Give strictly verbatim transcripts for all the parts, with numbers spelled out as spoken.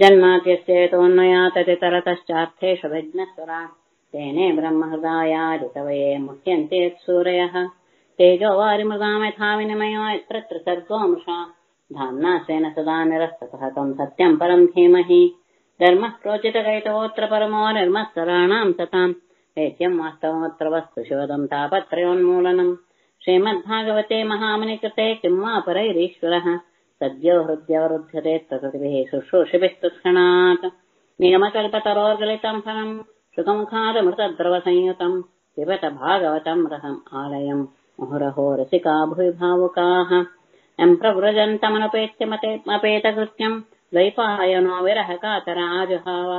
जन्मात्यस्येतोऽन्वया तदितरतश्चार्थेषु तेने ब्रह्महृदाया ऋतवये मुह्यन्ते सूरयः तेजो वारिमृगां यथा विनिमयो यत्र सर्गो मृषा धाम्ना स्वेन सदा निरस्ततः तं सत्यं परं धीमहि धर्मः प्रोचितगैतवोऽत्र परमो निर्मत्सराणां सतां वेद्यं वास्तवमत्र वस्तु शोधं तापत्रयोन्मूलनं श्रीमद्भागवते महामुनिकृते किं वा परैरीश्वरः सद्यो हृद्यवरुध्यते प्रकृतिभिः शुश्रूषिभिः तुष्णात् निगमकल्पतरोर्गलितं फलं श्रुतमुखादमृतद्रवसंयुतं पिबत भागवतं रहम् आलयं मुहुरहो रसिका भुवि भावुकाः यं प्रव्रजन्तमनुपेत्यमपेतकृत्यं द्वैपायनो विरह कातराजुहाव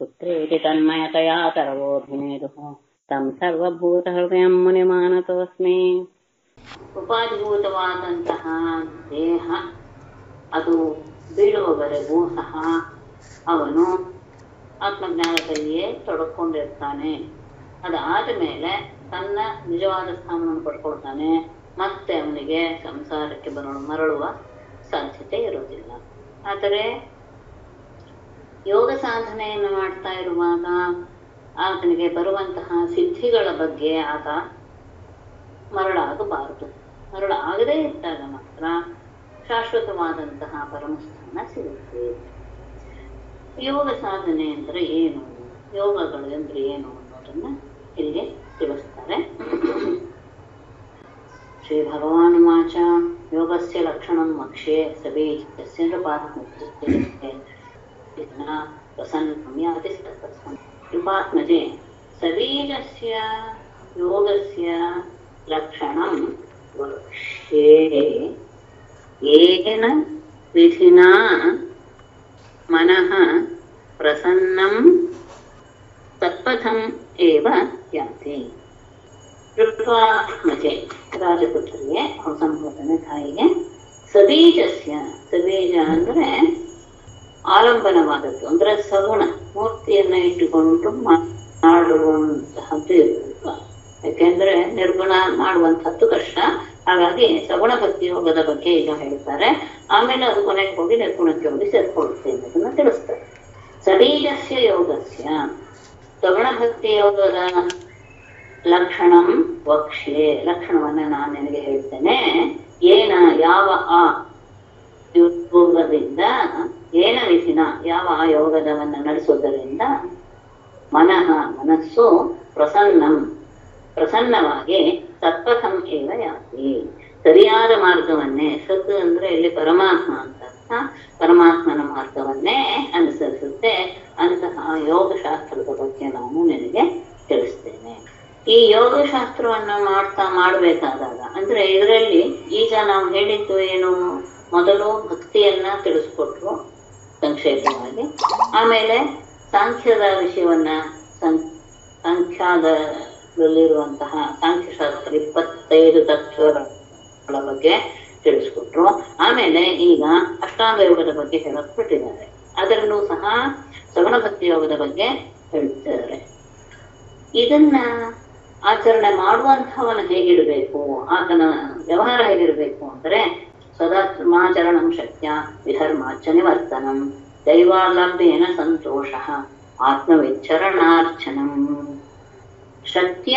पुत्रेति तन्मयतया तरवोऽभिनेदुः तं सर्वभूतहृदयं मुनिमानतोऽस्मि उपाधिभूतवाದಂತಹ ದೇಹ ಅದು ಬೀಳುವವರೆಗೂ ಸಹ ಅವನು ಆತ್ಮಜ್ಞಾನದಲ್ಲಿಯೇ ತೊಡಕೊಂಡಿರ್ತಾನೆ. ಅದಾದ ಮೇಲೆ ತನ್ನ ನಿಜವಾದ ಸ್ಥಾನವನ್ನು ಪಡ್ಕೊಳ್ತಾನೆ. ಮತ್ತೆ ಅವನಿಗೆ ಸಂಸಾರಕ್ಕೆ ಬರಲು ಮರಳುವ ಸಾಧ್ಯತೆ ಇರುವುದಿಲ್ಲ. ಆದರೆ ಯೋಗ ಸಾಧನೆಯನ್ನು ಮಾಡ್ತಾ ಇರುವಾಗ ಆತನಿಗೆ ಬರುವಂತಹ ಸಿದ್ಧಿಗಳ ಬಗ್ಗೆ ಆತ ಮರಳಾಗಬಾರದು. ಮರಳಾಗದೇ ಇದ್ದಾಗ ಮಾತ್ರ ಶಾಶ್ವತವಾದಂತಹ ಪರಮಸ್ಥಾನ ಸಿಗುತ್ತೆ. ಯೋಗ ಸಾಧನೆ ಅಂದ್ರೆ ಏನು, ಯೋಗಗಳು ಅಂದ್ರೆ ಏನು ಅನ್ನೋದನ್ನ ಇಲ್ಲಿ ತಿಳಿಸ್ತಾರೆ. ಶ್ರೀ ಭಗವಾನ್ ವಾಚ ಯೋಗಸ್ಯ ಲಕ್ಷಣಂ ಮಕ್ಷೇ ಸಭೆ ತಸ್ಯ ನೃಪಾತ್ಮಜೆ ಸಬೀಜಸ್ಯ ಯೋಗಸ್ಯ ಲಕ್ಷಣಂ ವಕ್ಷೇ ಏನ ವಿಧಿನಾ ಮನಃ ಪ್ರಸನ್ನಂ ತತ್ಪಥಂ ಏವ ಯಾತಿ. ಋತ್ವಾತ್ಮಜೆ ರಾಜಪುತ್ರಿಗೆ ಸಂಬೋಧನೆ ತಾಯಿಗೆ ಸಬೀಜಸ್ಯ ಸಬೀಜ ಅಂದ್ರೆ ಆಲಂಬನವಾದದ್ದು, ಅಂದ್ರೆ ಸಗುಣ ಮೂರ್ತಿಯನ್ನ ಇಟ್ಟುಕೊಂಡು ಮಾಡುವಂತಹದ್ದು ಇರಬೇಕು. ಯಾಕೆಂದ್ರೆ ನಿರ್ಗುಣ ಮಾಡುವಂತಹದ್ದು ಕಷ್ಟ. ಹಾಗಾಗಿ ಸಗುಣ ಭಕ್ತಿ ಯೋಗದ ಬಗ್ಗೆ ಈಗ ಹೇಳ್ತಾರೆ. ಆಮೇಲೆ ಅದು ಕೊನೆಗೆ ಹೋಗಿ ನಿರ್ಗುಣಕ್ಕೆ ಹೋಗಿ ಸೇರ್ಕೊಳ್ಳುತ್ತೆ ಅನ್ನೋದನ್ನ ತಿಳಿಸ್ತಾರೆ. ಸಬೀಜಸ್ಯ ಯೋಗಸ್ಯ ಸಗುಣ ಭಕ್ತಿ ಯೋಗದ ಲಕ್ಷಣಂ ವಕ್ಷೆ ಲಕ್ಷಣವನ್ನ ನಾನು ನಿನಗೆ ಹೇಳ್ತೇನೆ. ಏನ ಯಾವ ಆ ಯೋಗದಿಂದ ಏನ ವಿಧಿನ ಯಾವ ಆ ಯೋಗದವನ್ನ ನಡೆಸುವುದರಿಂದ ಮನಃ ಮನಸ್ಸು ಪ್ರಸನ್ನಂ ಪ್ರಸನ್ನವಾಗಿ ತತ್ಪಥಂ ಏವ ಯಾತಿ ಸರಿಯಾದ ಮಾರ್ಗವನ್ನೇ ಸತ್ ಅಂದ್ರೆ ಇಲ್ಲಿ ಪರಮಾತ್ಮ ಅಂತ ಪರಮಾತ್ಮನ ಮಾರ್ಗವನ್ನೇ ಅನುಸರಿಸುತ್ತೆ. ಅಂತಹ ಯೋಗಶಾಸ್ತ್ರದ ಬಗ್ಗೆ ನಾನು ನಿನಗೆ ತಿಳಿಸ್ತೇನೆ. ಈ ಯೋಗಶಾಸ್ತ್ರವನ್ನು ಮಾಡ್ತಾ ಮಾಡ್ಬೇಕಾದಾಗ ಅಂದ್ರೆ ಇದರಲ್ಲಿ ಈಗ ನಾವು ಹೇಳಿದ್ದು ಏನು, ಮೊದಲು ಭಕ್ತಿಯನ್ನ ತಿಳಿಸ್ಕೊಟ್ರು ಸಂಕ್ಷೇಪವಾಗಿ. ಆಮೇಲೆ ಸಾಂಖ್ಯದ ವಿಷಯವನ್ನ ಸಂಖ್ಯಾದಲ್ಲಿರುವಂತಹ ಸಾಂಖ್ಯಶಾಸ್ತ್ರ ಇಪ್ಪತ್ತೈದು ತತ್ವಗಳ ಬಗ್ಗೆ ತಿಳಿಸ್ಕೊಟ್ರು. ಆಮೇಲೆ ಈಗ ಅಷ್ಟಾಂಗ ಯೋಗದ ಬಗ್ಗೆ ಹೇಳಕ್ ಬಿಟ್ಟಿದ್ದಾರೆ. ಅದರಲ್ಲೂ ಸಹ ಸಗುಣ ಭಕ್ತಿ ಯೋಗದ ಬಗ್ಗೆ ಹೇಳ್ತಿದ್ದಾರೆ. ಇದನ್ನ ಆಚರಣೆ ಮಾಡುವಂತಹವನ ಹೇಗಿರ್ಬೇಕು, ಆತನ ವ್ಯವಹಾರ ಹೇಗಿರ್ಬೇಕು ಅಂದ್ರೆ ಸದಾ ಧರ್ಮಾಚರಣಂ ಶಕ್ಯ ವಿಧರ್ಮಾಚ ನಿವರ್ತನಂ ದೈವಾಲಂಬೇನ ಸಂತೋಷ ಆತ್ಮವಿಚರಣಾರ್ಚನಂ ಶಕ್ಯ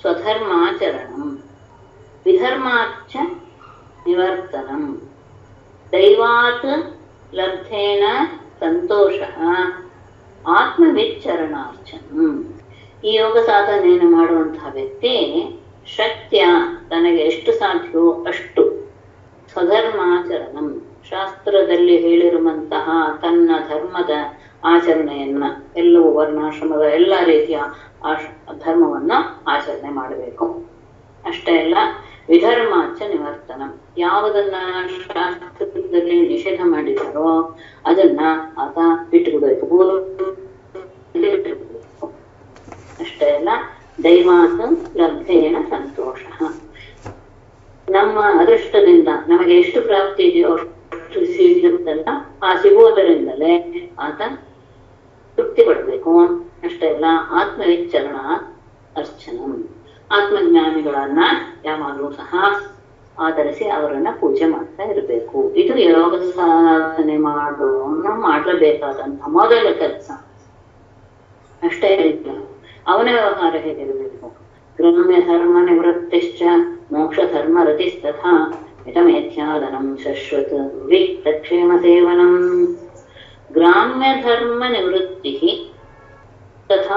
ಸ್ವಧರ್ಮಾಚರಣಂ ವಿಧರ್ಮಾಚ ನಿವರ್ತನಂ ದೈವಾತ್ ಲಬ್ಧೇನ ಸಂತೋಷ ಆತ್ಮವಿಚರಣಾರ್ಚನಂ. ಈ ಯೋಗ ಸಾಧನೆಯನ್ನು ಮಾಡುವಂತಹ ವ್ಯಕ್ತಿ ಶಕ್ತಿಯ ತನಗೆ ಎಷ್ಟು ಸಾಧ್ಯವೋ ಅಷ್ಟು ಸ್ವಧರ್ಮಾಚರಣಂ ಶಾಸ್ತ್ರದಲ್ಲಿ ಹೇಳಿರುವಂತಹ ತನ್ನ ಧರ್ಮದ ಆಚರಣೆಯನ್ನ, ಎಲ್ಲವೂ ವರ್ಣಾಶ್ರಮದ ಎಲ್ಲ ರೀತಿಯ ಧರ್ಮವನ್ನ ಆಚರಣೆ ಮಾಡಬೇಕು. ಅಷ್ಟೇ ಅಲ್ಲ, ವಿಧರ್ಮಾಚ ನಿವರ್ತನಂ ಯಾವುದನ್ನ ಶಾಸ್ತ್ರದಲ್ಲಿ ನಿಷೇಧ ಮಾಡಿದಾರೋ ಅದನ್ನ ಆತ ಬಿಟ್ಟುಬಿಡಬೇಕು, ಬಿಟ್ಟುಬಿಡಬೇಕು. ಅಷ್ಟೇ ಅಲ್ಲ, ದೈವಾತ್ ಲಬ್ಧೇನ ಸಂತೋಷ ನಮ್ಮ ಅದೃಷ್ಟದಿಂದ ನಮಗೆ ಎಷ್ಟು ಪ್ರಾಪ್ತಿ ಇದೆಯೋ ಅಷ್ಟು ಸಿಗುತ್ತಲ್ಲ, ಆ ಸಿಗುವುದರಿಂದಲೇ ಆತ ತೃಪ್ತಿ ಪಡಬೇಕು. ಅಷ್ಟೇ ಅಲ್ಲ, ಆತ್ಮವಿಚರಣ ಅರ್ಚನ ಆತ್ಮಜ್ಞಾನಿಗಳನ್ನ ಯಾವಾಗಲೂ ಸಹ ಆಧರಿಸಿ ಅವರನ್ನು ಪೂಜೆ ಮಾಡ್ತಾ ಇರಬೇಕು. ಇದು ಯೋಗ ಸಾಧನೆ ಮಾಡೋಣ ಮಾಡಲೇಬೇಕಾದಂತ ಮೊದಲ ಕೆಲಸ. ಅಷ್ಟೇ ಇಲ್ಲ, ಅವನ ವ್ಯವಹಾರ ಹೇಗಿರಬೇಕು? ಗೃಹಮೇ ಧರ್ಮ ನಿವೃತ್ತಿಶ್ಚ ಮೋಕ್ಷ ಧರ್ಮ ರತಿಸ್ತಥಾ ಹಿತಮೇಧ್ಯಾದನಂ ಶಶ್ವತ್ ವಿತ್ತಕ್ಷೇಮ ಸೇವನಂ. ग्राम्य धर्म निवृत्तिः तथा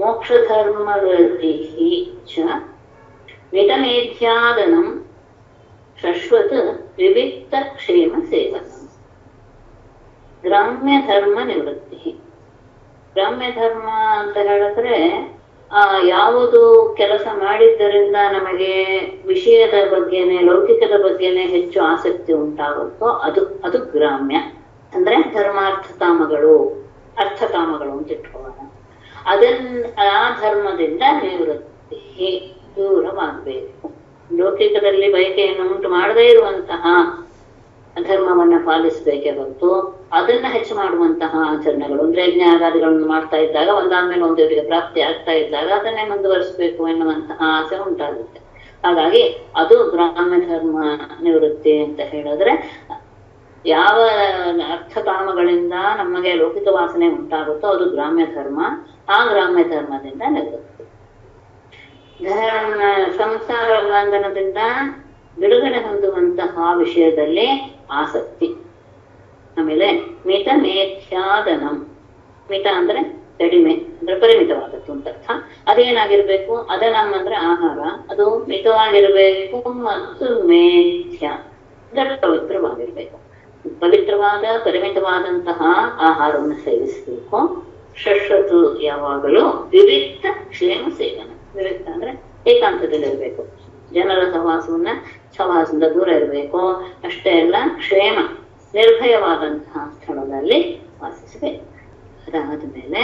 मोक्ष धर्म वृत्तिः च वितमेध्यादनं शश्वत विविक्त क्षेम सेवनम्. ग्राम्य धर्म निवृत्तिः, ग्राम्य धर्म ಅಂತ ಹೇಳಿದ್ರೆ ಯಾವುದು ಕೆಲಸ ಮಾಡಿದ್ದರಿಂದ ನಮಗೆ ವಿಷಯದ ಬಗ್ಗೆನೇ ಲೌಕಿಕದ ಬಗ್ಗೆನೇ ಹೆಚ್ಚು ಆಸಕ್ತಿ ಉಂಟಾಗುತ್ತೋ ಅದು ಅದು ಗ್ರಾಮ್ಯ ಅಂದ್ರೆ ಧರ್ಮಾರ್ಥಕಾಮಗಳು ಅರ್ಥಕಾಮಗಳು ಅಂತ ಇಟ್ಕೊಳ್ಳೋಣ. ಅದನ್ನ ಆ ಧರ್ಮದಿಂದ ನಿವೃತ್ತಿ ದೂರವಾಗಬೇಕು. ಲೌಕಿಕದಲ್ಲಿ ಬಯಕೆಯನ್ನು ಉಂಟು ಮಾಡದೇ ಇರುವಂತಹ ಧರ್ಮವನ್ನ ಪಾಲಿಸಬೇಕೇ ಬಂತು, ಅದನ್ನ ಹೆಚ್ಚು ಮಾಡುವಂತಹ ಆಚರಣೆಗಳು ಅಂದ್ರೆ ಯಜ್ಞಾಗಾದಿಗಳನ್ನು ಮಾಡ್ತಾ ಇದ್ದಾಗ ಒಂದಾದ್ಮೇಲೆ ಒಂದು ಇವರಿಗೆ ಪ್ರಾಪ್ತಿ ಆಗ್ತಾ ಇದ್ದಾಗ ಅದನ್ನೇ ಮುಂದುವರಿಸಬೇಕು ಎನ್ನುವಂತಹ ಆಸೆ ಉಂಟಾಗುತ್ತೆ. ಹಾಗಾಗಿ ಅದು ಗ್ರಾಮ್ಯ ಧರ್ಮ ನಿವೃತ್ತಿ ಅಂತ ಹೇಳಿದ್ರೆ ಯಾವ ಅರ್ಥಕಾಮಗಳಿಂದ ನಮಗೆ ಲೌಕಿಕ ವಾಸನೆ ಉಂಟಾಗುತ್ತೋ ಅದು ಗ್ರಾಮ್ಯ ಧರ್ಮ. ಆ ಗ್ರಾಮ್ಯ ಧರ್ಮದಿಂದ ನಿವೃತ್ತಿ, ಧರ್ಮ ಸಂಸಾರ ಉಲ್ಲಂಘನದಿಂದ ಬಿಡುಗಡೆ ಹೊಂದುವಂತಹ ವಿಷಯದಲ್ಲಿ ಆಸಕ್ತಿ. ಆಮೇಲೆ ಮಿತ ಮೇಖ್ಯಾದನಂ, ಮಿತ ಅಂದ್ರೆ ಕಡಿಮೆ ಅಂದ್ರೆ ಪರಿಮಿತವಾದದ್ದು ಅಂತ ಅರ್ಥ. ಅದೇನಾಗಿರ್ಬೇಕು? ಅದನಂ ಅಂದ್ರೆ ಆಹಾರ, ಅದು ಮಿತವಾಗಿರ್ಬೇಕು ಮತ್ತು ಮೇಖ್ಯ ಅಂದ್ರೆ ಪವಿತ್ರವಾಗಿರ್ಬೇಕು. ಪವಿತ್ರವಾದ ಪರಿಮಿತವಾದಂತಹ ಆಹಾರವನ್ನು ಸೇವಿಸಬೇಕು. ಶಶ್ವತು ಯಾವಾಗಲೂ ವಿವಿಕ್ತ ಕ್ಷೇಮ ಸೇವನ. ವಿವಿಕ್ತ ಅಂದ್ರೆ ಏಕಾಂತದಲ್ಲಿರ್ಬೇಕು, ಜನರ ಸಹವಾಸವನ್ನ ಸಹವಾಸದಿಂದ ದೂರ ಇರಬೇಕು. ಅಷ್ಟೇ ಅಲ್ಲ, ಕ್ಷೇಮ ನಿರ್ಭಯವಾದಂತಹ ಸ್ಥಳದಲ್ಲಿ ವಾಸಿಸಬೇಕು. ಅದಾದ ಮೇಲೆ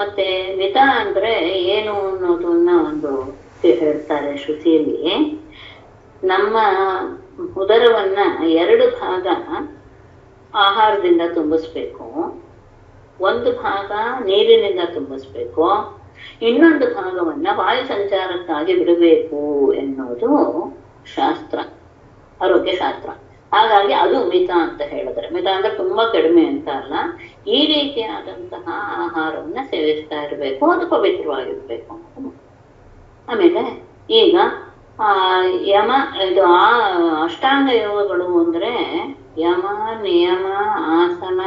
ಮತ್ತೆ ಮಿತ ಅಂದ್ರೆ ಏನು ಅನ್ನೋದನ್ನ ಒಂದು ಹೇಳ್ತಾರೆ ಶ್ರುತಿಯಲ್ಲಿ. ನಮ್ಮ ಉದರವನ್ನ ಎರಡು ಭಾಗ ಆಹಾರದಿಂದ ತುಂಬಿಸ್ಬೇಕು, ಒಂದು ಭಾಗ ನೀರಿನಿಂದ ತುಂಬಿಸ್ಬೇಕು, ಇನ್ನೊಂದು ಭಾಗವನ್ನ ವಾಯು ಸಂಚಾರಕ್ಕಾಗಿ ಬಿಡಬೇಕು ಎನ್ನುವುದು ಶಾಸ್ತ್ರ, ಆರೋಗ್ಯ ಶಾಸ್ತ್ರ. ಹಾಗಾಗಿ ಅದು ಮಿತ ಅಂತ ಹೇಳಿದ್ರೆ, ಮಿತ ಅಂದ್ರೆ ತುಂಬಾ ಕಡಿಮೆ ಅಂತ ಅಲ್ಲ. ಈ ರೀತಿಯಾದಂತಹ ಆಹಾರವನ್ನ ಸೇವಿಸ್ತಾ ಇರಬೇಕು, ಅದು ಪವಿತ್ರವಾಗಿರ್ಬೇಕು. ಆಮೇಲೆ ಈಗ ಆ ಯಮ ಇದು ಆ ಅಷ್ಟಾಂಗ ಯೋಗಗಳು ಅಂದ್ರೆ ಯಮ, ನಿಯಮ, ಆಸನ,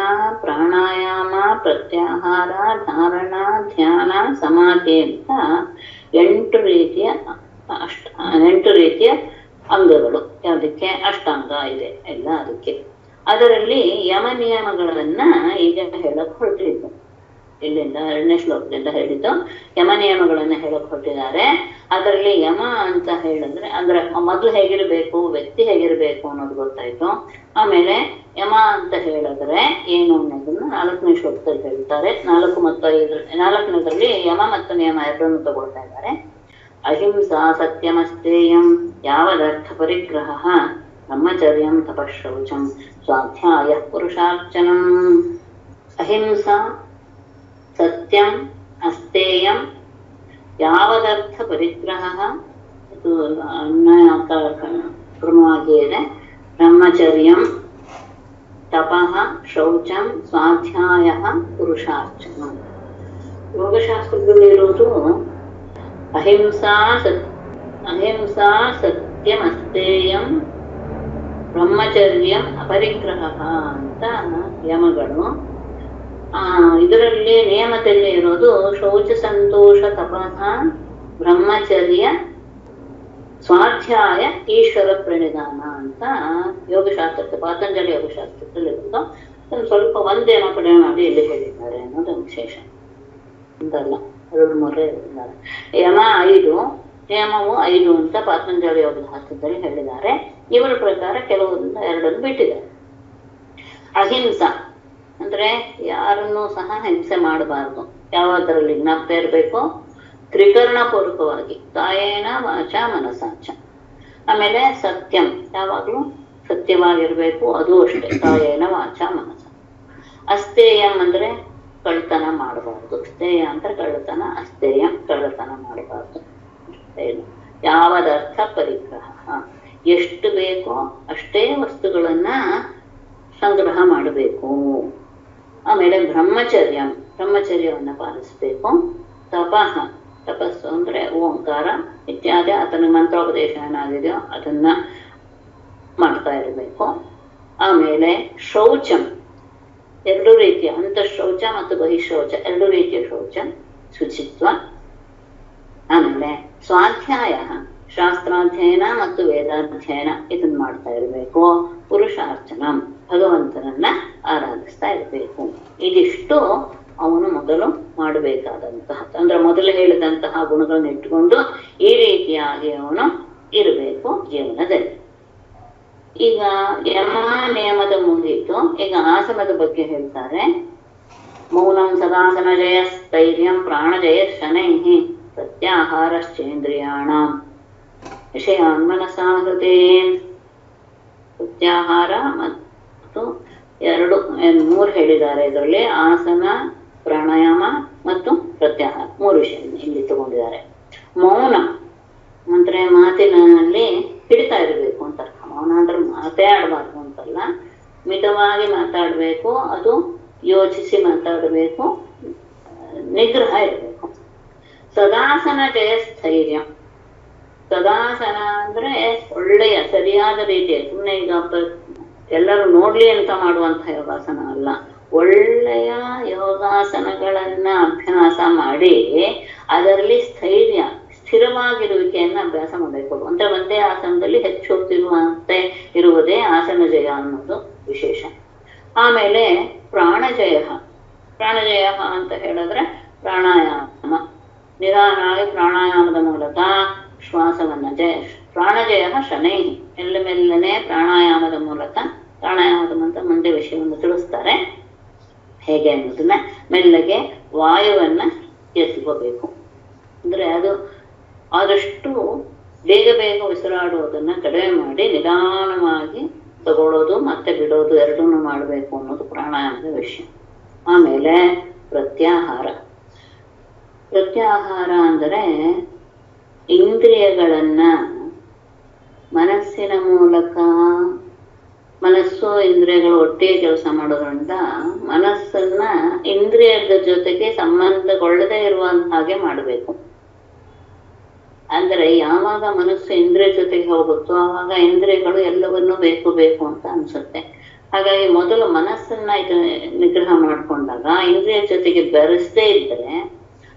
ಪ್ರಾಣಾಯಾಮ, ಪ್ರತ್ಯಾಹಾರ, ಧಾರಣ, ಧ್ಯಾನ, ಸಮಾಧಿ ಅಂತ ಎಂಟು ರೀತಿಯ ಅಷ್ಟ ಎಂಟು ರೀತಿಯ ಅಂಗಗಳು. ಯಾವುದಕ್ಕೆ? ಅಷ್ಟಾಂಗ ಇದೆ ಎಲ್ಲ ಅದಕ್ಕೆ. ಅದರಲ್ಲಿ ಯಮ ನಿಯಮಗಳನ್ನ ಈಗ ಹೇಳಕ್ ಹೊರಟಿದ್ದು, ಇಲ್ಲಿಂದ ಎರಡನೇ ಶ್ಲೋಕದಿಂದ ಹೇಳಿದ್ದು ಯಮ ನಿಯಮಗಳನ್ನ ಹೇಳಕ್ ಹೊರಟಿದ್ದಾರೆ. ಅದರಲ್ಲಿ ಯಮ ಅಂತ ಹೇಳಿದ್ರೆ ಅಂದ್ರೆ ಮೊದಲು ಹೇಗಿರ್ಬೇಕು, ವ್ಯಕ್ತಿ ಹೇಗಿರ್ಬೇಕು ಅನ್ನೋದು ಗೊತ್ತಾಯ್ತು. ಆಮೇಲೆ ಯಮ ಅಂತ ಹೇಳಿದ್ರೆ ಏನು ಅನ್ನೋದನ್ನ ನಾಲ್ಕನೇ ಶ್ಲೋಕದಲ್ಲಿ ಹೇಳ್ತಾರೆ. ನಾಲ್ಕು ಮತ್ತು ಐದು ನಾಲ್ಕನೇದಲ್ಲಿ ಯಮ ಮತ್ತು ನಿಯಮ ಎರಡನ್ನು ತಗೊಳ್ತಾ ಇದ್ದಾರೆ. ಅಹಿಂಸಾ ಸತ್ಯಮಸ್ತೇಯಂ ಯಾವದರ್ಥ ಪರಿಗ್ರಹ ಬ್ರಹ್ಮಚರ್ಯಂ ತಪಶ್ಶೌಚಂ ಸ್ವಾಧ್ಯಾಯ ಪುರುಷಾರ್ಚನಂ. ಅಹಿಂಸಾ ಸತ್ಯಂ ಅಸ್ತೇಯಂ ಯಾವದರ್ಥ ಪರಿಗ್ರಹ, ಇದು ಅನ್ನ ಇದೆ. ಬ್ರಹ್ಮಚರ್ಯಂ ತಪಃ ಶೌಚಂ ಸ್ವಾಧ್ಯಾಯ ಪುರುಷಾರ್ಚನ. ಯೋಗಶಾಸ್ತ್ರದಲ್ಲಿರೋದು ಅಹಿಂಸಾ ಸತ್ ಅಹಿಂಸಾ ಸತ್ಯಮಸ್ತೇಯಂ ಬ್ರಹ್ಮಚರ್ಯಂ ಅಪರಿಗ್ರಹ ಅಂತ ಯಮಗಳು. ಆ ಇದರಲ್ಲಿ ನಿಯಮದಲ್ಲಿ ಇರೋದು ಶೌಚ ಸಂತೋಷ ತಪಃ ಬ್ರಹ್ಮಚರ್ಯ ಸ್ವಾಧ್ಯಾಯ ಈಶ್ವರ ಪ್ರಣಿಧಾನ ಅಂತ ಯೋಗಶಾಸ್ತ್ರಕ್ಕೆ, ಪತಂಜಲಿ ಯೋಗಶಾಸ್ತ್ರದಲ್ಲಿ ಇರೋದು. ಅದನ್ನು ಸ್ವಲ್ಪ ಒಂದೇನೋ ಕಡಿಮೆ ಮಾಡಿ ಇಲ್ಲಿ ಹೇಳಿದ್ದಾರೆ ಅನ್ನೋದು ವಿಶೇಷ. ಅಂತಲ್ಲ, ಎರಡು ಮೂರೇ ಹೇಳಿದ್ದಾರೆ. ಯಮ ಐದು, ನಿಯಮವು ಐದು ಅಂತ ಪತಂಜಲಿ ಯೋಗಶಾಸ್ತ್ರದಲ್ಲಿ ಹೇಳಿದ್ದಾರೆ. ಇವರ ಪ್ರಕಾರ ಕೆಲವೊಂದು ಎರಡನ್ನು ಬಿಟ್ಟಿದ್ದಾರೆ. ಅಹಿಂಸಾ ಅಂದ್ರೆ ಯಾರನ್ನೂ ಸಹ ಹಿಂಸೆ ಮಾಡಬಾರ್ದು, ಯಾವ್ದರಲ್ಲಿ ಜ್ಞಾಪಕ ಇರಬೇಕು? ತ್ರಿಕರಣ ಪೂರ್ವಕವಾಗಿ, ಕಾಯೇನ ವಾಚ ಮನಸಾಚ. ಆಮೇಲೆ ಸತ್ಯಂ, ಯಾವಾಗ್ಲೂ ಸತ್ಯವಾಗಿರ್ಬೇಕು, ಅದು ಅಷ್ಟೇ, ಕಾಯೇನ ವಾಚ ಮನಸ. ಅಸ್ತೇಯಂ ಅಂದ್ರೆ ಕಳ್ಳತನ ಮಾಡಬಾರ್ದು, ಸ್ಥೇಯ ಅಂದ್ರೆ ಕಳ್ಳತನ, ಅಸ್ತೇಯಂ ಕಳ್ಳತನ ಮಾಡಬಾರ್ದು. ಯಾವದರ್ಥ ಪರಿಗ್ರಹ, ಎಷ್ಟು ಆಮೇಲೆ ಬ್ರಹ್ಮಚರ್ಯ ಬ್ರಹ್ಮಚರ್ಯವನ್ನು ಪಾಲಿಸಬೇಕು. ತಪಃ ತಪಸ್ಸು ಅಂದರೆ ಓಂಕಾರ ಇತ್ಯಾದಿ ಆತನ ಮಂತ್ರೋಪದೇಶ ಏನಾಗಿದೆಯೋ ಅದನ್ನ ಮಾಡ್ತಾ ಇರಬೇಕು. ಆಮೇಲೆ ಶೌಚಂ, ಎರಡು ರೀತಿಯ ಅಂತಃಶೌಚ ಮತ್ತು ಬಹಿಶೌಚ, ಎರಡು ರೀತಿಯ ಶೌಚ, ಶುಚಿತ್ವ. ಆಮೇಲೆ ಸ್ವಾಧ್ಯಾಯ, ಶಾಸ್ತ್ರಾಧ್ಯಯನ ಮತ್ತು ವೇದಾಧ್ಯಯನ ಇದನ್ನ ಮಾಡ್ತಾ ಇರಬೇಕು. ಪುರುಷಾರ್ಚನ, ಭಗವಂತನನ್ನ ಆರಾಧಿಸ್ತಾ ಇರಬೇಕು. ಇದಿಷ್ಟು ಅವನು ಮೊದಲು ಮಾಡಬೇಕಾದಂತಹ ಅಂದ್ರೆ ಮೊದಲು ಹೇಳಿದಂತಹ ಗುಣಗಳನ್ನು ಇಟ್ಟುಕೊಂಡು ಈ ರೀತಿಯಾಗಿ ಅವನು ಇರಬೇಕು ಜೀವನದಲ್ಲಿ. ಈಗ ಯಮ ನಿಯಮದ ಮುಗಿಯಿತು. ಈಗ ಆಸನದ ಬಗ್ಗೆ ಹೇಳ್ತಾರೆ. ಮೌನಂ ಸದಾಸನ ಜಯ ಸ್ಥೈರ್ಯಂ ಪ್ರಾಣ ಜಯ ಶನೈಹಿ ಪ್ರತ್ಯಾಹಾರಶ್ಚೇಂದ್ರಿಯಾಣಾಂ ವಿಷಯಾನ್ ಮನಸಾ ಹೃದೇ. ಪ್ರತ್ಯಾಹಾರ ಮತ್ತು ಎರಡು ಮೂರು ಹೇಳಿದ್ದಾರೆ ಇದರಲ್ಲಿ, ಆಸನ, ಪ್ರಾಣಾಯಾಮ ಮತ್ತು ಪ್ರತ್ಯಾಹಾರ ಮೂರು ವಿಷಯ ಇಲ್ಲಿ ತಗೊಂಡಿದ್ದಾರೆ. ಮೌನ ಅಂದ್ರೆ ಮಾತಿನಲ್ಲಿ ಹಿಡಿತಾ ಇರಬೇಕು ಅಂತ ಅರ್ಥ. ಮೌನ ಅಂದ್ರೆ ಮಾತೇ ಆಡಬಾರ್ದು ಅಂತಲ್ಲ, ಮಿತವಾಗಿ ಮಾತಾಡಬೇಕು, ಅದು ಯೋಚಿಸಿ ಮಾತಾಡಬೇಕು, ನಿಗ್ರಹ ಇರಬೇಕು. ಸದಾಸನ ಜಯ ಸ್ಥೈರ್ಯ. ಸದಾಸನ ಅಂದ್ರೆ ಒಳ್ಳೆಯ ಸರಿಯಾದ ರೀತಿಯ, ಸುಮ್ಮನೆ ಈಗ ಎಲ್ಲರೂ ನೋಡ್ಲಿ ಅಂತ ಮಾಡುವಂತಹ ಯೋಗಾಸನ ಅಲ್ಲ, ಒಳ್ಳೆಯ ಯೋಗಾಸನಗಳನ್ನ ಅಭ್ಯಾಸ ಮಾಡಿ ಅದರಲ್ಲಿ ಸ್ಥೈರ್ಯ ಸ್ಥಿರವಾಗಿರುವಿಕೆಯನ್ನ ಅಭ್ಯಾಸ ಮಾಡಬೇಕು. ಅಂದ್ರೆ ಒಂದೇ ಆಸನದಲ್ಲಿ ಹೆಚ್ಚು ಹೋಗ್ತಿರುವಂತೆ ಇರುವುದೇ ಆಸನ ಜಯ ಅನ್ನೋದು ವಿಶೇಷ. ಆಮೇಲೆ ಪ್ರಾಣಜಯ. ಪ್ರಾಣಜಯ ಅಂತ ಹೇಳಿದ್ರೆ ಪ್ರಾಣಾಯಾಮ, ನಿಧಾನವಾಗಿ ಪ್ರಾಣಾಯಾಮದ ಮೂಲಕ ಶ್ವಾಸವನ್ನ ಜಯ ಪ್ರಾಣಜಯ ಶನೈ ಎಲ್ಲ ಮೆಲ್ಲನೆ ಪ್ರಾಣಾಯಾಮದ ಮೂಲಕ, ಪ್ರಾಣಾಯಾಮದ ಮೂಲಕ ಮುಂದೆ ವಿಷಯವನ್ನು ತಿಳಿಸ್ತಾರೆ ಹೇಗೆ ಅನ್ನೋದನ್ನ. ಮೆಲ್ಲಗೆ ವಾಯುವನ್ನ ಎತ್ಕೋಬೇಕು, ಅಂದ್ರೆ ಅದು ಆದಷ್ಟು ಬೇಗ ಬೇಗ ಉಸಿರಾಡುವುದನ್ನ ಕಡಿಮೆ ಮಾಡಿ ನಿಧಾನವಾಗಿ ತಗೊಳ್ಳೋದು ಮತ್ತೆ ಬಿಡೋದು ಎರಡನ್ನೂ ಮಾಡಬೇಕು ಅನ್ನೋದು ಪ್ರಾಣಾಯಾಮದ ವಿಷಯ. ಆಮೇಲೆ ಪ್ರತ್ಯಾಹಾರ. ಪ್ರತ್ಯಾಹಾರ ಅಂದರೆ ಇಂದ್ರಿಯಗಳನ್ನ ಮನಸ್ಸಿನ ಮೂಲಕ, ಮನಸ್ಸು ಇಂದ್ರಿಯಗಳು ಒಟ್ಟಿಗೆ ಕೆಲಸ ಮಾಡೋದ್ರಿಂದ ಮನಸ್ಸನ್ನ ಇಂದ್ರಿಯದ ಜೊತೆಗೆ ಸಂಬಂಧಗೊಳ್ಳದೆ ಇರುವಂತ ಹಾಗೆ ಮಾಡಬೇಕು. ಅಂದ್ರೆ ಯಾವಾಗ ಮನಸ್ಸು ಇಂದ್ರಿಯ ಜೊತೆಗೆ ಹೋಗುತ್ತೋ ಆವಾಗ ಇಂದ್ರಿಯಗಳು ಎಲ್ಲವನ್ನೂ ಬೇಕು ಬೇಕು ಅಂತ ಅನ್ಸುತ್ತೆ. ಹಾಗಾಗಿ ಮೊದಲು ಮನಸ್ಸನ್ನ ಇದು ನಿಗ್ರಹ ಮಾಡ್ಕೊಂಡಾಗ ಇಂದ್ರಿಯ ಜೊತೆಗೆ ಬೆರೆಸದೇ ಇದ್ರೆ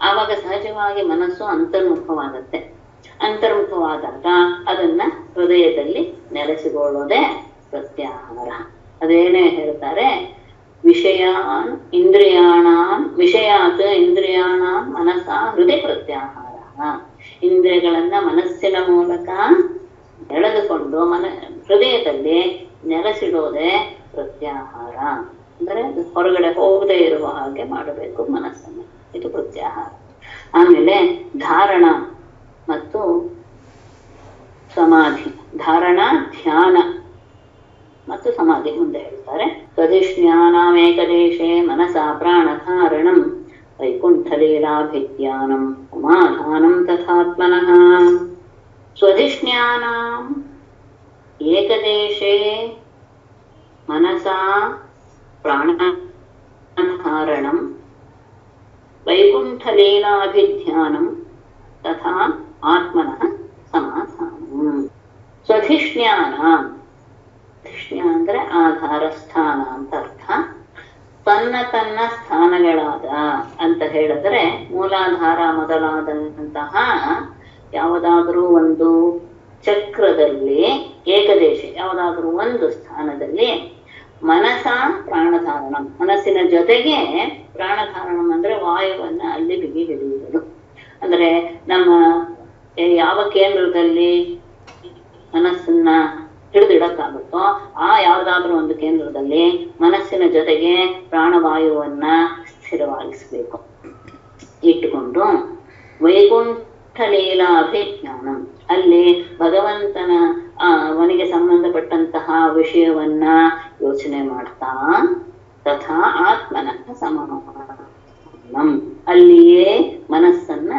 ಆವಾಗ ಸಹಜವಾಗಿ ಮನಸ್ಸು ಅಂತರ್ಮುಖವಾಗತ್ತೆ. ಅಂತರ್ಮುಖವಾದಾಗ ಅದನ್ನ ಹೃದಯದಲ್ಲಿ ನೆಲೆಸಿಕೊಳ್ಳೋದೇ ಪ್ರತ್ಯಾಹಾರ. ಅದೇನೇ ಹೇಳ್ತಾರೆ, ವಿಷಯಾನ್ ಇಂದ್ರಿಯಾಣಾಂ ವಿಷಯಾತ್ ಇಂದ್ರಿಯಾಣಾಂ ಮನಸಾ ಹೃದಯ ಪ್ರತ್ಯಾಹಾರ. ಇಂದ್ರಿಯಗಳನ್ನ ಮನಸ್ಸಿನ ಮೂಲಕ ಎಳೆದುಕೊಂಡು ಮನ ಹೃದಯದಲ್ಲಿ ನೆಲೆಸಿಡೋದೇ ಪ್ರತ್ಯಾಹಾರ. ಅಂದರೆ ಹೊರಗಡೆ ಹೋಗದೆ ಇರುವ ಹಾಗೆ ಮಾಡಬೇಕು ಮನಸ್ಸನ್ನು, ಇದು ಪ್ರತ್ಯಾಹಾರ. ಆಮೇಲೆ ಧಾರಣ ಮತ್ತು ಸಮಾಧಿ. ಧಾರಣ, ಧ್ಯಾನ ಮತ್ತು ಸಮಾಧಿ ಮುಂದೆ ಹೇಳ್ತಾರೆ. ತದಿಷ್ಣ್ಯಾನಾಮೇಕದೇಶೇ ಮನಸಾ ಪ್ರಾಣಧಾರಣಂ ವೈಕುಂಠಲೀಲಾಭಿಜ್ಞಾನಂ ಉಮಾಧಾನಂ ತಥಾತ್ಮನಃ. ಸ್ವಧಿಷ್ಣ್ಯಾನಾಂ ಏಕದೇಶೇ ಮನಸಾ ಪ್ರಾಣಧಾರಣಂ ವೈಕುಂಠಲೀಲಾಭಿಧ್ಯಾನಂ ತಥಾ ಆತ್ಮನಃ ಸಮಾಧಾನಂ. ಸ್ವಧಿಷ್ಣ್ಯಾನಾಂ ಧಿಷ್ಣ್ಯ ಅಂದ್ರೆ ಆಧಾರ ಸ್ಥಾನ ಅಂತ ಅರ್ಥ. ತನ್ನ ತನ್ನ ಸ್ಥಾನಗಳಾದ ಅಂತ ಹೇಳಿದ್ರೆ ಮೂಲಾಧಾರ ಮೊದಲಾದಂತಹ ಯಾವುದಾದ್ರೂ ಒಂದು ಚಕ್ರದಲ್ಲಿ ಏಕದೇಶ ಯಾವುದಾದ್ರೂ ಒಂದು ಸ್ಥಾನದಲ್ಲಿ ಮನಸ ಪ್ರಾಣಧಾರಣ, ಮನಸ್ಸಿನ ಜೊತೆಗೆ ಪ್ರಾಣಧಾರಣ ಅಂದ್ರೆ ವಾಯುವನ್ನ ಅಲ್ಲಿ ಬಿಗಿ ಹಿಡಿಯುವುದು. ಅಂದ್ರೆ ನಮ್ಮ ಯಾವ ಕೇಂದ್ರದಲ್ಲಿ ಮನಸ್ಸನ್ನ ಹಿಡಿದಿಡಕ್ಕಾಗುತ್ತೋ ಆ ಯಾವ್ದಾದ್ರೂ ಒಂದು ಕೇಂದ್ರದಲ್ಲಿ ಮನಸ್ಸಿನ ಜೊತೆಗೆ ಪ್ರಾಣವಾಯುವನ್ನ ಸ್ಥಿರವಾಗಿಸ್ಬೇಕು ಇಟ್ಟುಕೊಂಡು. ವೈಕುಂಠ ಲೀಲಾ ಅಭಿಜ್ಞಾನ, ಅಲ್ಲಿ ಭಗವಂತನ ಆ ಅವನಿಗೆ ಸಂಬಂಧಪಟ್ಟಂತಹ ವಿಷಯವನ್ನ ಯೋಚನೆ ಮಾಡ್ತಾ ತಥಾ ಆತ್ಮನಃ ಸಮಾಧಾನಂ, ಅಲ್ಲಿಯೇ ಮನಸ್ಸನ್ನ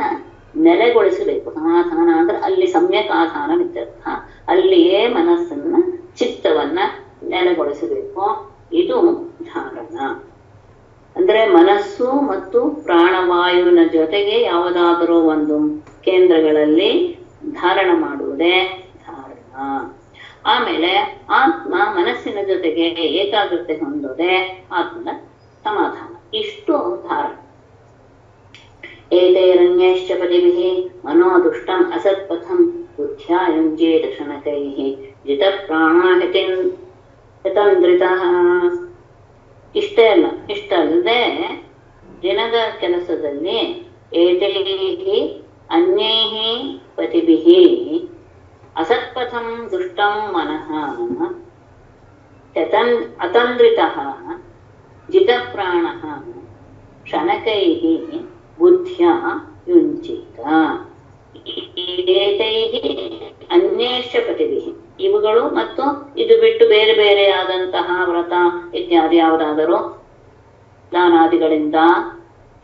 ನೆಲೆಗೊಳಿಸಬೇಕು. ಸಮಾಧಾನ ಅಂದ್ರೆ ಅಲ್ಲಿ ಸಮ್ಯಕ್ ಆಧಾನ ಇತ್ಯರ್ಥ, ಅಲ್ಲಿಯೇ ಮನಸ್ಸನ್ನ ಚಿತ್ತವನ್ನ ನೆಲೆಗೊಳಿಸಬೇಕು. ಇದು ಧಾರಣ. ಜೊತೆಗೆ ಯಾವುದಾದರೂ ಒಂದು ಕೇಂದ್ರಗಳಲ್ಲಿ ಧಾರಣ ಮಾಡುವುದೇ ಧಾರಣ. ಆಮೇಲೆ ಆತ್ಮ ಮನಸ್ಸಿನ ಜೊತೆಗೆ ಏಕಾಗ್ರತೆ ಹೊಂದೋದೆ ಆತ್ಮನ ಸಮಾಧಾನ. ಇಷ್ಟು ಧಾರಣ. ಏತೈರನ್ಯಶ್ಚ ಪದಿಭಿಃ ಮನೋ ದುಷ್ಟಂ ಅಸತ್ಪಥಂ ಬುದ್ಧ್ಯಾಯುಂಜೇತ ಶನಕೈಃ ಜಿತಪ್ರಾಣಾಹತಿನ್ ಯತಂದ್ರಿತಃ. ಇಷ್ಟೇ ಅಲ್ಲ, ಇಷ್ಟಲ್ಲದೆ ದಿನದ ಕೆಲಸದಲ್ಲಿ ಏತೈಹಿ ಅನ್ಯೈಹಿ ಪತಿಭಿಹಿ ಅಸತ್ಪಥಂ ದುಷ್ಟಂ ಮನಃ ಯತಂ ಅತಂದ್ರಿತಃ ಜಿತಪ್ರಾಣಃ ಶನಕೈಹಿ ಬುದ್ಧ್ಯಾ ಯುಂಚಿತ. ಏತೈಹಿ ಅನ್ಯೇಶ್ಚ ಪತಿಭಿಹಿ, ಇವುಗಳು ಮತ್ತು ಇದು ಬಿಟ್ಟು ಬೇರೆ ಬೇರೆಯಾದಂತಹ ವ್ರತ ಇತ್ಯಾದಿ ಯಾವುದಾದರೂ ದಾನಾದಿಗಳಿಂದ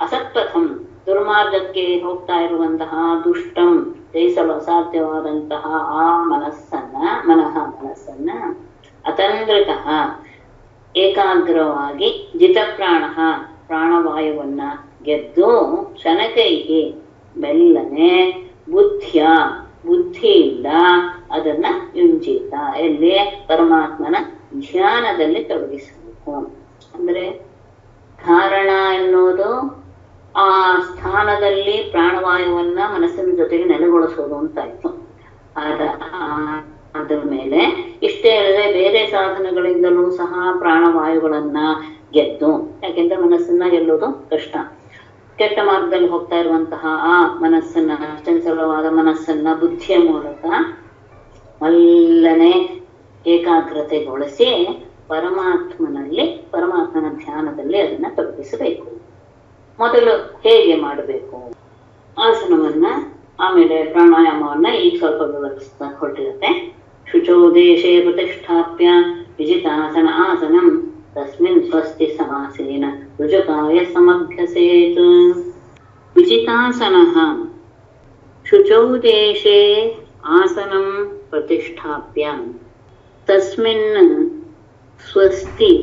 ಅಸತ್ಪಥಂ ದುರ್ಮಾರ್ಗಕ್ಕೆ ಹೋಗ್ತಾ ಇರುವಂತಹ ದುಷ್ಟಂ ಜಯಿಸಲು ಅಸಾಧ್ಯವಾದಂತಹ ಆ ಮನಸ್ಸನ್ನ ಮನಃ ಮನಸ್ಸನ್ನ ಅತಂದ್ರಿತಃ ಏಕಾಗ್ರವಾಗಿ ಜಿತಪ್ರಾಣ ಪ್ರಾಣವಾಯುವನ್ನ ಗೆದ್ದು ಶನಕೈಹಿ ಬೆಲ್ಲನೆ ಬುದ್ಧಿಯ ಬುದ್ಧಿಯಿಂದ ಅದನ್ನ ಯುಂಜಿತ ಎಲ್ಲಿ ಪರಮಾತ್ಮನ ಧ್ಯಾನದಲ್ಲಿ ತೊಡಗಿಸಬೇಕು. ಅಂದ್ರೆ ಧಾರಣ ಎನ್ನುವುದು ಆ ಸ್ಥಾನದಲ್ಲಿ ಪ್ರಾಣವಾಯುವನ್ನ ಮನಸ್ಸಿನ ಜೊತೆಗೆ ನೆಲೆಗೊಳಿಸೋದು ಅಂತ ಆಯ್ತು. ಅದ ಅದರ ಮೇಲೆ ಇಷ್ಟೇ ಅಲ್ಲದೆ ಬೇರೆ ಸಾಧನಗಳಿಂದಲೂ ಸಹ ಪ್ರಾಣವಾಯುಗಳನ್ನ ಗೆದ್ದು, ಯಾಕೆಂದ್ರೆ ಮನಸ್ಸನ್ನ ಗೆಲ್ಲೋದು ಕಷ್ಟ. ಕೆಟ್ಟ ಮಾರ್ಗದಲ್ಲಿ ಹೋಗ್ತಾ ಇರುವಂತಹ ಆ ಮನಸ್ಸನ್ನ ಚಂಚಲವಾದ ಮನಸ್ಸನ್ನ ಬುದ್ಧಿಯ ಮೂಲಕ ಮಲ್ಲನೆ ಏಕಾಗ್ರತೆಗೊಳಿಸಿ ಪರಮಾತ್ಮನಲ್ಲಿ ಪರಮಾತ್ಮನ ಧ್ಯಾನದಲ್ಲಿ ಅದನ್ನ ತೊಡಗಿಸಬೇಕು. ಮೊದಲು ಹೇಗೆ ಮಾಡಬೇಕು ಆಸನವನ್ನ, ಆಮೇಲೆ ಪ್ರಾಣಾಯಾಮವನ್ನ ಈಗ ಸ್ವಲ್ಪ ವಿವರಿಸ್ತಾ ಹೊರಟಿರುತ್ತೆ. ಶುಚೋ ದೇಶೇ ಪ್ರತಿಷ್ಠಾಪ್ಯ ವಿಜಿತಾಸನ ಆಸನಂ ತಸ್ಮಿನ್ ಸ್ವಸ್ತಿ ಸಮಾಸೀನ ರುಜುಕಾಯ ಸಮಭ್ಯಸೇತ್. ವಿಜಿತಾಸನಃ ಶುಚೌ ದೇಶೇ ಆಸನಂ ಪ್ರತಿಷ್ಠಾಪ್ಯ ತಸ್ಮಿನ್ ಸ್ವಸ್ತಿ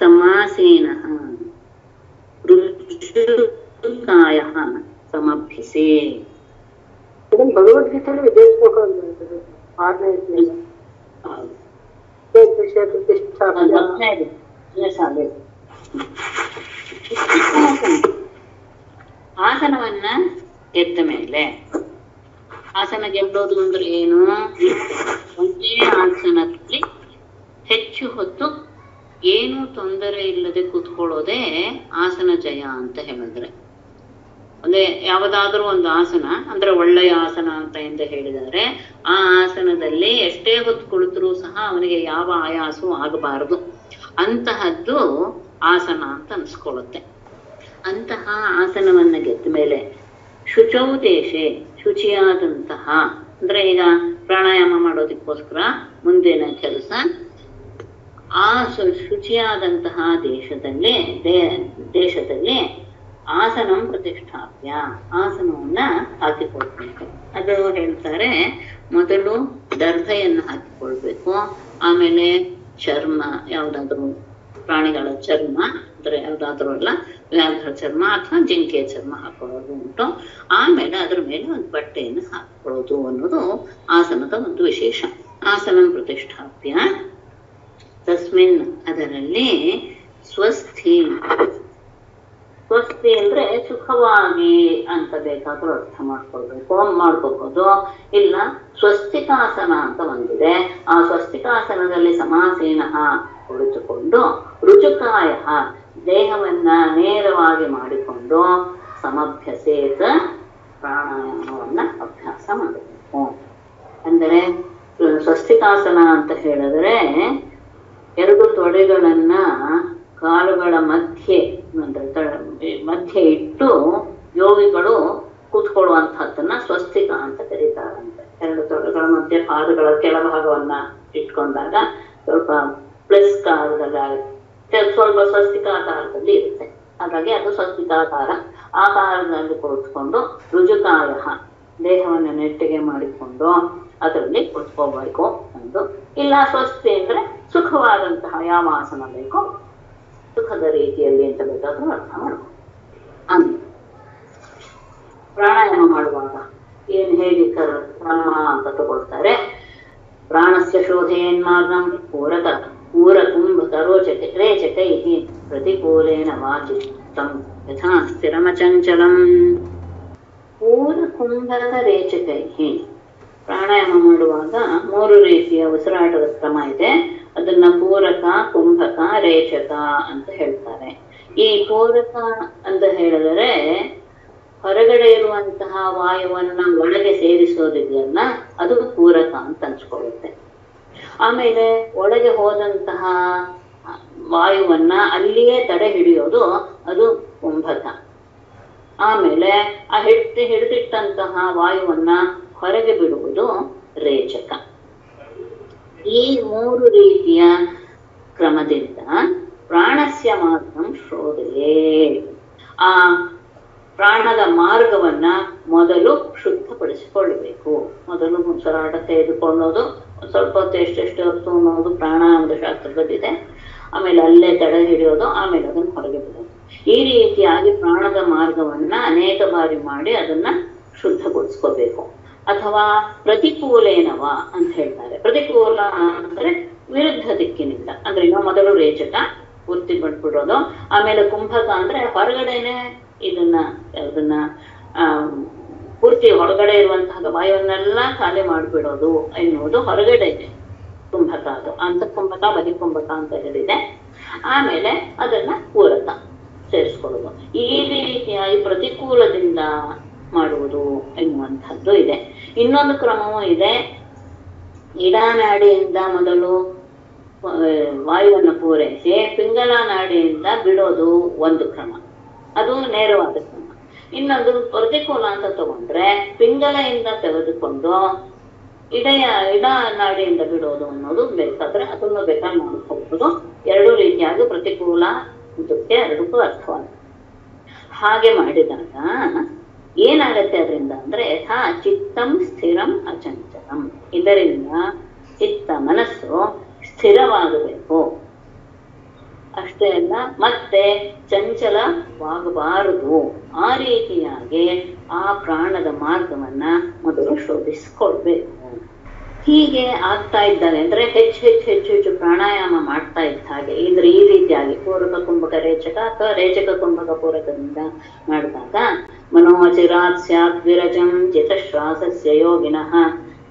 ಸಮಾಸೀನ ರುಜುಕಾಯ ಸಮಭ್ಯಸೇತ್. ಇದನ್ನು ಭಗವದ್ಗೀತೆಯಲ್ಲಿ ವಿಜಯಸ್ಪೋಟು ಅಂತ ಆರನೇ ಆಸನವನ್ನ ಗೆದ್ದ ಮೇಲೆ, ಆಸನ ಗೆಲ್ಲೋದು ಅಂದ್ರೆ ಏನು? ಒಂದೇ ಆಸನದಲ್ಲಿ ಹೆಚ್ಚು ಹೊತ್ತು ಏನೂ ತೊಂದರೆ ಇಲ್ಲದೆ ಕೂತ್ಕೊಳ್ಳೋದೇ ಆಸನ ಜಯ ಅಂತ ಹೇಳಿದ್ರೆ, ಅಂದ್ರೆ ಯಾವುದಾದ್ರೂ ಒಂದು ಆಸನ ಅಂದ್ರೆ ಒಳ್ಳೆಯ ಆಸನ ಅಂತ ಎಂದು ಹೇಳಿದರೆ ಆ ಆಸನದಲ್ಲಿ ಎಷ್ಟೇ ಹೊತ್ತು ಕುಳಿತರೂ ಸಹ ಅವನಿಗೆ ಯಾವ ಆಯಾಸು ಆಗಬಾರದು ಅಂತಹದ್ದು ಆಸನ ಅಂತ ಅನ್ಸ್ಕೊಳ್ಳುತ್ತೆ. ಅಂತಹ ಆಸನವನ್ನ ಗೆದ್ದ ಮೇಲೆ ಶುಚೌ ದೇಶೆ ಶುಚಿಯಾದಂತಹ, ಅಂದ್ರೆ ಈಗ ಪ್ರಾಣಾಯಾಮ ಮಾಡೋದಕ್ಕೋಸ್ಕರ ಮುಂದಿನ ಕೆಲಸ, ಆ ಶುಚಿಯಾದಂತಹ ದೇಶದಲ್ಲಿ ದೇಶದಲ್ಲಿ ಆಸನ ಪ್ರತಿಷ್ಠಾಪ್ಯ ಆಸನವನ್ನ ಹಾಕಿಕೊಳ್ಬೇಕು. ಅದು ಹೇಳ್ತಾರೆ ಮೊದಲು ದರ್ಭೆಯನ್ನು ಹಾಕಿಕೊಳ್ಬೇಕು, ಆಮೇಲೆ ಚರ್ಮ ಯಾವ್ದಾದ್ರು ಪ್ರಾಣಿಗಳ ಚರ್ಮ ಅಂದ್ರೆ ಯಾವ್ದಾದ್ರು ಅಲ್ಲ ವ್ಯಾಘ್ರ ಚರ್ಮ ಅಥವಾ ಜಿಂಕೆಯ ಚರ್ಮ ಹಾಕೊಳ್ಳೋದು ಉಂಟು. ಆಮೇಲೆ ಅದ್ರ ಮೇಲೆ ಒಂದು ಬಟ್ಟೆಯನ್ನು ಹಾಕೊಳ್ಳೋದು ಅನ್ನೋದು ಆಸನದ ಒಂದು ವಿಶೇಷ. ಆಸನ ಪ್ರತಿಷ್ಠಾಪ್ಯ ತಸ್ಮಿನ್ ಅದರಲ್ಲಿ ಸ್ವಸ್ಥಿ, ಸ್ವಸ್ತಿ ಅಂದ್ರೆ ಸುಖವಾಗಿ ಅಂತ ಬೇಕಾದ್ರೂ ಅರ್ಥ ಮಾಡ್ಕೊಳ್ಬೇಕು ಮಾಡ್ಕೋಬಹುದು. ಇಲ್ಲ ಸ್ವಸ್ತಿಕಾಸನ ಅಂತ ಒಂದಿದೆ, ಆ ಸ್ವಸ್ತಿಕಾಸನದಲ್ಲಿ ಸಮಾಸೀನ ಕುಳಿತುಕೊಂಡು ರುಜುಕಾಯ ದೇಹವನ್ನ ನೇರವಾಗಿ ಮಾಡಿಕೊಂಡು ಸಮಭ್ಯಸೇತ ಪ್ರಾಣಾಯಾಮವನ್ನ ಅಭ್ಯಾಸ ಮಾಡಬೇಕು. ಅಂದರೆ ಸ್ವಸ್ತಿಕಾಸನ ಅಂತ ಹೇಳಿದ್ರೆ ಎರಡು ತೊಡೆಗಳನ್ನ ಕಾಲುಗಳ ಮಧ್ಯೆ ಮಧ್ಯೆ ಇಟ್ಟು ಯೋಗಿಗಳು ಕೂತ್ಕೊಳ್ಳುವಂತಹದ್ದನ್ನ ಸ್ವಸ್ತಿಕ ಅಂತ ಕರೀತಾರಂತೆ. ಎರಡು ತೊಡೆಗಳ ಮಧ್ಯೆ ಪಾದಗಳ ಕೆಳಭಾಗವನ್ನ ಇಟ್ಕೊಂಡಾಗ ಸ್ವಲ್ಪ ಪ್ಲಸ್ ಕಾಲದಲ್ಲಿ ಸ್ವಲ್ಪ ಸ್ವಸ್ತಿಕಾಕಾರದಲ್ಲಿ ಇರುತ್ತೆ, ಹಾಗಾಗಿ ಅದು ಸ್ವಸ್ತಿಕಾಕಾರ. ಆ ಕಾಲದಲ್ಲಿ ಕೂತ್ಕೊಂಡು ರುಜುಕಾಯ ದೇಹವನ್ನು ನೆಟ್ಟಿಗೆ ಮಾಡಿಕೊಂಡು ಅದರಲ್ಲಿ ಕೂತ್ಕೋಬೇಕು ಒಂದು. ಇಲ್ಲ ಸ್ವಸ್ತಿ ಅಂದ್ರೆ ಸುಖವಾದಂತಹ ಯಾವ ಆಸನ ಬೇಕೋ ಸುಖದ ರೀತಿಯಲ್ಲಿ ಅಂತ ಬೇಕಾದ್ರೂ ಅರ್ಥ ಮಾಡ್ಬೋದು. ಪ್ರಾಣಾಯಾಮ ಮಾಡುವಾಗ ಏನು ಹೇಳಿ ಕ್ರಮ ಅಂತ ತಗೊಳ್ತಾರೆ. ಪ್ರಾಣಸ್ಯ ಶೋಧೆಯನ್ಮಾರ್ಗಂ ಪೂರಕ पूरकुंभ करोचते रेचते इति प्रतिकूलेन वाचि तं यथा स्थिरमचञ्चलं पूरकुंभद रेचतैः प्राणायाम ಮಾಡುವಾಗ ಮೂರು ರೀತಿಯ ಉಸಿರಾಟದ ಕ್ರಮ ಇದೆ. ಅದನ್ನ ಪೂರಕ ಕುಂಭಕ ರೇಚಕ ಅಂತ ಹೇಳ್ತಾರೆ. ಈ ಪೂರಕ ಅಂತ ಹೇಳಿದರೆ ಹೊರಗಡೆ ಇರುವಂತಹ ವಾಯುವನ್ನು ಒಳಗೆ ಸೇರಿಸೋದಿದೆಯಲ್ಲ ಅದು ಪೂರಕ ಅಂತ ಅನ್ಸ್ಕೊಳ್ಳುತ್ತೆ. ಆಮೇಲೆ ಒಳಗೆ ಹೋದಂತಹ ವಾಯುವನ್ನ ಅಲ್ಲಿಯೇ ತಡೆ ಹಿಡಿಯೋದು ಅದು ಕುಂಭಕ. ಆಮೇಲೆ ಆ ಹಿಡ್ದು ಹಿಡಿದಿಟ್ಟಂತಹ ವಾಯುವನ್ನ ಹೊರಗೆ ಬಿಡುವುದು ರೇಚಕ. ಈ ಮೂರು ರೀತಿಯ ಕ್ರಮದಿಂದ ಪ್ರಾಣಸ್ಯ ಮಾರ್ಗಂ ಶೋಧೆಯೇ ಆ ಪ್ರಾಣದ ಮಾರ್ಗವನ್ನ ಮೊದಲು ಶುದ್ಧಪಡಿಸಿಕೊಳ್ಳಬೇಕು. ಮೊದಲು ಉಸಿರಾಟ ತೆಗೆದುಕೊಳ್ಳೋದು, ಸ್ವಲ್ಪ ಹೊತ್ತು ಎಷ್ಟೆಷ್ಟು ಹೊತ್ತು ಅನ್ನೋದು ಪ್ರಾಣಾಯಾಮದ ಶಾಸ್ತ್ರದಲ್ಲಿದೆ. ಆಮೇಲೆ ಅಲ್ಲೇ ತಡೆ ಹಿಡಿಯೋದು, ಆಮೇಲೆ ಅದನ್ನು ಹೊರಗೆ ಬಿಡೋದು. ಈ ರೀತಿಯಾಗಿ ಪ್ರಾಣದ ಮಾರ್ಗವನ್ನ ಅನೇಕ ಬಾರಿ ಮಾಡಿ ಅದನ್ನ ಶುದ್ಧಗೊಳಿಸ್ಕೋಬೇಕು. ಅಥವಾ ಪ್ರತಿಕೂಲೇನವ ಅಂತ ಹೇಳ್ತಾರೆ. ಪ್ರತಿಕೂಲ ಅಂದ್ರೆ ವಿರುದ್ಧ ದಿಕ್ಕಿನಿಂದ, ಅಂದ್ರೆ ನಾವು ಮೊದಲು ರೇಚಕ ಪೂರ್ತಿ ಬಿಟ್ಬಿಡೋದು, ಆಮೇಲೆ ಕುಂಭಕ ಅಂದ್ರೆ ಹೊರಗಡೆನೆ ಇದನ್ನ ಅದನ್ನ ಆ ಪೂರ್ತಿ ಹೊರಗಡೆ ಇರುವಂತಹ ವಾಯುವನ್ನೆಲ್ಲ ಖಾಲಿ ಮಾಡಿಬಿಡೋದು ಎನ್ನುವುದು ಹೊರಗಡೆ ಇದೆ ಕುಂಭಕ. ಅದು ಅಂತ ಕುಂಭಕ ಬಹಿ ಕುಂಭಕ ಅಂತ ಹೇಳಿದೆ. ಆಮೇಲೆ ಅದನ್ನ ಪೂರಕ ಸೇರಿಸ್ಕೊಳ್ಳೋದು. ಈ ರೀತಿಯಾಗಿ ಪ್ರತಿಕೂಲದಿಂದ ಮಾಡುವುದು ಎನ್ನುವಂಥದ್ದು ಇದೆ. ಇನ್ನೊಂದು ಕ್ರಮವೂ ಇದೆ. ಇಡಾನಾಡಿಯಿಂದ ಮೊದಲು ವಾಯುವನ್ನು ಪೂರೈಸಿ ಪಿಂಗಲ ನಾಡಿಯಿಂದ ಬಿಡೋದು ಒಂದು ಕ್ರಮ, ಅದು ನೇರವಾದ ಕ್ರಮ. ಇನ್ನೊಂದು ಪ್ರತಿಕೂಲ ಅಂತ ತಗೊಂಡ್ರೆ ಪಿಂಗಳೆಯಿಂದ ತೆಗೆದುಕೊಂಡು ಇಡೆಯ ಇಡ ನಾಡಿಯಿಂದ ಬಿಡೋದು ಅನ್ನೋದು ಬೇಕಾದ್ರೆ ಅದನ್ನು ಬೇಕಾಗಿ ಮಾಡಿಕೊಳ್ಬಹುದು. ಎರಡು ರೀತಿಯಾಗಿ ಪ್ರತಿಕೂಲ ಜೊತೆ ಎರಡಕ್ಕೂ ಅರ್ಥವಾದ ಹಾಗೆ ಮಾಡಿದಾಗ ಏನಾಗತ್ತೆ ಅದರಿಂದ ಅಂದ್ರೆ ಯಥಾ ಚಿತ್ತಂ ಸ್ಥಿರಂ ಅಚಂಚಲಂ, ಇದರಿಂದ ಚಿತ್ತ ಮನಸ್ಸು ಸ್ಥಿರವಾಗಬೇಕು ಅಷ್ಟೇ ಅಲ್ಲ ಮತ್ತೆ ಚಂಚಲವಾಗಬಾರದು. ಆ ರೀತಿಯಾಗಿ ಆ ಪ್ರಾಣದ ಮಾರ್ಗವನ್ನ ಮೊದಲು ಶೋಧಿಸಿಕೊಳ್ಬೇಕು. ಹೀಗೆ ಆಗ್ತಾ ಇದ್ದಾರೆ ಅಂದ್ರೆ ಹೆಚ್ಚು ಹೆಚ್ಚು ಹೆಚ್ಚು ಹೆಚ್ಚು ಪ್ರಾಣಾಯಾಮ ಮಾಡ್ತಾ ಇದ್ದ ಹಾಗೆ ಇದ್ರೆ ಈ ರೀತಿಯಾಗಿ ಪೂರಕ ಕುಂಭಕ ರೇಚಕ ಅಥವಾ ರೇಚಕ ಕುಂಭಕ ಪೂರಕದಿಂದ ಮಾಡಿದಾಗ ಮನೋಚಿರಾತ್ ಸ್ಯಾತ್ ವಿರಜಂ ಚಿತಶ್ವಾಸಸ್ಯ ಯೋಗಿನಃ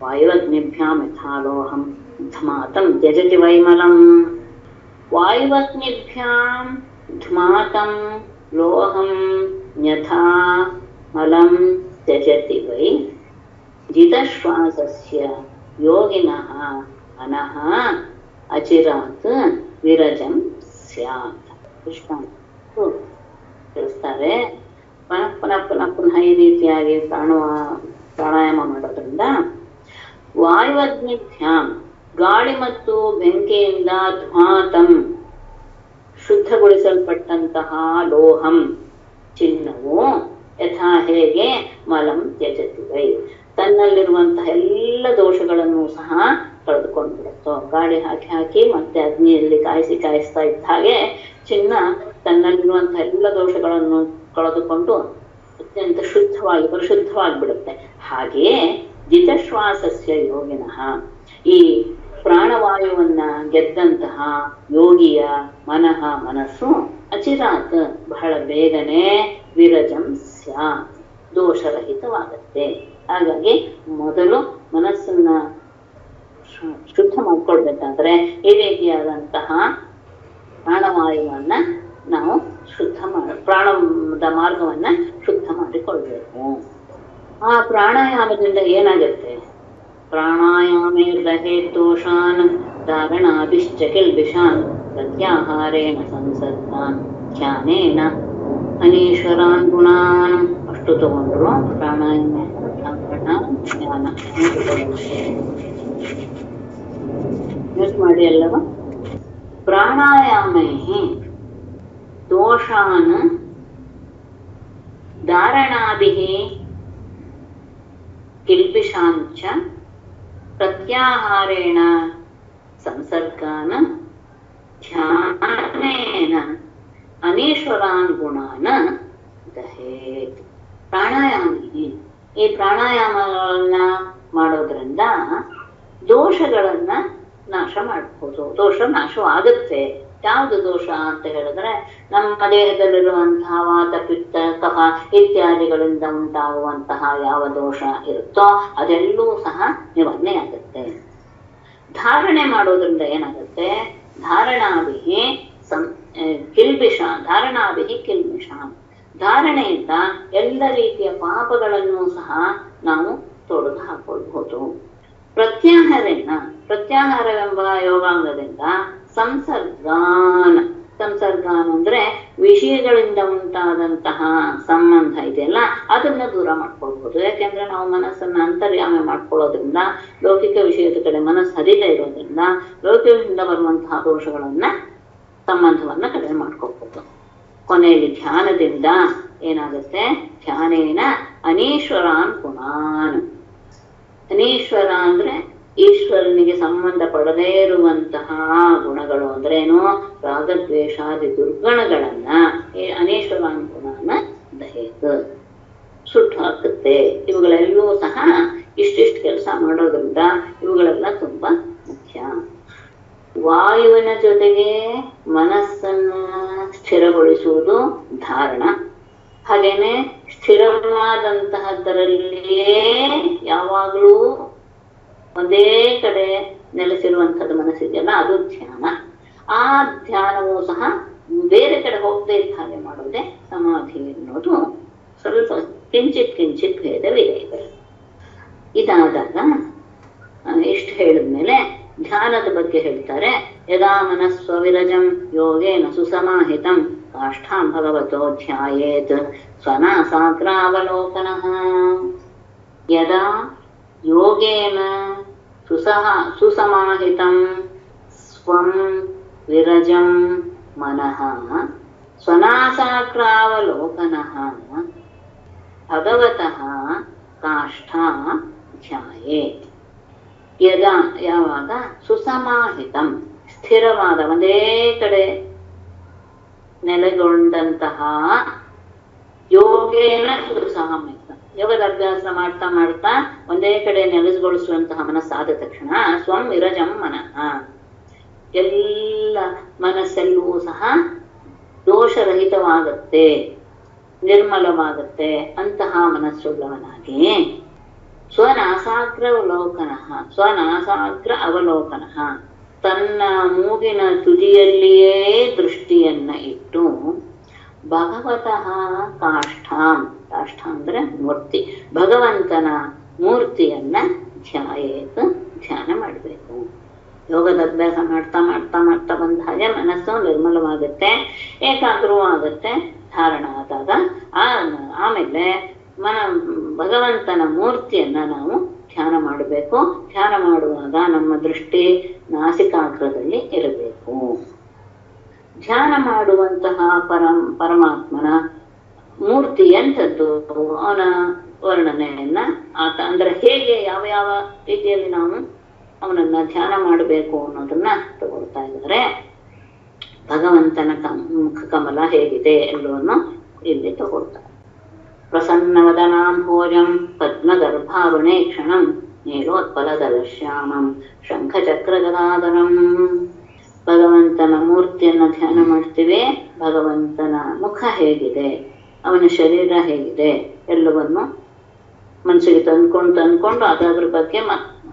ವಾಯುವಗ್ನಿಭ್ಯಾಂ ಯಥಾಲೋಹಂ ಧಮಾತಂ ತ್ಯಜತಿ ವೈಮಲಂ. ವಾಯುವಗ್ನಿಭ್ಯಾಂ ಧುಮಾತಂ ಲೋಹಂ ಯಥಾ ಮಲಂ ತ್ಯಜತಿ ವೈ ಜಿತಶ್ವಾಸಸ್ಯ ಯೋಗಿನಃ ಅನಃ ಅಚಿರಾತ್ ವಿರಜಂ ಸ್ಯಾತ್. ಕೃಷ್ಣರು ತಿಳಿಸ್ತಾರೆ ಪುನಃ ಪುನಃ ಪುನಃ ಈ ರೀತಿಯಾಗಿ ಪ್ರಾಣ ಪ್ರಾಣಾಯಾಮ ಮಾಡೋದ್ರಿಂದ ವಾಯುವಗ್ನಿಭ್ಯಾಂ ಗಾಳಿ ಮತ್ತು ಬೆಂಕಿಯಿಂದ ಧ್ವಾತಂ ಶುದ್ಧಗೊಳಿಸಲ್ಪಟ್ಟಂತಹ ಲೋಹಂ ಚಿನ್ನವು ಯಥಾ ಹೇಗೆ ಮಲಂ ತ್ಯಜತಿವೈ ತನ್ನಲ್ಲಿರುವಂತಹ ಎಲ್ಲ ದೋಷಗಳನ್ನು ಸಹ ಕಳೆದುಕೊಂಡು ಬಿಡುತ್ತೋ. ಗಾಳಿ ಹಾಕಿ ಹಾಕಿ ಮತ್ತೆ ಅಗ್ನಿಯಲ್ಲಿ ಕಾಯಿಸಿ ಕಾಯಿಸ್ತಾ ಇದ್ದ ಹಾಗೆ ಚಿನ್ನ ತನ್ನಲ್ಲಿರುವಂತಹ ಎಲ್ಲ ದೋಷಗಳನ್ನು ಕಳೆದುಕೊಂಡು ಅತ್ಯಂತ ಶುದ್ಧವಾಗಿ ಪರಿಶುದ್ಧವಾಗಿಬಿಡುತ್ತೆ. ಹಾಗೆಯೇ ಜಿತಶ್ವಾಸಸ್ಯ ಯೋಗಿನಃ ಈ ಪ್ರಾಣವಾಯುವನ್ನ ಗೆದ್ದಂತಹ ಯೋಗಿಯ ಮನಃ ಮನಸ್ಸು ಅಚಿರಾತ್ ಬಹಳ ಬೇಗನೆ ವಿರಜಂ ಸ್ಯಾತ್ ದೋಷರಹಿತವಾಗತ್ತೆ. ಹಾಗಾಗಿ ಮೊದಲು ಮನಸ್ಸನ್ನ ಶುದ್ಧ ಮಾಡ್ಕೊಳ್ಬೇಕಾದ್ರೆ ಈ ರೀತಿಯಾದಂತಹ ಪ್ರಾಣವಾಯುವನ್ನ ನಾವು ಶುದ್ಧ ಮಾಡ ಪ್ರಾಣದ ಮಾರ್ಗವನ್ನ ಶುದ್ಧ ಮಾಡಿಕೊಳ್ಬೇಕು. ಆ ಪ್ರಾಣಾಯಾಮದಿಂದ ಏನಾಗುತ್ತೆ ಪ್ರಾಣಾಯಾಮೇ ರಹೇ ದೋಷಾನ್ ಧಾರಣಾಭಿಶ್ಚ ಕಿಲ್ಬಿಷಾನ್ ಪ್ರತ್ಯಾಹಾರೇಣ ಸಂಸತ್ತಾನ್ ಧ್ಯಾನೇನ ಅನೀಶ್ವರಾನ್ ಗುಣಾನ್. ಅಷ್ಟು ತಗೊಂಡ್ರು ಪ್ರಾಣಾಯಾಮ ಧಾರಣ ಧ್ಯಾನ ಯೂಸ್ ಮಾಡಿ ಎಲ್ಲವ ಪ್ರಾಣಾಯಾಮೇ ದೋಷಾನ್ ಧಾರಣಾಭಿ ಕಿಲ್ಬಿಷಾಂಚ ಪ್ರತ್ಯಾಹಾರೇಣ ಸಂಸರ್ಗಾನ ಧ್ಯಾನೇನ ಅನೀಶ್ವರಾನ್ ಗುಣಾನ ದಹೇತ್. ಪ್ರಾಣಾಯಾಮ ಇದೆ. ಈ ಪ್ರಾಣಾಯಾಮಗಳನ್ನ ಮಾಡೋದ್ರಿಂದ ದೋಷಗಳನ್ನ ನಾಶ ಮಾಡಬಹುದು, ದೋಷ ನಾಶವಾಗುತ್ತೆ. ಯಾವುದು ದೋಷ ಅಂತ ಹೇಳಿದ್ರೆ, ನಮ್ಮ ದೇಹದಲ್ಲಿರುವಂತಹ ವಾತ ಪಿತ್ತ ಕಫ ಇತ್ಯಾದಿಗಳಿಂದ ಉಂಟಾಗುವಂತಹ ಯಾವ ದೋಷ ಇರುತ್ತೋ ಅದೆಲ್ಲೂ ಸಹ ನಿವಾರಣೆಯಾಗುತ್ತೆ. ಧಾರಣೆ ಮಾಡೋದ್ರಿಂದ ಏನಾಗುತ್ತೆ? ಧಾರಣಾಭಿಹಿ ಸಂ ಕಿಲ್ಬಿಷ ಧಾರಣಾಭಿಹಿ ಕಿಲ್ಬಿಷ ಧಾರಣೆಯಿಂದ ಎಲ್ಲ ರೀತಿಯ ಪಾಪಗಳನ್ನು ಸಹ ನಾವು ತೊಡೆದು ಹಾಕೊಳ್ಬಹುದು. ಪ್ರತ್ಯಾಹಾರನ ಪ್ರತ್ಯಾಹಾರವೆಂಬ ಯೋಗಾಂಗದಿಂದ ಸಂಸರ್ಗಾನ ಸಂಸರ್ಗಾನ ಅಂದ್ರೆ ವಿಷಯಗಳಿಂದ ಉಂಟಾದಂತಹ ಸಂಬಂಧ ಇದೆಯಲ್ಲ ಅದನ್ನ ದೂರ ಮಾಡ್ಕೊಳ್ಬಹುದು. ಯಾಕೆಂದ್ರೆ ನಾವು ಮನಸ್ಸನ್ನ ಅಂತರ್ಯಾಮ ಮಾಡ್ಕೊಳ್ಳೋದ್ರಿಂದ, ಲೌಕಿಕ ವಿಷಯದ ಕಡೆ ಮನಸ್ಸು ಹರಿದೇ ಇರೋದ್ರಿಂದ ಲೌಕಿಕದಿಂದ ಬರುವಂತಹ ದೋಷಗಳನ್ನ, ಸಂಬಂಧವನ್ನ ಕಡಿಮೆ ಮಾಡ್ಕೊಳ್ಬಹುದು. ಕೊನೆಯಲ್ಲಿ ಧ್ಯಾನದಿಂದ ಏನಾಗುತ್ತೆ? ಧ್ಯಾನೇನ ಅನೀಶ್ವರಾನ್ ಪುಣಾನ್. ಅನೀಶ್ವರ ಅಂದ್ರೆ ಈಶ್ವರನಿಗೆ ಸಂಬಂಧ ಪಡದೇ ಇರುವಂತಹ ಗುಣಗಳು ಅಂದ್ರೇನು? ರಾಗದ್ವೇಷಾದಿ ದುರ್ಗುಣಗಳನ್ನ ಈ ಅನೀಶ್ವರಾನುಗುಣನ ದಯೆಕ ಸುಟ್ಟು ಹಾಕುತ್ತೆ. ಇವುಗಳೆಲ್ಲೂ ಸಹ ಇಷ್ಟಿಷ್ಟು ಕೆಲಸ ಮಾಡೋದ್ರಿಂದ ಇವುಗಳೆಲ್ಲ ತುಂಬಾ ಮುಖ್ಯ. ವಾಯುವಿನ ಜೊತೆಗೆ ಮನಸ್ಸನ್ನು ಸ್ಥಿರಗೊಳಿಸುವುದು ಧಾರಣ. ಹಾಗೇನೆ ಸ್ಥಿರವಾದಂತಹದ್ದರಲ್ಲಿಯೇ ಯಾವಾಗಲೂ ಒಂದೇ ಕಡೆ ನೆಲೆಸಿರುವಂಥದ್ದು ಮನಸ್ಸಿದೆಯಲ್ಲ ಅದು ಧ್ಯಾನ. ಆ ಧ್ಯಾನವೂ ಸಹ ಬೇರೆ ಕಡೆ ಹೋಗದೆ ಇದ್ದ ಹಾಗೆ ಮಾಡೋದೇ ಸಮಾಧಿ ಅನ್ನೋದು. ಸ್ವಲ್ಪ ಕಿಂಚಿತ್ ಕಿಂಚಿತ್ ಭೇದವಿದೆ ಇದೆ. ಇದಾದಾಗ ಇಷ್ಟು ಹೇಳಿದ್ಮೇಲೆ ಧ್ಯಾನದ ಬಗ್ಗೆ ಹೇಳ್ತಾರೆ. ಯದಾ ಮನಸ್ಸವಿರಜಂ ಯೋಗೇನ ಸುಸಮಾಹಿತಂ ಕಾಷ್ಠಾಂ ಭಗವತೋ ಧ್ಯಾಯೇತ್ ಸ್ವನಾಸಾಗ್ರಾವಲೋಕನಃ. ಯದಾ ಯೋಗೇನ ಸುಸಹ ಸುಸಮಾಹಿತಂ ಸ್ವಂ ವಿರಜಂ ಮನಃ ಸ್ವನಾಸಾಗ್ರಾವಲೋಕನಃ ಭಗವತಃ ಕಾಷ್ಠಾ ಧ್ಯಾಯೇತ್. ಯದಾ ಯಾವಾಗ ಸುಸಮಾಹಿತಂ ಸ್ಥಿರವಾದ ಒಂದೇ ಕಡೆ ನೆಲೆಗೊಂಡಂತಹ ಯೋಗೇನ ಸುಸಮಾಹಿತ ಯೋಗದ ಅಭ್ಯಾಸ ಮಾಡ್ತಾ ಮಾಡ್ತಾ ಒಂದೇ ಕಡೆ ನೆಲೆಸಗೊಳಿಸುವಂತಹ ಮನಸ್ಸಾದ ತಕ್ಷಣ ಸ್ವಂ ವಿರಜಂ ಮನಃ ಎಲ್ಲ ಮನಸ್ಸೆಲ್ಲೂ ಸಹ ದೋಷರಹಿತವಾಗುತ್ತೆ, ನಿರ್ಮಲವಾಗುತ್ತೆ. ಅಂತಹ ಮನಸ್ಸುಳ್ಳವನಾಗಿ ಸ್ವನಾಸಾಗ್ರ ಅವಲೋಕನಃ ಸ್ವನಾಸಾಗ್ರ ಅವಲೋಕನಃ ತನ್ನ ಮೂಗಿನ ತುದಿಯಲ್ಲಿಯೇ ದೃಷ್ಟಿಯನ್ನ ಇಟ್ಟು ಭಗವತಃ ಕಾಷ್ಠಾಂ ಕಾಷ್ಠ ಅಂದ್ರೆ ಮೂರ್ತಿ, ಭಗವಂತನ ಮೂರ್ತಿಯನ್ನ ಧ್ಯಾಯೇತ್ ಧ್ಯಾನ ಮಾಡಬೇಕು. ಯೋಗದ ಅಭ್ಯಾಸ ಮಾಡ್ತಾ ಮಾಡ್ತಾ ಮಾಡ್ತಾ ಬಂದ ಹಾಗೆ ಮನಸ್ಸು ನಿರ್ಮಲವಾಗುತ್ತೆ, ಏಕಾಗ್ರವೂ ಆಗುತ್ತೆ. ಧಾರಣ ಆದಾಗ ಆಮೇಲೆ ಮನ ಭಗವಂತನ ಮೂರ್ತಿಯನ್ನ ನಾವು ಧ್ಯಾನ ಮಾಡಬೇಕು. ಧ್ಯಾನ ಮಾಡುವಾಗ ನಮ್ಮ ದೃಷ್ಟಿ ನಾಸಿಕಾಗ್ರದಲ್ಲಿ ಇರಬೇಕು. ಧ್ಯಾನ ಮಾಡುವಂತಹ ಪರಂ ಪರಮಾತ್ಮನ ಮೂರ್ತಿ ಎಂಥದ್ದು, ಅವನ ವರ್ಣನೆಯನ್ನ ಆತ ಅಂದ್ರೆ ಹೇಗೆ ಯಾವ ಯಾವ ರೀತಿಯಲ್ಲಿ ನಾವು ಅವನನ್ನ ಧ್ಯಾನ ಮಾಡಬೇಕು ಅನ್ನೋದನ್ನ ತಗೊಳ್ತಾ ಇದ್ದಾರೆ. ಭಗವಂತನ ಮುಖ ಕಮಲ ಹೇಗಿದೆ ಎಲ್ಲವನ್ನು ಇಲ್ಲಿ ತಗೊಳ್ತಾರೆ. ಪ್ರಸನ್ನವದನಾಂಭೋಜಂ ಪದ್ಮಗರ್ಭಾರುಣೇಕ್ಷಣಂ ನೀಲೋತ್ಪಲದಲಶ್ಯಾಮಂ ಶಂಖಚಕ್ರಗದಾಧರಂ. ಭಗವಂತನ ಮೂರ್ತಿಯನ್ನ ಧ್ಯಾನ ಮಾಡ್ತೀವಿ. ಭಗವಂತನ ಮುಖ ಹೇಗಿದೆ, ಅವನ ಶರೀರ ಹೇಗಿದೆ ಎಲ್ಲವನ್ನು ಮನಸ್ಸಿಗೆ ತಂದ್ಕೊಂಡು ತಂದ್ಕೊಂಡು ಅದ್ರ ಬಗ್ಗೆ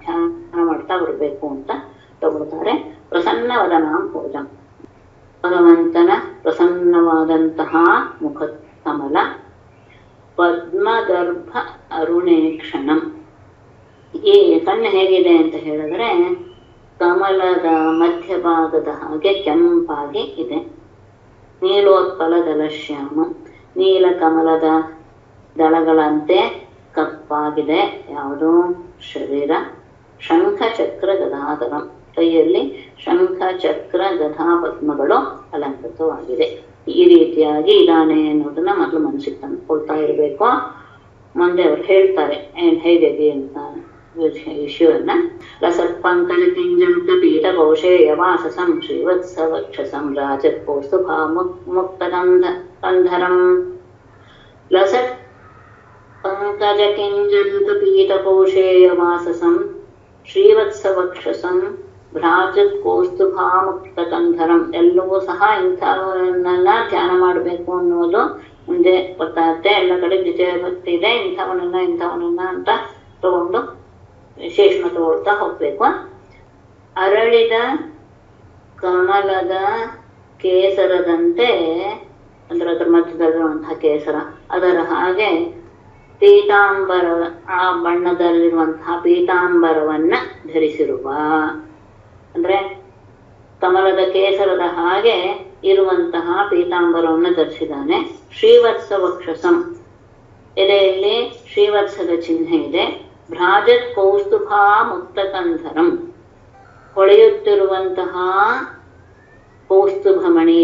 ಧ್ಯಾನ ಮಾಡ್ತಾ ಬರಬೇಕು ಅಂತ ತಗೊಳ್ತಾರೆ. ಪ್ರಸನ್ನವದನಾಂಭೋಜಂ ಭಗವಂತನ ಪ್ರಸನ್ನವಾದಂತಹ ಮುಖ ಕಮಲ. ಪದ್ಮಗರ್ಭ ಅರುಣೇಕ್ಷಣಂ ಈ ಕಣ್ಣು ಹೇಗಿದೆ ಅಂತ ಹೇಳಿದ್ರೆ ಕಮಲದ ಮಧ್ಯಭಾಗದ ಹಾಗೆ ಕೆಂಪಾಗಿ ಇದೆ. ನೀಲೋತ್ಪಲದಲ ಶ್ಯಾಮ ನೀಲ ಕಮಲದ ದಳಗಳಂತೆ ಕಪ್ಪಾಗಿದೆ ಯಾವುದೋ ಶರೀರ. ಶಂಖ ಚಕ್ರ ಗದಾಧರಂ ಕೈಯಲ್ಲಿ ಶಂಖ ಚಕ್ರ ಗದಾ ಪದ್ಮಗಳು ಅಲಂಕೃತವಾಗಿದೆ. ಈ ರೀತಿಯಾಗಿ ಇದಾನೆ ಅನ್ನೋದನ್ನ ಮೊದಲು ಮನಸ್ಸಿಗೆ ತಂದುಕೊಳ್ತಾ ಇರಬೇಕು. ಮುಂದೆ ಅವ್ರು ಹೇಳ್ತಾರೆ ಏನ್ ಹೇಗಿದೆ ಅಂತ ವಿಷಯವನ್ನ. ಲಸತ್ ಪಂಕಜ ಕಿಂಜಂಕ ಪೀಠ ಕೌಶೇಯ ವಾಸಸಂ ಶ್ರೀವತ್ಸ ವಕ್ಷಸಂ ರಾಜತ್ ಕೌಸ್ತುಭಾ ಮುಕ್ತ ಕಂಧರಂ. ಲಸತ್ पंकजकिंजल्पीतकोशेयवाससं श्रीवत्सवक्षसं भ್ರಾಜತ್ಕೋಸ್ತುಭಾಮುಕ್ತಕಂಧರಂ ಎಲ್ಲವೂ ಸಹ ಇಂಥವನ್ನೆಲ್ಲ ಧ್ಯಾನ ಮಾಡಬೇಕು ಅನ್ನೋದು ಮುಂದೆ ಗೊತ್ತಾಗುತ್ತೆ. ಎಲ್ಲ ಕಡೆ ದ್ವಿತೀಯ ಭಕ್ತಿ ಇದೆ, ಇಂಥವನನ್ನ ಇಂಥವನನ್ನ ಅಂತ ತಗೊಂಡು ವಿಶೇಷಣ ತಗೊಳ್ತಾ ಹೋಗ್ಬೇಕು. ಅರಳಿದ ಕಮಲದ ಕೇಸರದಂತೆ, ಅಂದ್ರೆ ಅದ್ರ ಮಧ್ಯದಲ್ಲಿರುವಂತಹ ಕೇಸರ, ಅದರ ಹಾಗೆ ಪೀತಾಂಬರ, ಆ ಬಣ್ಣದಲ್ಲಿರುವಂತಹ ಪೀತಾಂಬರವನ್ನ ಧರಿಸಿರುವ, ಅಂದ್ರೆ ಕಮಲದ ಕೇಸರದ ಹಾಗೆ ಇರುವಂತಹ ಪೀತಾಂಬರವನ್ನು ಧರಿಸಿದ್ದಾನೆ. ಶ್ರೀವತ್ಸ ವಕ್ಷಸಂ, ಎದೆಯಲ್ಲಿ ಶ್ರೀವತ್ಸದ ಚಿಹ್ನೆ ಇದೆ. ಭ್ರಾಜತ್ ಕೌಸ್ತುಭಾ ಮುಕ್ತಕಂಧರಂ, ಹೊಳೆಯುತ್ತಿರುವಂತಹ ಕೌಸ್ತುಭಮಣಿ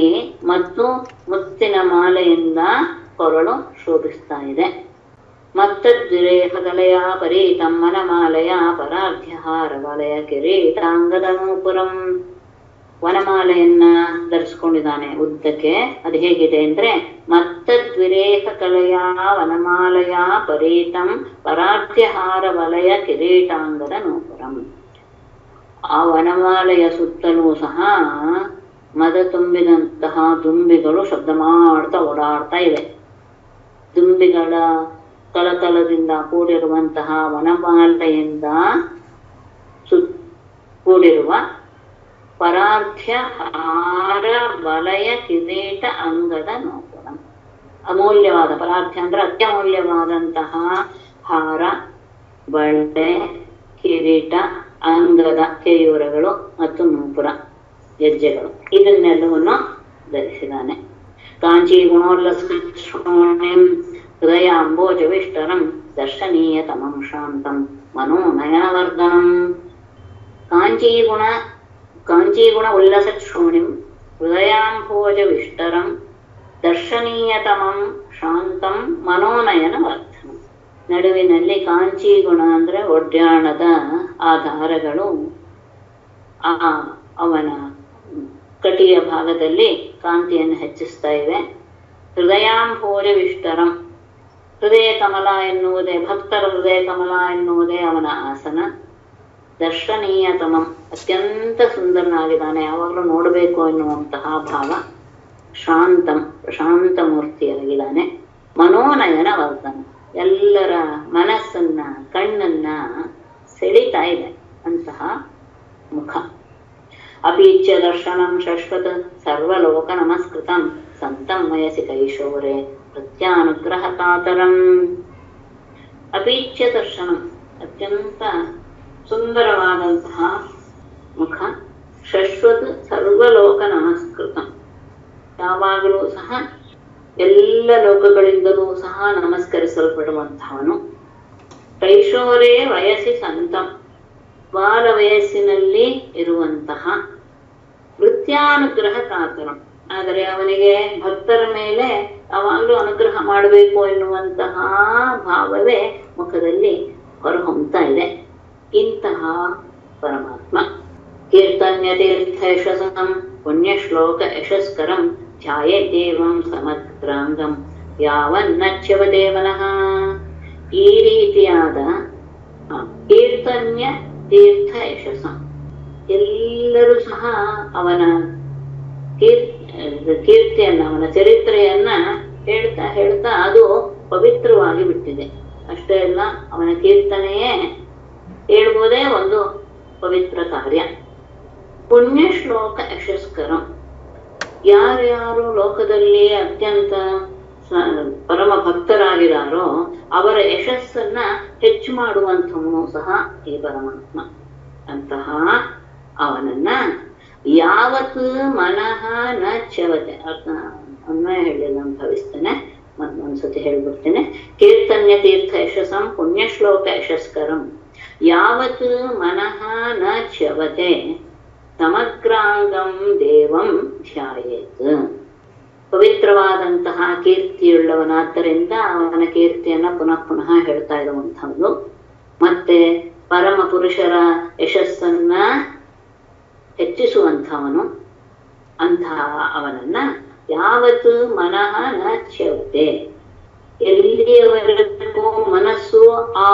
ಮತ್ತು ಮುತ್ತಿನ ಮಾಲೆಯಿಂದ ಕೊರಳು ಶೋಭಿಸ್ತಾ ಇದೆ. ಮತ್ತದ್ವಿರೇಹಗಲಯ ಪರೀತಂ ವನಮಾಲೆಯ ಪರಾಧ್ಯಹಾರ ವಲಯ ಕಿರೀಟಾಂಗದ ನೂಪುರಂ, ವನಮಾಲೆಯನ್ನ ಧರಿಸ್ಕೊಂಡಿದ್ದಾನೆ ಉದ್ದಕ್ಕೆ. ಅದು ಹೇಗಿದೆ ಅಂದ್ರೆ ಮತ್ತದ್ವಿರೇಹಕಲೆಯ ವನಮಾಲೆಯ ಪರೀತಂ ಪರಾಧ್ಯಹಾರ ವಲಯ ಕಿರೀಟಾಂಗದ ನೂಪುರಂ, ಆ ವನಮಾಲೆಯ ಸುತ್ತಲೂ ಸಹ ಮದ ತುಂಬಿದಂತಹ ದುಂಬಿಗಳು ಶಬ್ದ ಮಾಡ್ತಾ ಓಡಾಡ್ತಾ ಇವೆ. ದುಂಬಿಗಳ ಕಲಕಲದಿಂದ ಕೂಡಿರುವಂತಹ ವನಮಾಲೆಯಿಂದ ಸು ಕೂಡಿರುವ ಪರಾಧ್ಯ ಹಾರ ವಲಯ ಕಿರೀಟ ಅಂಗದ ನೂಪುರ, ಅಮೂಲ್ಯವಾದ ಪರಾಧ್ಯ ಅಂದ್ರೆ ಅತ್ಯಮೂಲ್ಯವಾದಂತಹ ಹಾರ, ಬಳೆ, ಕಿರೀಟ, ಅಂಗದ ಕೇಯೂರಗಳು ಮತ್ತು ನೂಪುರ ಗೆಜ್ಜೆಗಳು, ಇದನ್ನೆಲ್ಲವನ್ನು ಧರಿಸಿದ್ದಾನೆ. ಕಾಂಚಿ ಗುಣೋಲ್ಲಸೋಣಿ ಹೃದಯ ಅಂಬೋಜವಿಷ್ಟರಂ ದರ್ಶನೀಯತಮಂ ಶಾಂತಂ ಮನೋ ನಯನವರ್ಧನಂ. ಕಾಂಚೀಗುಣ ಕಾಂಚೀಗುಣ ಉಲ್ಲಸೋಣಿಂ ಹೃದಯಾಂಭೋಜವಿಷ್ಟರಂ ದರ್ಶನೀಯತಮಂ ಶಾಂತಂ ಮನೋನಯನವರ್ಧನಂ. ನಡುವಿನಲ್ಲಿ ಕಾಂಚೀಗುಣ ಅಂದರೆ ಒಡ್ಯಾಣದ ಆ ದಾರಗಳು, ಆ ಅವನ ಕಟಿಯ ಭಾಗದಲ್ಲಿ ಕಾಂತಿಯನ್ನು ಹೆಚ್ಚಿಸ್ತಾ ಇವೆ. ಹೃದಯಾಂಭೋಜವಿಷ್ಟರಂ, ಹೃದಯ ಕಮಲ ಎನ್ನುವುದೇ, ಭಕ್ತರ ಹೃದಯ ಕಮಲ ಎನ್ನುವುದೇ ಅವನ ಆಸನ. ದರ್ಶನೀಯತಮ, ಅತ್ಯಂತ ಸುಂದರನಾಗಿದ್ದಾನೆ, ಯಾವಾಗಲೂ ನೋಡಬೇಕು ಎನ್ನುವಂತಹ ಭಾವ. ಶಾಂತಂ, ಶಾಂತ ಮೂರ್ತಿಯಾಗಿದ್ದಾನೆ. ಮನೋನಯನ ವರ್ಧನ, ಎಲ್ಲರ ಮನಸ್ಸನ್ನ ಕಣ್ಣನ್ನ ಸೆಳಿತಾ ಇದೆ ಅಂತಹ ಮುಖ. ಅಪೀಚ್ಯ ದರ್ಶನಂ ಶಾಶ್ವತ ಸರ್ವಲೋಕ ನಮಸ್ಕೃತಂ ಸಂತಂ ಮಯಸಿ ಕೈಶೋರೆ ಪ್ರತ್ಯಾನುಗ್ರಹ ಕಾತರಂ. ಅಪೀಚ್ಯ ದರ್ಶನಂ, ಅತ್ಯಂತ ಸುಂದರವಾದಂತಹ ಮುಖ. ಶಾಶ್ವತ ಸರ್ವಲೋಕ ನಮಸ್ಕೃತಂ, ಯಾವಾಗಲೂ ಸಹ ಎಲ್ಲ ಲೋಕಗಳಿಂದಲೂ ಸಹ ನಮಸ್ಕರಿಸಲ್ಪಡುವಂತಹವನು. ಕೈಶೋರೆ ವಯಸ್ಸಿ ಸಂತಂ, ಬಾಲ ವಯಸ್ಸಿನಲ್ಲಿ ಇರುವಂತಹ. ವೃತ್ಯಾನುಗ್ರಹ ಕಾತರಂ, ಆದರೆ ಅವನಿಗೆ ಭಕ್ತರ ಮೇಲೆ ಯಾವಾಗಲೂ ಅನುಗ್ರಹ ಮಾಡಬೇಕು ಎನ್ನುವಂತಹ ಭಾವವೇ ಮುಖದಲ್ಲಿ ಹೊರಹೊಮ್ತಾ ಇದೆ. ಇಂತಹ ಪರಮಾತ್ಮ ಕೀರ್ತನ್ಯ ತೀರ್ಥ ಯಶಸಂ ಪುಣ್ಯಶ್ಲೋಕ ಯಶಸ್ಕರಂ ಧ್ಯಾಯೇ ದೇವಂ ಸಮಗ್ರಾಂಗಂ ಯಾವನ್ನಚ್ಯವ ದೇವನಃ. ಈ ರೀತಿಯಾದ ಕೀರ್ತನ್ಯ ತೀರ್ಥ ಯಶಸ, ಎಲ್ಲರೂ ಸಹ ಅವನ ಕೀರ್ ಕೀರ್ತಿಯನ್ನ ಅವನ ಚರಿತ್ರೆಯನ್ನ ಹೇಳ್ತಾ ಹೇಳ್ತಾ ಅದು ಪವಿತ್ರವಾಗಿ ಬಿಟ್ಟಿದೆ. ಅಷ್ಟೇ ಅಲ್ಲ, ಅವನ ಕೀರ್ತನೆಯೇ ಹೇಳ್ಬೋದೇ ಒಂದು ಪವಿತ್ರ ಕಾರ್ಯ. ಪುಣ್ಯ ಶ್ಲೋಕ ಯಶಸ್ಕರ, ಯಾರ್ಯಾರು ಲೋಕದಲ್ಲಿ ಅತ್ಯಂತ ಪರಮ ಭಕ್ತರಾಗಿದ್ದಾರೋ ಅವರ ಯಶಸ್ಸನ್ನ ಹೆಚ್ಚು ಮಾಡುವಂಥವನು ಸಹ ಈ ಪರಮಾತ್ಮ. ಅಂತಹ ಅವನನ್ನ ಯಾವತ್ ಮನಃ ನ ಚವತೆ, ಅನ್ವಯ ಹೇಳಿಲ್ಲ ಅಂತ ಭಾವಿಸ್ತೇನೆ, ಮತ್ತೊಂದ್ಸತಿ ಹೇಳ್ಬಿಡ್ತೇನೆ. ಕೀರ್ತನ್ಯ ತೀರ್ಥ ಯಶಸಂ ಪುಣ್ಯಶ್ಲೋಕ ಯಶಸ್ಕರಂ ಯಾವತ್ ಮನಃ ನ ಚವತೆ ಸಮಗ್ರಾಂಗಂ ದೇವಂ ಧ್ಯಾಯೇತ್. ಪವಿತ್ರವಾದಂತಹ ಕೀರ್ತಿಯುಳ್ಳವನಾದ್ದರಿಂದ ಅವನ ಕೀರ್ತಿಯನ್ನ ಪುನಃ ಪುನಃ ಹೇಳ್ತಾ ಇರುವಂಥದ್ದು. ಮತ್ತೆ ಪರಮ ಪುರುಷರ ಯಶಸ್ಸನ್ನ ಹೆಚ್ಚಿಸುವಂಥವನು. ಅಂತಹ ಅವನನ್ನ ಯಾವತ್ತು ಮನಃ ನ ಚೌತೆ, ಎಲ್ಲಿಯವರೆಗೂ ಮನಸ್ಸು ಆ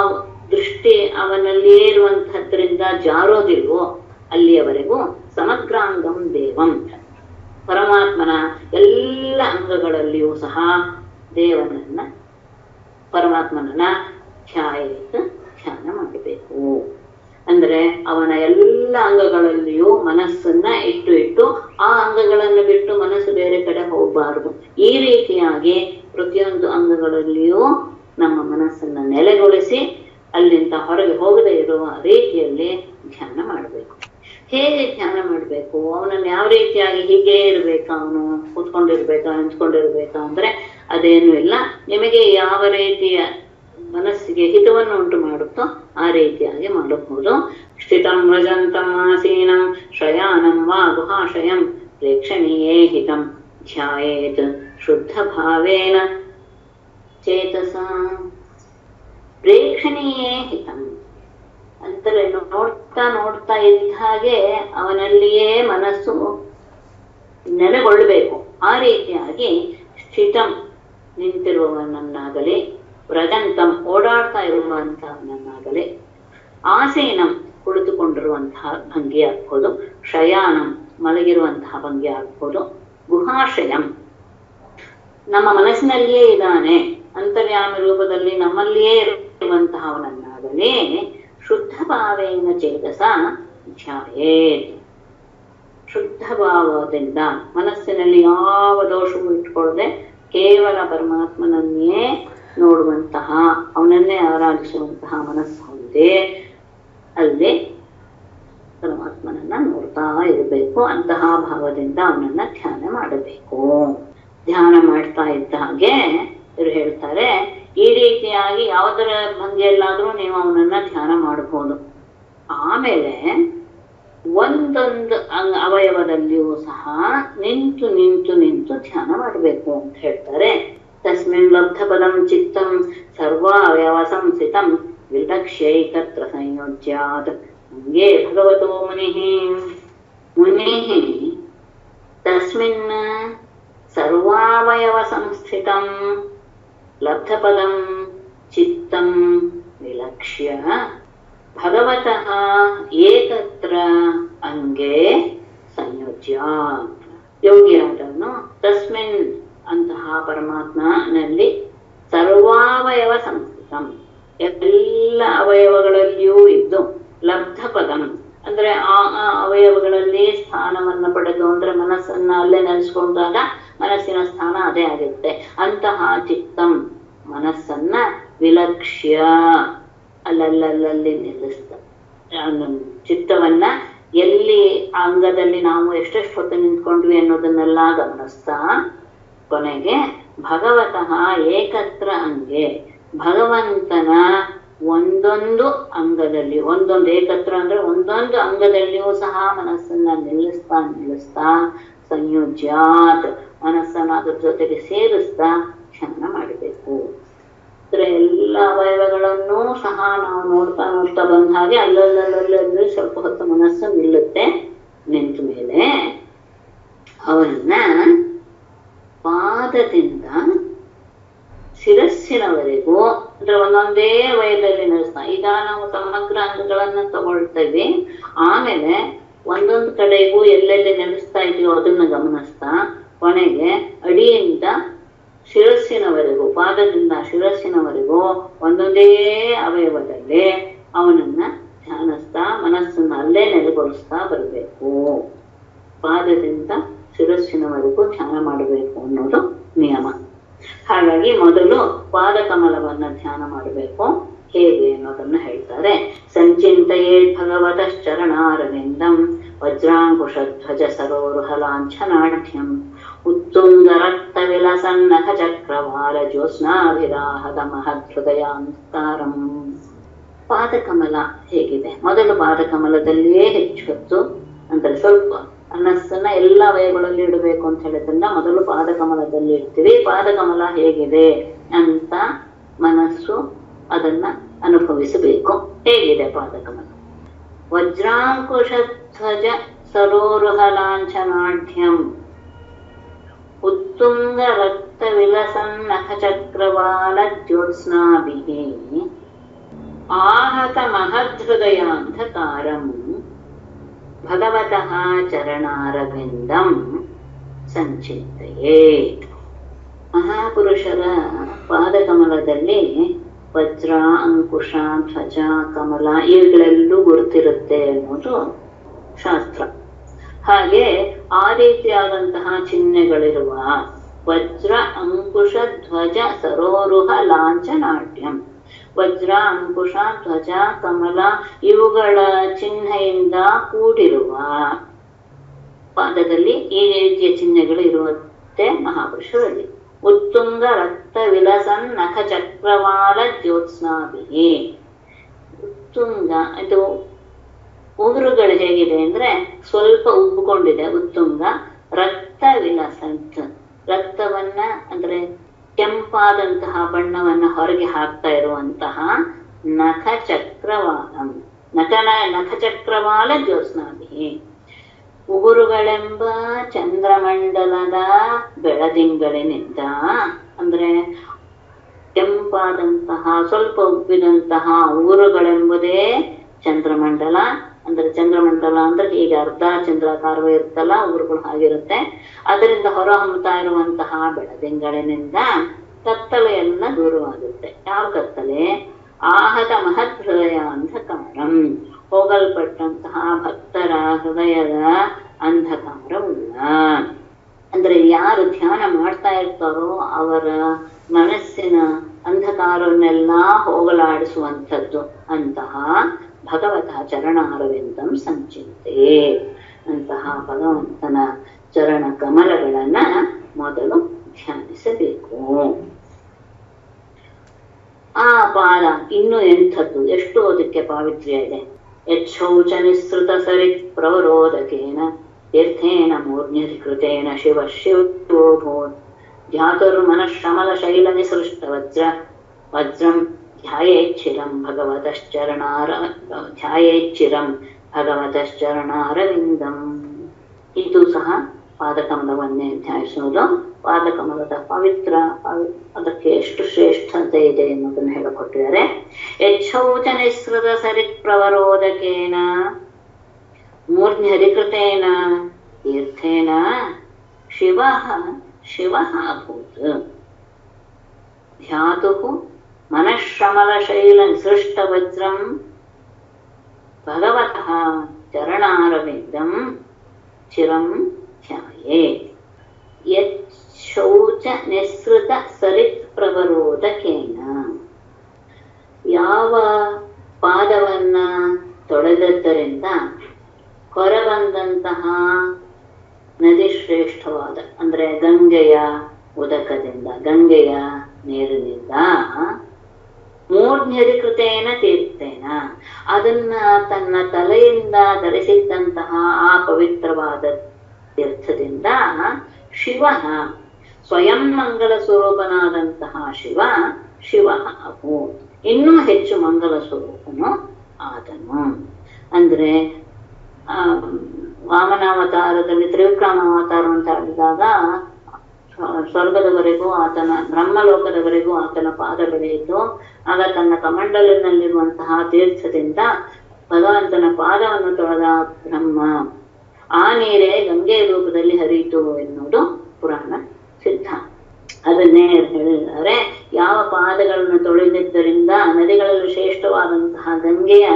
ದೃಷ್ಟಿ ಅವನಲ್ಲಿ ಇರುವಂತಹದ್ರಿಂದ ಜಾರೋದಿಲ್ವೋ ಅಲ್ಲಿಯವರೆಗೂ ಸಮಗ್ರಾಂಗಂ ದೇವಂ, ಪರಮಾತ್ಮನ ಎಲ್ಲ ಅಂಗಗಳಲ್ಲಿಯೂ ಸಹ ದೇವನನ್ನ ಪರಮಾತ್ಮನನ್ನ ಛಾಯೆಯಿಂದ ಧ್ಯಾನ ಮಾಡಬೇಕು. ಅಂದ್ರೆ ಅವನ ಎಲ್ಲ ಅಂಗಗಳಲ್ಲಿಯೂ ಮನಸ್ಸನ್ನ ಇಟ್ಟು ಇಟ್ಟು ಆ ಅಂಗಗಳನ್ನು ಬಿಟ್ಟು ಮನಸ್ಸು ಬೇರೆ ಕಡೆ ಹೋಗಬಾರದು. ಈ ರೀತಿಯಾಗಿ ಪ್ರತಿಯೊಂದು ಅಂಗಗಳಲ್ಲಿಯೂ ನಮ್ಮ ಮನಸ್ಸನ್ನ ನೆಲೆಗೊಳಿಸಿ ಅಲ್ಲಿಂದ ಹೊರಗೆ ಹೋಗದೆ ಇರುವ ರೀತಿಯಲ್ಲಿ ಧ್ಯಾನ ಮಾಡಬೇಕು. ಹೇಗೆ ಧ್ಯಾನ ಮಾಡಬೇಕು? ಅವನನ್ನು ಯಾವ ರೀತಿಯಾಗಿ ಹೀಗೆ ಇರ್ಬೇಕಾ, ಅವನು ಕೂತ್ಕೊಂಡಿರ್ಬೇಕಾ ನಿಂತ್ಕೊಂಡಿರ್ಬೇಕಾ ಅಂದ್ರೆ ಅದೇನು ಇಲ್ಲ. ನಿಮಗೆ ಯಾವ ರೀತಿಯ ಮನಸ್ಸಿಗೆ ಹಿತವನ್ನು ಉಂಟು ಮಾಡುತ್ತೋ ಆ ರೀತಿಯಾಗಿ ಮಾಡಬಹುದು. ಸ್ಥಿತಂ ವ್ರಜಂತಂ ಆಸೀನಂ ಶಯಾನಂ ವಾ ಗುಹಾಶಯಂ ಪ್ರೇಕ್ಷಣೀಯೇ ಹಿತಂ ಧ್ಯಾಯೇತ್ ಶುದ್ಧ ಭಾವೇನ ಚೇತಸಾ. ಪ್ರೇಕ್ಷಣೀಯೇ ಹಿತಂ ಅಂದರೆ ನೋಡ್ತಾ ನೋಡ್ತಾ ಇದ್ದ ಹಾಗೆ ಅವನಲ್ಲಿಯೇ ಮನಸ್ಸು ನೆಲೆಗೊಳ್ಳಬೇಕು. ಆ ರೀತಿಯಾಗಿ ಸ್ಥಿತಂ ನಿಂತಿರುವವನನ್ನಾಗಲಿ, ವ್ರಜಂತಂ ಓಡಾಡ್ತಾ ಇರುವಂತಹವನನ್ನಾಗಲಿ, ಆಸೀನಂ ಕುಳಿತುಕೊಂಡಿರುವಂತಹ ಭಂಗಿ ಆಗ್ಬೋದು, ಶಯಾನಂ ಮಲಗಿರುವಂತಹ ಭಂಗಿ ಆಗ್ಬೋದು, ಗುಹಾಶಯಂ ನಮ್ಮ ಮನಸ್ಸಿನಲ್ಲಿಯೇ ಇದ್ದಾನೆ ಅಂತರ್ಯಾಮ ರೂಪದಲ್ಲಿ ನಮ್ಮಲ್ಲಿಯೇ ಇರುವಂತಹವನನ್ನಾಗಲಿ, ಶುದ್ಧ ಭಾವೇನ ಚೇತಸ ಧ್ಯಾಯೇತ್ ಶುದ್ಧ ಭಾವದಿಂದ ಮನಸ್ಸಿನಲ್ಲಿ ಯಾವ ದೋಷವೂ ಇಟ್ಕೊಳ್ಳದೆ ಕೇವಲ ಪರಮಾತ್ಮನನ್ನೇ ನೋಡುವಂತಹ ಅವನನ್ನೇ ಆರಾಧಿಸುವಂತಹ ಮನಸ್ಸು ಹೊಂದಿ ಅಲ್ಲಿ ಪರಮಾತ್ಮನನ್ನ ನೋಡ್ತಾ ಇರಬೇಕು. ಅಂತಹ ಭಾವದಿಂದ ಅವನನ್ನ ಧ್ಯಾನ ಮಾಡಬೇಕು. ಧ್ಯಾನ ಮಾಡ್ತಾ ಇದ್ದ ಹಾಗೆ ಇವ್ರು ಹೇಳ್ತಾರೆ, ಈ ರೀತಿಯಾಗಿ ಯಾವುದರ ಭಂಗಿಯಲ್ಲಾದ್ರೂ ನೀವು ಅವನನ್ನ ಧ್ಯಾನ ಮಾಡಬಹುದು. ಆಮೇಲೆ ಒಂದೊಂದು ಅಂಗ ಅವಯವದಲ್ಲಿಯೂ ಸಹ ನಿಂತು ನಿಂತು ನಿಂತು ಧ್ಯಾನ ಮಾಡಬೇಕು ಅಂತ ಹೇಳ್ತಾರೆ. ತಸ್ಮಿನ್ ಲಬ್ಧ ಪದಂ ಚಿತ್ತಂ ಸರ್ವಾವಯವ ಸಂಸ್ಥಿತಂ ವಿಲಕ್ಷ್ಯೈಕತ್ರ ಸಂಯೋಜ್ಯಾತ್ ಅಂಗೇ ಭಗವತೋ ಮುನಿಃ. ಮುನಿಃ ತಸ್ಮಿನ್ ಸರ್ವಾವಯವ ಸಂಸ್ಥಿತಂ ಲಬ್ಧ ಪದಂ ಚಿತ್ತಂ ವಿಲಕ್ಷ್ಯ ಭಗವತಃ ಏಕತ್ರ ಅಂಗೇ ಸಂಯೋಜ್ಯಾತ್. ಯೋಗಿಯಾದವನು ತಸ್ಮಿನ್ ಅಂತಹ ಪರಮಾತ್ಮನಲ್ಲಿ ಸರ್ವಾವಯವ ಸಂಸ್ಥಿತಂ ಎಲ್ಲ ಅವಯವಗಳಲ್ಲಿಯೂ ಇದ್ದು, ಲಬ್ಧ ಪದಂ ಅಂದ್ರೆ ಆ ಆ ಅವಯವಗಳಲ್ಲಿ ಸ್ಥಾನವನ್ನ ಪಡೆದು ಅಂದ್ರೆ ಮನಸ್ಸನ್ನ ಅಲ್ಲೇ ನೆಲೆಸ್ಕೊಂಡಾಗ ಮನಸ್ಸಿನ ಸ್ಥಾನ ಅದೇ ಆಗುತ್ತೆ. ಅಂತಹ ಚಿತ್ತಂ ಮನಸ್ಸನ್ನ ವಿಲಕ್ಷ್ಯ ಅಲ್ಲಲ್ಲಲ್ಲಿ ನಿಲ್ಲಿಸ್ತ ಚಿತ್ತವನ್ನ ಎಲ್ಲಿ ಅಂಗದಲ್ಲಿ ನಾವು ಎಷ್ಟೆಷ್ಟು ಹೊತ್ತು ನಿಂತ್ಕೊಂಡ್ವಿ ಅನ್ನೋದನ್ನೆಲ್ಲ ಗಮನಿಸ್ತಾ ಕೊನೆಗೆ ಭಗವತಃ ಏಕತ್ರ ಅಂಗೆ ಭಗವಂತನ ಒಂದೊಂದು ಅಂಗದಲ್ಲಿ ಒಂದೊಂದು ಏಕತ್ರ ಅಂದ್ರೆ ಒಂದೊಂದು ಅಂಗದಲ್ಲಿಯೂ ಸಹ ಮನಸ್ಸನ್ನ ನಿಲ್ಲಿಸ್ತಾ ನಿಲ್ಲಿಸ್ತಾ ಸಂಯೋಜ್ಯಾತ್ ಮನಸ್ಸನ್ನ ಅದ್ರ ಜೊತೆಗೆ ಸೇರಿಸ್ತಾ ಧ್ಯಾನ ಮಾಡಬೇಕು. ಎಲ್ಲ ಅವಯವಗಳನ್ನೂ ಸಹ ನಾವು ನೋಡ್ತಾ ನೋಡ್ತಾ ಬಂದ ಹಾಗೆ ಅಲ್ಲಲ್ಲಲ್ಲಲ್ಲಿ ಸ್ವಲ್ಪ ಹೊತ್ತು ಮನಸ್ಸು ನಿಲ್ಲುತ್ತೆ. ನಿಂತ ಮೇಲೆ ಅವನನ್ನ ಪಾದದಿಂದ ಶಿರಸ್ಸಿನವರೆಗೂ ಅಂದ್ರೆ ಒಂದೊಂದೇ ವಯದಲ್ಲಿ ನಡೆಸ್ತಾ ಈಗ ನಾವು ಸಮಗ್ರ ಅಂಗಗಳನ್ನ ತಗೊಳ್ತಾ ಇದ್ವಿ. ಆಮೇಲೆ ಒಂದೊಂದು ಕಡೆಗೂ ಎಲ್ಲೆಲ್ಲಿ ನಡೆಸ್ತಾ ಇದೆಯೋ ಅದನ್ನ ಗಮನಿಸ್ತಾ ಕೊನೆಗೆ ಅಡಿಯಿಂದ ಶಿರಸ್ಸಿನವರೆಗೂ ಪಾದದಿಂದ ಶಿರಸ್ಸಿನವರೆಗೂ ಒಂದೊಂದೇ ಅವಯವದಲ್ಲಿ ಅವನನ್ನ ಧ್ಯಾನಿಸ್ತಾ ಮನಸ್ಸನ್ನ ಅಲ್ಲೇ ನೆಲೆಗೊಳಿಸ್ತಾ ಬರಬೇಕು. ಪಾದದಿಂದ ಶಿರಸ್ಸಿನವರೆಗೂ ಧ್ಯಾನ ಮಾಡಬೇಕು ಅನ್ನೋದು ನಿಯಮ. ಹಾಗಾಗಿ ಮೊದಲು ಪಾದಕಮಲವನ್ನ ಧ್ಯಾನ ಮಾಡಬೇಕು. ಹೇಗೆ ಅನ್ನೋದನ್ನ ಹೇಳ್ತಾರೆ. ಸಂಚಿಂತೆಯೇ ಭಗವತಃ ಚರಣಾರವಿಂದಂ ವಜ್ರಾಂಕುಶಧ್ವಜ ಸರೋರುಹ ಲಾಂಛನಾಢ್ಯಂ ಉತ್ತುಂಗ ರಕ್ತ ವಿಲಸನ್ನಖ ಚಕ್ರವಾರ ಜ್ಯೋತ್ಸ್ನಾಭಿರಾಹದ ಮಹೃದಯಾಂತರಂ. ಪಾದಕಮಲ ಹೇಗಿದೆ? ಮೊದಲು ಪಾದಕಮಲದಲ್ಲಿಯೇ ಹೆಚ್ಚು ಹೊತ್ತು ಅಂದ್ರೆ ಸ್ವಲ್ಪ ಮನಸ್ಸನ್ನ ಎಲ್ಲ ವಯಗಳಲ್ಲಿ ಇಡಬೇಕು ಅಂತ ಹೇಳಿದ್ರಿಂದ ಮೊದಲು ಪಾದಕಮಲದಲ್ಲಿ ಇಡ್ತೀವಿ. ಪಾದಕಮಲ ಹೇಗಿದೆ ಅಂತ ಮನಸ್ಸು ಅದನ್ನ ಅನುಭವಿಸಬೇಕು. ಹೇಗಿದೆ ಪಾದಕಮಲ? ವಜ್ರಾಂಕುಶ ಧ್ವಜ ಸರೋರುಹ ಲಾಂಛನಾಢ್ಯಂ उत्तुंग रक्त विलसन् नख चक्रवाल ज्योत्स्नाभिः आहत महद्हृदयांधकारम् भगवतः चरणारविन्दम् संचितयेत्। ಮಹಾಪುರುಷರ ಪಾದಕಮಲದಲ್ಲಿ ವಜ್ರ, ಅಂಕುಶ, ಧ್ವಜ, ಕಮಲ ಇವುಗಳೆಲ್ಲೂ ಗುರುತಿರುತ್ತೆ ಅನ್ನೋದು ಶಾಸ್ತ್ರ. ಹಾಗೆ ಆ ರೀತಿಯಾದಂತಹ ಚಿಹ್ನೆಗಳಿರುವ ವಜ್ರ, ಅಂಕುಶ, ಧ್ವಜ ಸರೋರುಹ ಲಾಂಛನಾಟ್ಯಂ, ವಜ್ರ, ಅಂಕುಶ, ಧ್ವಜ, ಕಮಲ ಇವುಗಳ ಚಿಹ್ನೆಯಿಂದ ಕೂಡಿರುವ ಪಾದದಲ್ಲಿ ಈ ರೀತಿಯ ಚಿಹ್ನೆಗಳು ಇರುತ್ತೆ ಮಹಾಪುರುಷರಲ್ಲಿ. ಉತ್ತುಂಗ ರಕ್ತ ವಿಲಸನ್ ನಖ ಚಕ್ರವಾಲ ಜ್ಯೋತ್ಸ್ನಾಭಿಹಿ. ಉತ್ತುಂಗ ಇದು ಉಗುರುಗಳು ಹೇಗಿದೆ ಅಂದ್ರೆ ಸ್ವಲ್ಪ ಉಬ್ಬಿಕೊಂಡಿದೆ. ಉತ್ತುಂಗ ರಕ್ತ ವಿಲಸನ್, ರಕ್ತವನ್ನ ಅಂದ್ರೆ ಕೆಂಪಾದಂತಹ ಬಣ್ಣವನ್ನ ಹೊರಗೆ ಹಾಕ್ತಾ ಇರುವಂತಹ ನಖ ಚಕ್ರವಾಲಂ ನಖನ ನಖ ಚಕ್ರವಾಲ ಜ್ಯೋತ್ಸ್ನಾಭಿಹಿ. ಉಗುರುಗಳೆಂಬ ಚಂದ್ರಮಂಡಲದ ಬೆಳದಿಂಗಳಿನಿಂದ ಅಂದ್ರೆ ಕೆಂಪಾದಂತಹ ಸ್ವಲ್ಪ ಉಬ್ಬಿದಂತಹ ಉಗುರುಗಳೆಂಬುದೇ ಚಂದ್ರಮಂಡಲ. ಅಂದ್ರೆ ಚಂದ್ರಮಂಡಲ ಅಂದ್ರೆ ಈಗ ಅರ್ಧ ಚಂದ್ರಾಕಾರವೇ ಇರುತ್ತಲ್ಲ, ಉಗುರುಗಳು ಹಾಗಿರುತ್ತೆ. ಅದರಿಂದ ಹೊರಹೊಮ್ಮತಾ ಇರುವಂತಹ ಬೆಳದಿಂಗಳಿನಿಂದ ಕತ್ತಲೆ ಎಲ್ಲ ದೂರವಾಗುತ್ತೆ. ಯಾವ ಕತ್ತಲೆ? ಆಹತ ಮಹತ್ ಹೃದಯ ಅಂಧಕಾರಂ, ಹೋಗಲ್ಪಟ್ಟಂತಹ ಭಕ್ತರ ಹೃದಯದ ಅಂಧಕಾರವುಳ್ಳ. ಅಂದ್ರೆ ಯಾರು ಧ್ಯಾನ ಮಾಡ್ತಾ ಇರ್ತಾರೋ ಅವರ ಮನಸ್ಸಿನ ಅಂಧಕಾರವನ್ನೆಲ್ಲ ಹೋಗಲಾಡಿಸುವಂಥದ್ದು ಅಂತಹ ಭಗವತಃ ಚರಣಾರವಿಂದಂ ಸಂಚಿತೆ. ಅಂತಹ ಭಗವಂತನ ಚರಣ ಕಮಲಗಳನ್ನ ಮೊದಲು ಧ್ಯಾನಿಸಬೇಕು. ಆ ಪಾದ ಇನ್ನೂ ಎಂಥದ್ದು, ಎಷ್ಟು ಅದಕ್ಕೆ ಪಾವಿತ್ರ್ಯ ಇದೆ. ಯೌಚ ನಿಸೃತ ಸರಿ ಪ್ರವರೋದಕೇನ ತೀರ್ಥೇನ ಮೂರ್ಧೃತೇನ ಶಿವ ಶಿವೋಭೂತ್ ಧ್ಯಾತುರ್ಮನಶ್ರಮಲ ಶೈಲ ನಿಸೃಷ್ಟ ವಜ್ರ ವಜ್ರಂ ಧ್ಯಾಯೇಚ್ಛಿರಂ ಭಗವತಶ್ಚರಣಾರ ಧ್ಯಾಯೇಚ್ಛಿರಂ ಭಗವತಶ್ಚರಣಾರವಿಂದಂ. ಇದು ಸಹ ಪಾದಕಮಲವನ್ನೇ ಧ್ಯಾಯಿಸುವುದು. ಪಾದಕಮಲದ ಪವಿತ್ರ ಅದಕ್ಕೆ ಎಷ್ಟು ಶ್ರೇಷ್ಠತೆ ಇದೆ ಅನ್ನೋದನ್ನು ಹೇಳಿಕೊಟ್ಟಿದ್ದಾರೆ. ಯೌಚ ನಿಸೃತ ಸರಿತ್ ಪ್ರವರೋದಕೇನ ಮೂರ್ಧ್ನಿ ಹರಿಕೃತೇನ ತೀರ್ಥೇನ ಶಿವ ಶಿವ ಅಭೂತ್ ಧ್ಯಾತು ಮನಶ್ರಮಲಶೈಲ ಸೃಷ್ಟ ವಜ್ರಂ ಭಗವತಃ ಚರಣಾರವಿಂದಂ ಚಿರಂ ಧ್ಯಾಯೇತ್. ಶೌಚ ನಿಸೃತ ಸರಿತ್ ಪ್ರವರೋದಕೇನ, ಯಾವ ಪಾದವನ್ನ ತೊಳೆದದ್ದರಿಂದ ಹೊರಬಂದಂತಹ ನದಿ ಶ್ರೇಷ್ಠವಾದ ಅಂದ್ರೆ ಗಂಗೆಯ ಉದಕದಿಂದ, ಗಂಗೆಯ ನೀರಿನಿಂದ ಮೂರ್ಧ್ನಿಕೃತೇನ ತೀರ್ಥೇನ, ಅದನ್ನ ತನ್ನ ತಲೆಯಿಂದ ಧರಿಸಿದ್ದಂತಹ ಆ ಪವಿತ್ರವಾದ ತೀರ್ಥದಿಂದ ಶಿವ ಸ್ವಯಂ ಮಂಗಲ ಸ್ವರೂಪನಾದಂತಹ ಶಿವ ಶಿವ ಅಭೂ ಇನ್ನೂ ಹೆಚ್ಚು ಮಂಗಲ ಸ್ವರೂಪನು ಆದನು. ಅಂದ್ರೆ ಆ ವಾಮನಾವತಾರದಲ್ಲಿ ತ್ರಿವಿಕ್ರಮಾವತಾರ ಅಂತ ಹೇಳಿದಾಗ ಸ್ವರ್ಗದವರೆಗೂ ಆತನ ಬ್ರಹ್ಮಲೋಕದವರೆಗೂ ಆತನ ಪಾದಗಳಿದ್ದು, ಆಗ ತನ್ನ ಕಮಂಡಲಿನಲ್ಲಿರುವಂತಹ ತೀರ್ಥದಿಂದ ಭಗವಂತನ ಪಾದವನ್ನು ತೊಳೆದ ಬ್ರಹ್ಮ, ಆ ನೀರೇ ಗಂಗೆ ರೂಪದಲ್ಲಿ ಹರಿಯಿತು ಎನ್ನುವುದು ಪುರಾಣ ಸಿದ್ಧ. ಅದನ್ನೇ ಹೇಳಿದರೆ ಯಾವ ಪಾದಗಳನ್ನು ತೊಳೆದಿದ್ದರಿಂದ ನದಿಗಳಲ್ಲಿ ಶ್ರೇಷ್ಠವಾದಂತಹ ಗಂಗೆಯ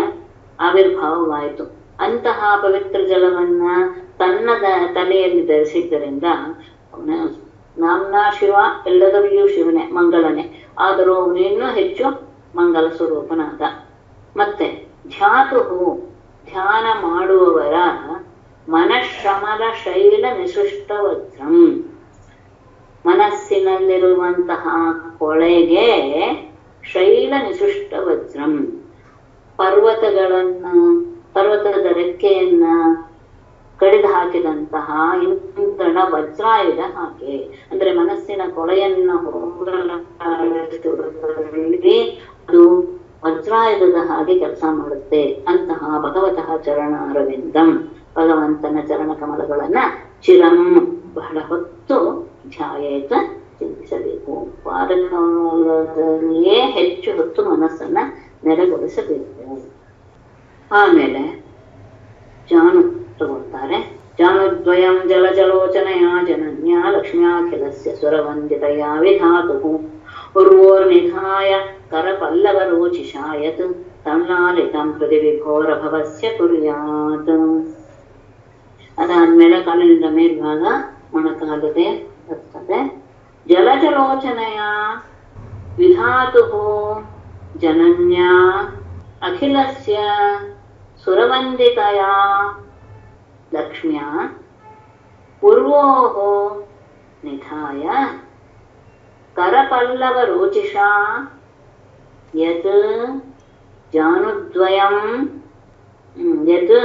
ಆವಿರ್ಭಾವವಾಯಿತು. ಅಂತಹ ಪವಿತ್ರ ಜಲವನ್ನ ತನ್ನ ತಲೆಯಲ್ಲಿ ಧರಿಸಿದ್ದರಿಂದ ನಾಮ್ನಾ ಶಿವ, ಎಲ್ಲದರಿಗೂ ಶಿವನೇ ಮಂಗಳನೇ, ಆದರೂ ಇನ್ನೂ ಹೆಚ್ಚು ಮಂಗಲ ಸ್ವರೂಪನಾದ. ಮತ್ತೆ ಧ್ಯಾತುಹು ಧ್ಯಾನ ಮಾಡುವವರ ಮನಶ್ರಮದ ಶೈಲ ನಿಸೃಷ್ಟ ವಜ್ರಂ, ಮನಸ್ಸಿನಲ್ಲಿರುವಂತಹ ಕೊಳೆಗೆ ಶೈಲ ನಿಸೃಷ್ಟ ವಜ್ರಂ ಪರ್ವತಗಳನ್ನ ಪರ್ವತದ ರೆಕ್ಕೆಯನ್ನ ಕಡಿದು ಹಾಕಿದಂತಹ ಇಂತಣ ವಜ್ರಾಯುಧ. ಹಾಗೆ ಅಂದ್ರೆ ಮನಸ್ಸಿನ ಕೊಳೆಯನ್ನ ಹೋಗಿ ಅದು ವಜ್ರಾಯುಧದ ಹಾಗೆ ಕೆಲಸ ಮಾಡುತ್ತೆ. ಅಂತಹ ಭಗವತಃ ಚರಣಾರವಿಂದಂ ಭಗವಂತನ ಚರಣ ಕಮಲಗಳನ್ನ ಚಿರಂ ಬಹಳ ಹೊತ್ತು ಛಾಯೇತ ಚಿಂತಿಸಬೇಕು. ವಾದಗಳಲ್ಲಿಯೇ ಹೆಚ್ಚು ಹೊತ್ತು ಮನಸ್ಸನ್ನ ನೆಲೆಗೊಳಿಸಬೇಕು. ಆಮೇಲೆ ಜಾನು ತಗೊಳ್ತಾರೆ. ಜಾನುದ್ವಯಂ ಜಲ ಜಲೋಚನೆಯ ಜನನ್ಯ ಲಕ್ಷ್ಮ್ಯಾಖಿಲಸ್ಯ ಸುರವಂದಿತಯ ವಿಧಾತು ಉರ್ವೋರ್ನಿಧಾಯ ಕರಪಲ್ಲವರೋಚಿಷಾಯತ್ ತನ್ನಾಲಿತಂ ಪ್ರತಿ ವಿಭೋರಭವಸ್ಯ ಕುರ್ಯಾತ್. ಅದಾದ್ಮೇಲೆ ಕಾಲಿನಿಂದ ಮೇಲ್ಭಾಗ ಮೊಣಕಾಲುಗೆ ಬರ್ತದೆ. ಜಲ ಜಲೋಚನೆಯ ವಿಧಾತು ಜನನ್ಯ ಅಖಿಲಸ್ಯ ಸುರವಂದಿತಯ ಲಕ್ಷ್ಮ್ಯಾ ಪೂರ್ವೋಹೋ ನಿಧಾಯ ಕರಪಲ್ಲವ ರೋಚಿಷಾ ಯತ್ ಜಾನುದ್ವಯಂ ಯತ್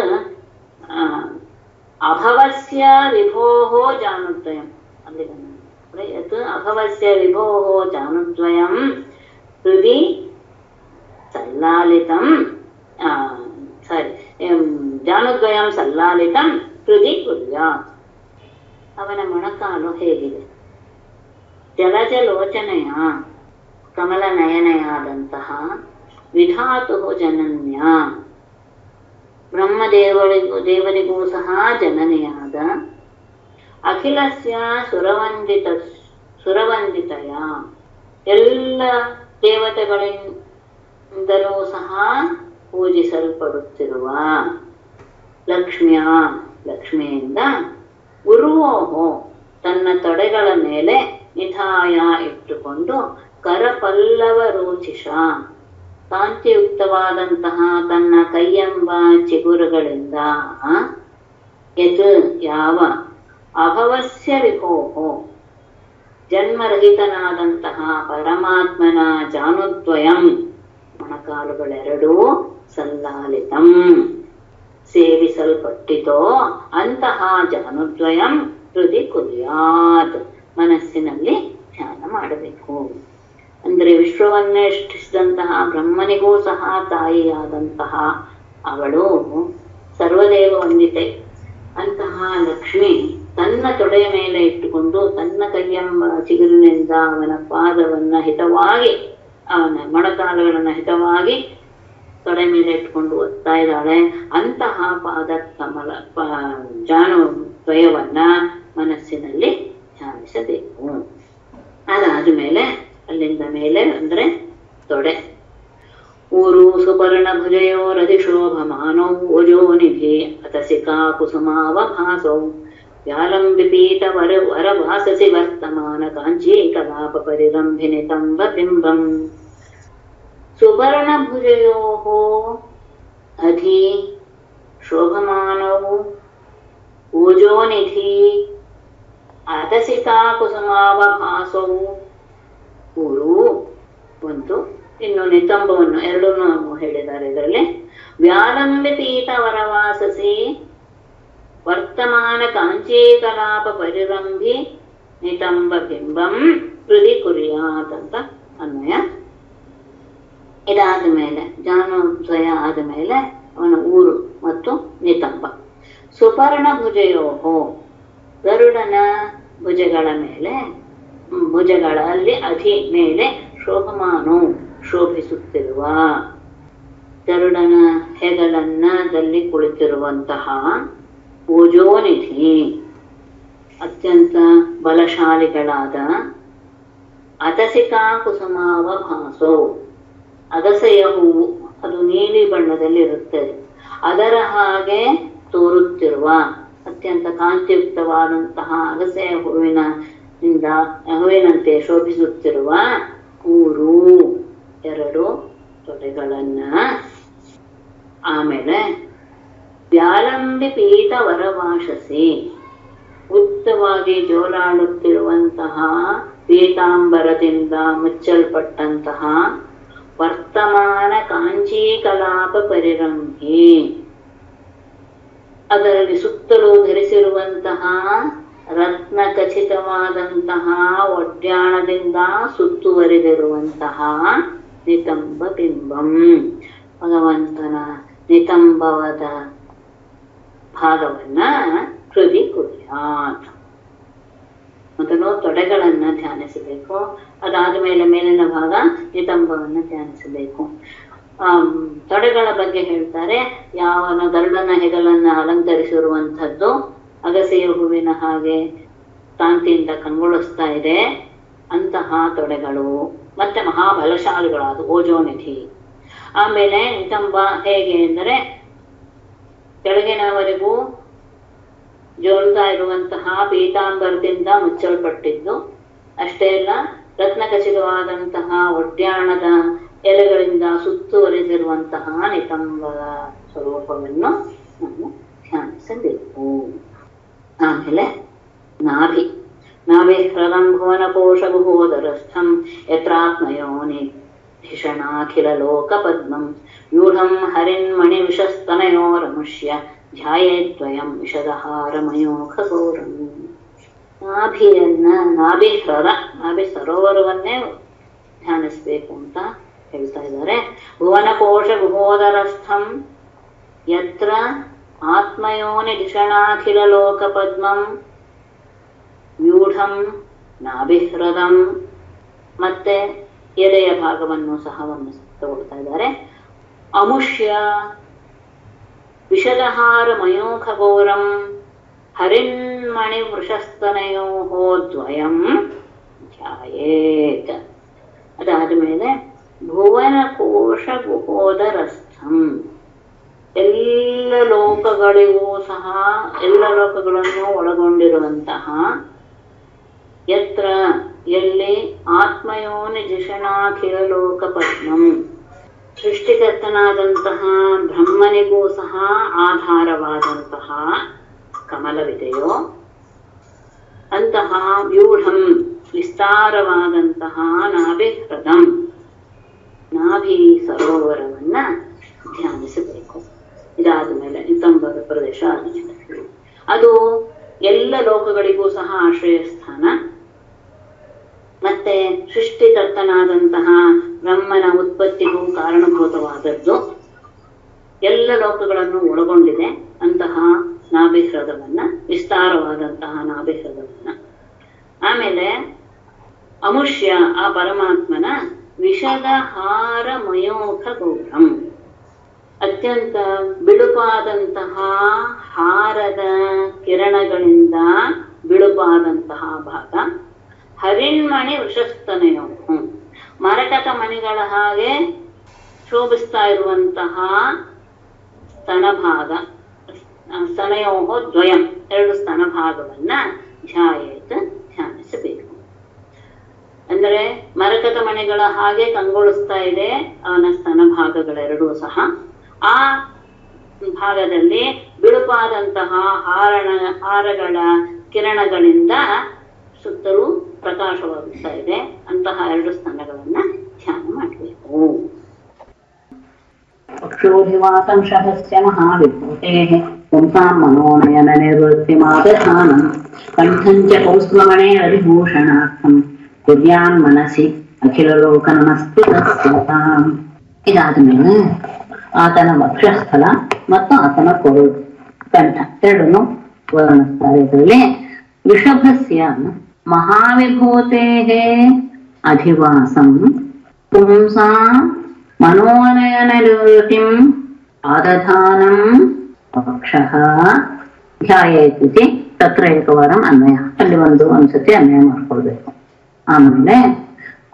ಅಭವಸ್ಯ ವಿಭೋಹೋ ಜಾನುದ್ವಯಂ ಅಲ್ಲಿ ಯತ್ ಅಭವಸ್ಯ ವಿಭೋಹೋ ಜಾನುದ್ವಯಂ ಹೃದಿ ಸಲ್ಲಾಲಿತಂ ಸಾರಿ ಜಾನುದ್ವಯಂ ಸಲ್ಲಾಲಿತಂ ಹೃದಿ ಕುರ್ಯಾತ್. ಅವನ ಮೊಣಕಾಲು ಹೇಗಿದೆ? ಜಲಜಲೋಚನೆಯ ಕಮಲ ನಯನೆಯಾದಂತಹ ವಿಧಾತು ಜನನ್ಯ ಬ್ರಹ್ಮದೇವರಿಗೂ ದೇವರಿಗೂ ಸಹ ಜನನಿಯಾದ ಅಖಿಲಸ್ಯ ಸುರವಂದಿತ ಸುರವಂದಿತಯ ಎಲ್ಲ ದೇವತೆಗಳಿಂದಲೂ ಸಹ ಪೂಜಿಸಲ್ಪಡುತ್ತಿರುವ ಲಕ್ಷ್ಮಿಯ ಲಕ್ಷ್ಮಿಯಿಂದ ಉರ್ವೋಹೋ ತನ್ನ ತೊಡೆಗಳ ಮೇಲೆ ನಿಧಾಯ ಇಟ್ಟುಕೊಂಡು ಕರಪಲ್ಲವ ರೋಚಿಷ ಕಾಂತಿಯುಕ್ತವಾದಂತಹ ತನ್ನ ಕೈಯೆಂಬ ಚಿಗುರುಗಳಿಂದ ಯತ್ ಯಾವ ಅಭವಸ್ಯ ವಿಭೋಹೋ ಜನ್ಮರಹಿತನಾದಂತಹ ಪರಮಾತ್ಮನ ಜಾನುದ್ವಯಂ ಮೊಣಕಾಲುಗಳೆರಡೂ ಸಲ್ಲಾಲಿತಂ ಸೇವಿಸಲ್ಪಟ್ಟಿತೋ ಅಂತಹ ಜಾನುದ್ವಯಂ ಹೃದಿ ಕುರ್ಯಾತ್ ಮನಸ್ಸಿನಲ್ಲಿ ಧ್ಯಾನ ಮಾಡಬೇಕು. ಅಂದರೆ ವಿಶ್ವವನ್ನೇ ಸೃಷ್ಟಿಸಿದಂತಹ ಬ್ರಹ್ಮನಿಗೂ ಸಹ ತಾಯಿಯಾದಂತಹ ಅವಳು ಸರ್ವದೇವ ವಂದಿತೆ ಅಂತಹ ಲಕ್ಷ್ಮಿ ತನ್ನ ತೊಡೆಯ ಮೇಲೆ ಇಟ್ಟುಕೊಂಡು ತನ್ನ ಕೈಯೆಂಬ ಚಿಗುರಿನಿಂದ ಅವನ ಪಾದವನ್ನ ಹಿತವಾಗಿ ಅವನ ಮೊಣಕಾಲುಗಳನ್ನು ಹಿತವಾಗಿ ತೊಡೆ ಮೇಲೆ ಇಟ್ಟುಕೊಂಡು ಒತ್ತಾ ಇದ್ದಾಳೆ. ಅಂತಹ ಪಾದ ಕಮಲ ಜಾನು ದ್ವಯವನ್ನ ಮನಸ್ಸಿನಲ್ಲಿ ಧ್ಯಾನಿಸಬೇಕು. ಅದಾದ ಮೇಲೆ ಅಲ್ಲಿಂದ ಮೇಲೆ ಅಂದ್ರೆ ತೊಡೆ ಊರು ಸುಪರ್ಣ ಭುಜಯೋರಧಿಶೋಭಮಾನೌ ಓಜೋನಿಭಿ ಅತಸಿಕಾ ಕುಸುಮಾವಭಾಸೌ ವ್ಯಾಲಂಬಿಪೀತ ವರ ವರವಾಸಸಿ ವರ್ತಮಾನ ಕಾಂಚೀ ಕಲಾಪ ಪರಿರಂಭಿನಿ ತಂಬ ಬಿಂಬಂ. ಸುಪರ್ಣ ಭುಜಯೋ ಅಧಿ ಶೋಭಮಾನೌ ಓಜೋನಿಧಿ ಅತಸಿಕಾ ಕುಸುಮಾವಭಾಸೌ. ಊರು ಒಂದು, ಇನ್ನು ನಿತಂಬವನ್ನು ಎರಡನ್ನೂ ಹೇಳಿದ್ದಾರೆ ಇದರಲ್ಲಿ. ವ್ಯಾಲಂಬಿಪೀತ ವರವಾಸಸಿ ವರ್ತಮಾನ ಕಾಂಚೀ ಕಲಾಪ ಪರಿರಂಭಿ ನಿತಂಬ ಬಿಂಬಂ ಹೃದಿ ಕುರ್ಯಾತ್ ಅಂತ ಅನ್ವಯ. ಇದಾದ ಮೇಲೆ ಜಾನುದ್ವಯ ಆದ ಮೇಲೆ ಅವನ ಊರು ಮತ್ತು ನಿತಂಬ. ಸುಪರ್ಣ ಭುಜಯೋಹೋ ಗರುಡನ ಭುಜಗಳ ಮೇಲೆ ಭುಜಗಳಲ್ಲಿ ಅಧಿ ಮೇಲೆ ಶೋಭಮಾನು ಶೋಭಿಸುತ್ತಿರುವ ಗರುಡನ ಹೆಗಲನ್ನದಲ್ಲಿ ಕುಳಿತಿರುವಂತಹ ಓಜೋನಿಧಿ ಅತ್ಯಂತ ಬಲಶಾಲಿಗಳಾದ ಅತಸಿಕಾ ಕುಸುಮಾವಭಾಸೋ ಅಗಸೆಯ ಹೂವು ಅದು ನೀಲಿ ಬಣ್ಣದಲ್ಲಿ ಇರುತ್ತದೆ ಅದರ ಹಾಗೆ ತೋರುತ್ತಿರುವ ಅತ್ಯಂತ ಕಾಂತಿಯುಕ್ತವಾದಂತಹ ಅಗಸೆಯ ಹೂವಿನ ಇಂದ ಹೂವಿನಂತೆ ಶೋಭಿಸುತ್ತಿರುವ ಊರು ಎರಡು ತೊಡೆಗಳನ್ನ. ಆಮೇಲೆ ವ್ಯಾಲಂಬಿ ಪೀಠ ವರವಾಸಸಿ ಉದ್ದವಾಗಿ ಜೋಲಾಡುತ್ತಿರುವಂತಹ ಪೀತಾಂಬರದಿಂದ ಮುಚ್ಚಲ್ಪಟ್ಟಂತಹ ವರ್ತಮಾನ ಕಾಂಚೀ ಕಲಾಪ ಪರಿರಂಭಿ ಅದರಲ್ಲಿ ಸುತ್ತಲೂ ಧರಿಸಿರುವಂತಹ ರತ್ನ ಖಚಿತವಾದಂತಹ ಒಡ್ಯಾಣದಿಂದ ಸುತ್ತುವರಿದಿರುವಂತಹ ನಿತಂಬ ಬಿಂಬಂ ಭಗವಂತನ ನಿತಂಬವಾದ ಭಾಗವನ್ನ ಹೃದಿ ಕುರ್ಯಾತ್. ಮೊದಲು ತೊಡೆಗಳನ್ನು ಧ್ಯಾನಿಸಬೇಕು. ಅದಾದ ಮೇಲೆ ಮೇಲಿನ ಭಾಗ ನಿತಂಬವನ್ನು ಧ್ಯಾನಿಸಬೇಕು. ಆ ತೊಡೆಗಳ ಬಗ್ಗೆ ಹೇಳ್ತಾರೆ, ಯಾವನ ಗರುಡನ ಹೆಗಲನ್ನು ಅಲಂಕರಿಸಿರುವಂಥದ್ದು ಅಗಸೆಯ ಹೂವಿನ ಹಾಗೆ ಕಾಂತಿಯಿಂದ ಕಂಗೊಳಿಸ್ತಾ ಇದೆ ಅಂತಹ ತೊಡೆಗಳು, ಮತ್ತೆ ಮಹಾಬಲಶಾಲಿಗಳಾದ ಓಜೋನಿಧಿ. ಆಮೇಲೆ ನಿತಂಬ ಹೇಗೆ ಅಂದರೆ ಕೆಳಗಿನವರೆಗೂ ಜೋಲ್ತಾ ಇರುವಂತಹ ಪೀತಾಂಬರದಿಂದ ಮುಚ್ಚಲ್ಪಟ್ಟಿದ್ದು, ಅಷ್ಟೇ ಅಲ್ಲ ರತ್ನಖಚಿತವಾದಂತಹ ಒಡ್ಯಾಣದ ಎಲೆಗಳಿಂದ ಸುತ್ತುವರೆದಿರುವಂತಹ ನಿತಂಬದ ಸ್ವರೂಪವನ್ನು ನಾವು ಧ್ಯಾನಿಸಬೇಕು. ಆಮೇಲೆ ನಾಭಿ ನಾಭಿ ಹೃದಂಭುವನ ಕೋಶಗುಹೋದರಸ್ಥಂ ಯತ್ರಾತ್ಮಯೋನಿ ಧಿಷಣಾಖಿಲ ಲೋಕ ಪದ್ಮಂ ವ್ಯೂಢಂ ಹರಿನ್ಮಣಿ ವಿಷಸ್ತನಯೋರಮುಷ್ಯ ಧ್ಯಾಯೇದ್ವಯಂ ವಿಷದಹಾರಮಯೋಖ ಗೌರಂ. ನಾಭಿಯನ್ನ ನಾಭಿ ಹ್ರರ ನಾಭಿ ಸರೋವರವನ್ನೇ ಧ್ಯಾನಿಸ್ಬೇಕು ಅಂತ ಹೇಳ್ತಾ ಇದ್ದಾರೆ. ಭುವನಕೋಶ ಗುಹೋದರಸ್ಥಂ ಯತ್ರ ಆತ್ಮಯೋನಿ ಧಿಷಣಾಖಿಲ ಲೋಕ ಪದ್ಮಂ ವ್ಯೂಢಂ ನಾಭಿಹ್ರದಂ, ಮತ್ತೆ ಎಲೆಯ ಭಾಗವನ್ನು ಸಹ ವರ್ಣಿಸಿ ತಗೊಳ್ತಾ ಇದ್ದಾರೆ. ಅಮುಷ್ಯ ವಿಷದಹಾರ ಮಯೋಖ ಗೌರಂ ಹರಿನ್ಮಣಿ ವೃಷಸ್ತನಯೋ ದ್ವಯಂ ಧ್ಯಾಯೇತ್. ಅದಾದ ಮೇಲೆ ಭುವನ ಕೋಶ ಗುಹೋದರಸ್ಥಂ, ಎಲ್ಲ ಲೋಕಗಳಿಗೂ ಸಹ ಎಲ್ಲ ಲೋಕಗಳನ್ನು ಒಳಗೊಂಡಿರುವಂತಹ ಯತ್ರ ಎಲ್ಲಿ ಆತ್ಮಯೋನಿ ಜಿಷಣಾಖಿಲ ಲೋಕ ಪದ್ಮಂ, ಸೃಷ್ಟಿಕರ್ತನಾದಂತಹ ಬ್ರಹ್ಮನಿಗೂ ಸಹ ಆಧಾರವಾದಂತಹ ಕಮಲವಿದೆಯೋ ಅಂತಹ ವ್ಯೂಢಂ ವಿಸ್ತಾರವಾದಂತಹ ನಾಭಿ ಹೃದಂ ನಾಭಿ ಸರೋವರವನ್ನ ಧ್ಯಾನಿಸಬೇಕು. ಇದಾದ ಮೇಲೆ ನಿತಂಬದ ಪ್ರದೇಶ ಅದು ಎಲ್ಲ ಲೋಕಗಳಿಗೂ ಸಹ ಆಶ್ರಯಸ್ಥಾನ, ಮತ್ತೆ ಸೃಷ್ಟಿಕರ್ತನಾದಂತಹ ಬ್ರಹ್ಮನ ಉತ್ಪತ್ತಿಗೂ ಕಾರಣಭೂತವಾದದ್ದು, ಎಲ್ಲ ಲೋಕಗಳನ್ನು ಒಳಗೊಂಡಿದೆ ಅಂತಹ ನಾಭಿಹೃದವನ್ನ, ವಿಸ್ತಾರವಾದಂತಹ ನಾಭಿಹೃದವನ್ನ. ಆಮೇಲೆ ಅಮುಷ್ಯ ಆ ಪರಮಾತ್ಮನ ವಿಷದ ಹಾರ ಮಯೋಖ ಗೌರಂ, ಅತ್ಯಂತ ಬಿಳುಪಾದಂತಹ ಹಾರದ ಕಿರಣಗಳಿಂದ ಬಿಳುಪಾದಂತಹ ಭಾಗ, ಹರಿಣ್ಮಣಿ ವೃಷಸ್ತನೆಯೋ ಮರಕತ ಮಣಿಗಳ ಹಾಗೆ ಶೋಭಿಸ್ತಾ ಇರುವಂತಹ ಸ್ತನಭಾಗ, ಸ್ತನಯೋ ದ್ವಯಂ ಎರಡು ಸ್ತನಭಾಗವನ್ನ ಧ್ಯಾಯೇತ ಧ್ಯಾನಿಸಬೇಕು. ಅಂದರೆ ಮರಕತ ಮಣಿಗಳ ಹಾಗೆ ಕಂಗೊಳಿಸ್ತಾ ಇದೆ ಅವನ ಸ್ತನಭಾಗಗಳೆರಡೂ ಸಹ. ಆ ಭಾಗದಲ್ಲಿ ಬಿಳುಪಾದಂತಹ ಹಾರಣ ಹಾರಗಳ ಕಿರಣಗಳಿಂದ ಸುತ್ತಲೂ ಪ್ರಕಾಶವಾಗುತ್ತಾ ಇದೆ ಅಂತಹ ಎರಡು ಸ್ಥಾನಗಳನ್ನ ಧ್ಯಾನ ಮಾಡಬೇಕು. ಪಕ್ಷೋಭಿವಾಸಂ ಶಹಸ್ಯ ಮಹಾವಿಭೂತೆ ಪುಂಸಾಂ ಮನೋನಯನ ನಿರ್ವೃತ್ತಿ ಮಾತಧಾನಂ ಕಂಠಂಚ ಕೌಸ್ತುಭಮಣೇ ಅಧಿಭೂಷಣಾರ್ಥಂ ಕುರ್ಯಾನ್ ಮನಸಿ ಅಖಿಲ ಲೋಕ ನಮಸ್ಕೃತಸ್ಯಾಂ. ಇದಾದ ಮೇಲೆ ಆತನ ವಕ್ಷಸ್ಥಲ ಮತ್ತು ಆತನ ಕೊಡು ಕಂಠ ಎರಡನ್ನು ವರ್ಣಿಸ್ತಾರೆ. ಇದರಲ್ಲಿ ಋಷಭಸ್ಯ ಮಹಾವಿಭೂತೆ ಅಧಿವಾಸಂ ಪುಂಸಾಂ ಮನೋನಯನ ನಿವೃತ್ತಿಂ ಆದಧಾನಂ ಪಕ್ಷಃ ಧ್ಯಾಯೇತಿ. ತತ್ರ ಏಕವಾರಂ ಅನ್ವಯ, ಅಲ್ಲಿ ಒಂದು ಒಂದ್ಸತಿ ಅನ್ವಯ ಮಾಡ್ಕೊಳ್ಬೇಕು. ಆಮೇಲೆ